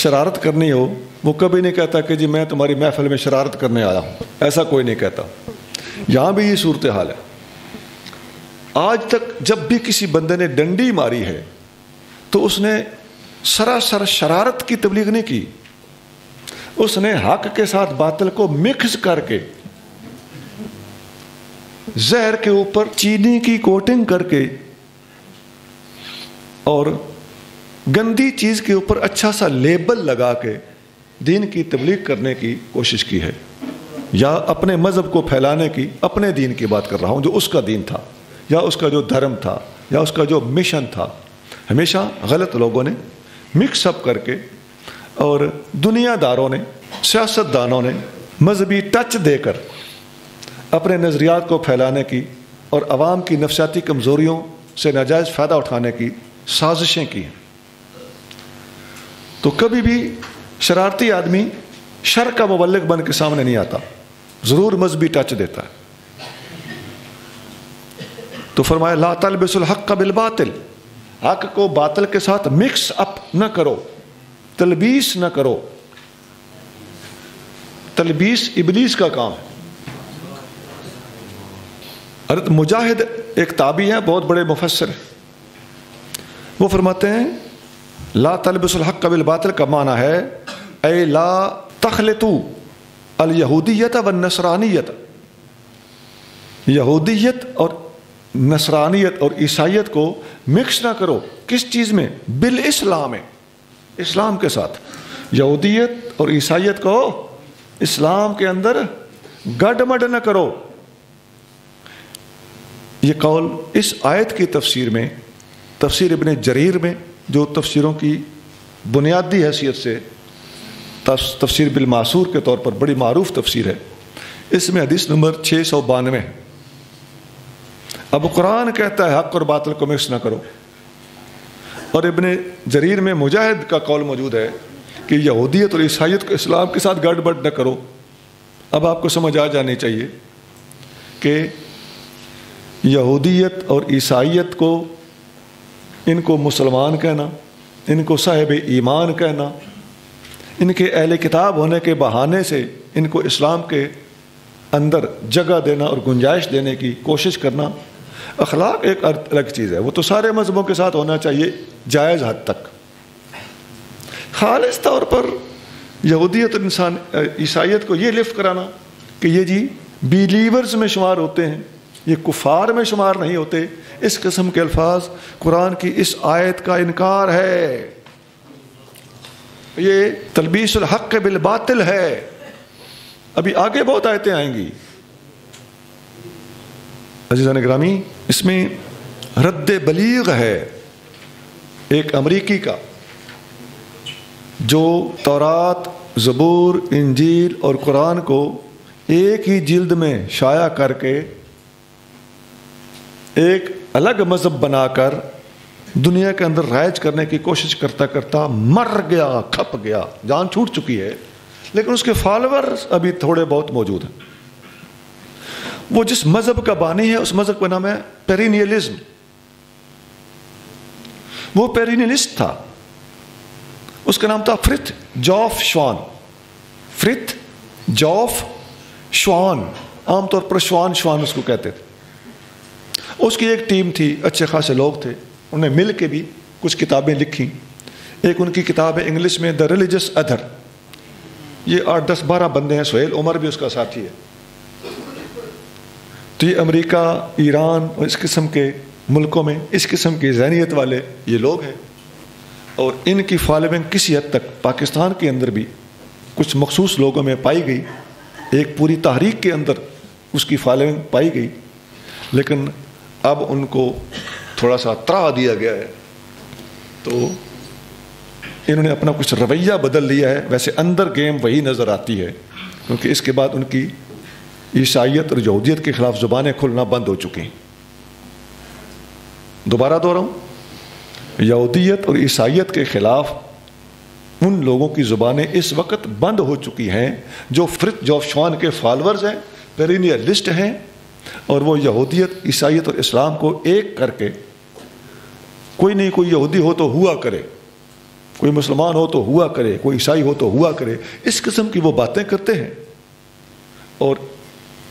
शरारत करनी हो वो कभी नहीं कहता कि जी मैं तुम्हारी महफिल में शरारत करने आया हूँ, ऐसा कोई नहीं कहता। यहाँ भी ये सूरत हाल है। आज तक जब भी किसी बंदे ने डंडी मारी है तो उसने सरासर शरारत की तबलीग नहीं की, उसने हक के साथ बातिल को मिक्स करके जहर के ऊपर चीनी की कोटिंग करके और गंदी चीज के ऊपर अच्छा सा लेबल लगा के दीन की तबलीग करने की कोशिश की है, या अपने मज़हब को फैलाने की, अपने दीन की बात कर रहा हूँ, जो उसका दीन था या उसका जो धर्म था या उसका जो मिशन था। हमेशा गलत लोगों ने मिक्सअप करके और दुनियादारों ने, सियासतदानों ने मजहबी टच देकर अपने नज़रियात को फैलाने की और आवाम की नफसियाती कमज़ोरियों से नाजायज़ फ़ायदा उठाने की साजिशें की हैं। तो कभी भी शरारती आदमी शर का मुबल्लिग बन के सामने नहीं आता, ज़रूर मजहबी टच देता है। तो फरमाया ला तलबिसुल हक़ बिल बातिल, हक़ को बातिल के साथ मिक्स अप न करो, तलबीस न करो। तलबीस इबलीस का काम है। हज़रत मुजाहिद एक ताबी है, बहुत बड़े मुफस्सर है, वो फरमाते हैं ला तलबिसुल हक़ बिल बातिल का माना है ऐ ला तखलितु अल यहूदियत वन नसरानियत, यहूदियत और नसरानियत और ईसाइयत को मिक्स ना करो। किस चीज़ में? बिल इस्लाम में, इस्लाम के साथ। यहूदियत और ईसाइयत को इस्लाम के अंदर गडमड ना करो। ये कौल इस आयत की तफसीर में, तफसीर इब्ने जरीर में, जो तफसीरों की बुनियादी हैसियत से तफसीर बिल मासूर के तौर पर बड़ी मारूफ तफसीर है, इसमें हदीस नंबर 692 है। अब कुरान कहता है हक़ और बातिल को मिक्स ना करो, और इब्ने जरीर में मुजाहिद का कौल मौजूद है कि यहूदियत और ईसाइयत को इस्लाम के साथ गड़बड़ न करो। अब आपको समझ आ जानी चाहिए कि यहूदियत और ईसाइयत को, इनको मुसलमान कहना, इनको साहिब ईमान कहना, इनके अहले किताब होने के बहाने से इनको इस्लाम के अंदर जगह देना और गुंजाइश देने की कोशिश करना, अखलाक एक अलग चीज़ है। वो तो सारे मजहबों के साथ होना चाहिए जायज़ हद तक। खालिस तौर पर यहूदियत और इंसान ईसाइयत को ये लिफ्ट कराना कि ये जी बिलीवर्स में शुमार होते हैं, ये कुफार में शुमार नहीं होते, इस किस्म के अल्फाज कुरान की इस आयत का इनकार है। ये तलबीसुल हक़ बिल बातिल है। अभी आगे बहुत आयतें आएंगी। अज़ीज़ान ग्रामी, इसमें रद्द बलीग है एक अमरीकी का, जो तौरात, ज़बूर, इंजील और कुरान को एक ही जिल्द में शाया करके एक अलग मज़हब बनाकर दुनिया के अंदर राइज करने की कोशिश करता करता मर गया, खप गया, जान छूट चुकी है, लेकिन उसके फॉलोअर्स अभी थोड़े बहुत मौजूद हैं। वो जिस मज़हब का बानी है उस मज़हब का नाम है पेरिनियलिज्म। वो पेरिनियलिस्ट था, उसका नाम था फ्रिथ जॉफ श्वान। फ्रिथ जॉफ श्वान, आमतौर पर श्वान श्वान उसको कहते थे। उसकी एक टीम थी, अच्छे खासे लोग थे, उन्हें मिल के भी कुछ किताबें लिखी। एक उनकी किताब है इंग्लिश में द रिलीजियस अदर, ये 8-10-12 बंदे हैं, सोहेल उमर भी उसका साथी है। तो ये अमरीका, ईरान और इस किस्म के मुल्कों में इस किस्म की जहनीत वाले ये लोग हैं, और इनकी फॉलोइंग किसी हद तक पाकिस्तान के अंदर भी कुछ मखसूस लोगों में पाई गई। एक पूरी तहरीक के अंदर उसकी फॉलोइंग पाई गई, लेकिन अब उनको थोड़ा सा त्राह दिया गया है तो इन्होंने अपना कुछ रवैया बदल लिया है। वैसे अंदर गेम वही नज़र आती है, क्योंकि इसके बाद उनकी ईसाइयत और यहूदियत के ख़िलाफ़ ज़ुबानें खुलना बंद हो चुकी। दोबारा दोहराऊँ, यहूदियत और ईसाइयत के ख़िलाफ़ उन लोगों की ज़ुबानें इस वक्त बंद हो चुकी हैं जो फ्रिथ जॉफ श्वान के फॉलोअर्स हैं, पेरिनियलिस्ट हैं, और वो यहूदियत, ईसाइयत और इस्लाम को एक करके, कोई नहीं कोई यहूदी हो तो हुआ करे, कोई मुसलमान हो तो हुआ करे, कोई ईसाई हो तो हुआ करे, इस किस्म की वो बातें करते हैं। और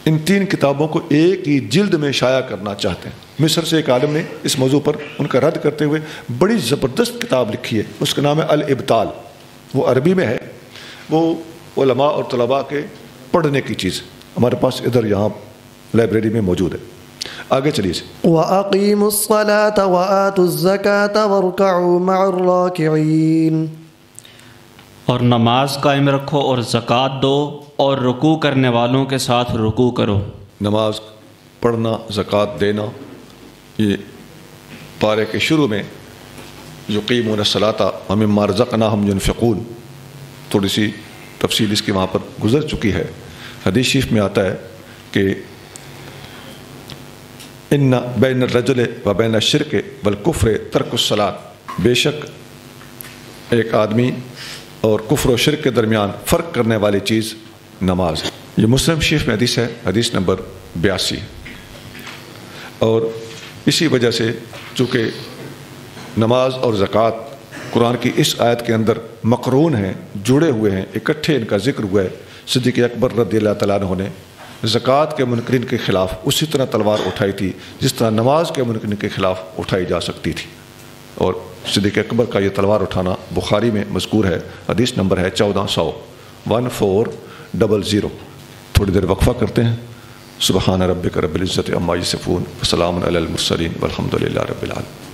इन तीन किताबों को एक ही जिल्द में शाया करना चाहते हैं। मिस्र से एक आलम ने इस मौजू पर उनका रद्द करते हुए बड़ी ज़बरदस्त किताब लिखी है, उसका नाम है अल इब्ताल। वो अरबी में है, वो उलमा और तलबा के पढ़ने की चीज़ हमारे पास इधर यहाँ लाइब्रेरी में मौजूद है। आगे चलिए। और नमाज कायम रखो और ज़कात दो और रुकू करने वालों के साथ रुकू करो। नमाज पढ़ना, ज़कात देना, ये पारे के शुरू में युक़ीमून सलाता व मिम्मा रज़क़नाहुम युनफ़िक़ून, थोड़ी सी तफसील इसकी वहाँ पर गुजर चुकी है। हदीस शरीफ में आता है कि इन्ना बैन रजुले व बैन शिरके वल कुफ्रे तर्कुस्सलात, बेशक एक आदमी और कुफ्र व शिरक के दरमियान फ़र्क करने वाली चीज़ नमाज है। ये मुस्लिम शरीफ में हदीस है, हदीस नंबर 82। और इसी वजह से चूँकि नमाज और ज़कात कुरान की इस आयत के अंदर मकरून हैं, जुड़े हुए हैं, इकट्ठे इनका ज़िक्र हुआ है। सिद्दीक़ अकबर रज़ियल्लाहु तआला अन्हु ने ज़कात के मुनकरीन के ख़िलाफ़ उसी तरह तलवार उठाई थी जिस तरह नमाज के मुनकरीन के ख़िलाफ़ उठाई जा सकती थी। और सिद्दीक़ अकबर का ये तलवार उठाना बुखारी में मज़कूर है, हदीस नंबर है 1400 1400। थोड़ी देर वक्फ़ा करते हैं। सुबहान रब्बिक रब्बिल इज़्ज़ति अम्मा यसिफून वसलामुन अलल मुरसलीन वल्हम्दुलिल्लाहि रब्बिल आलमीन।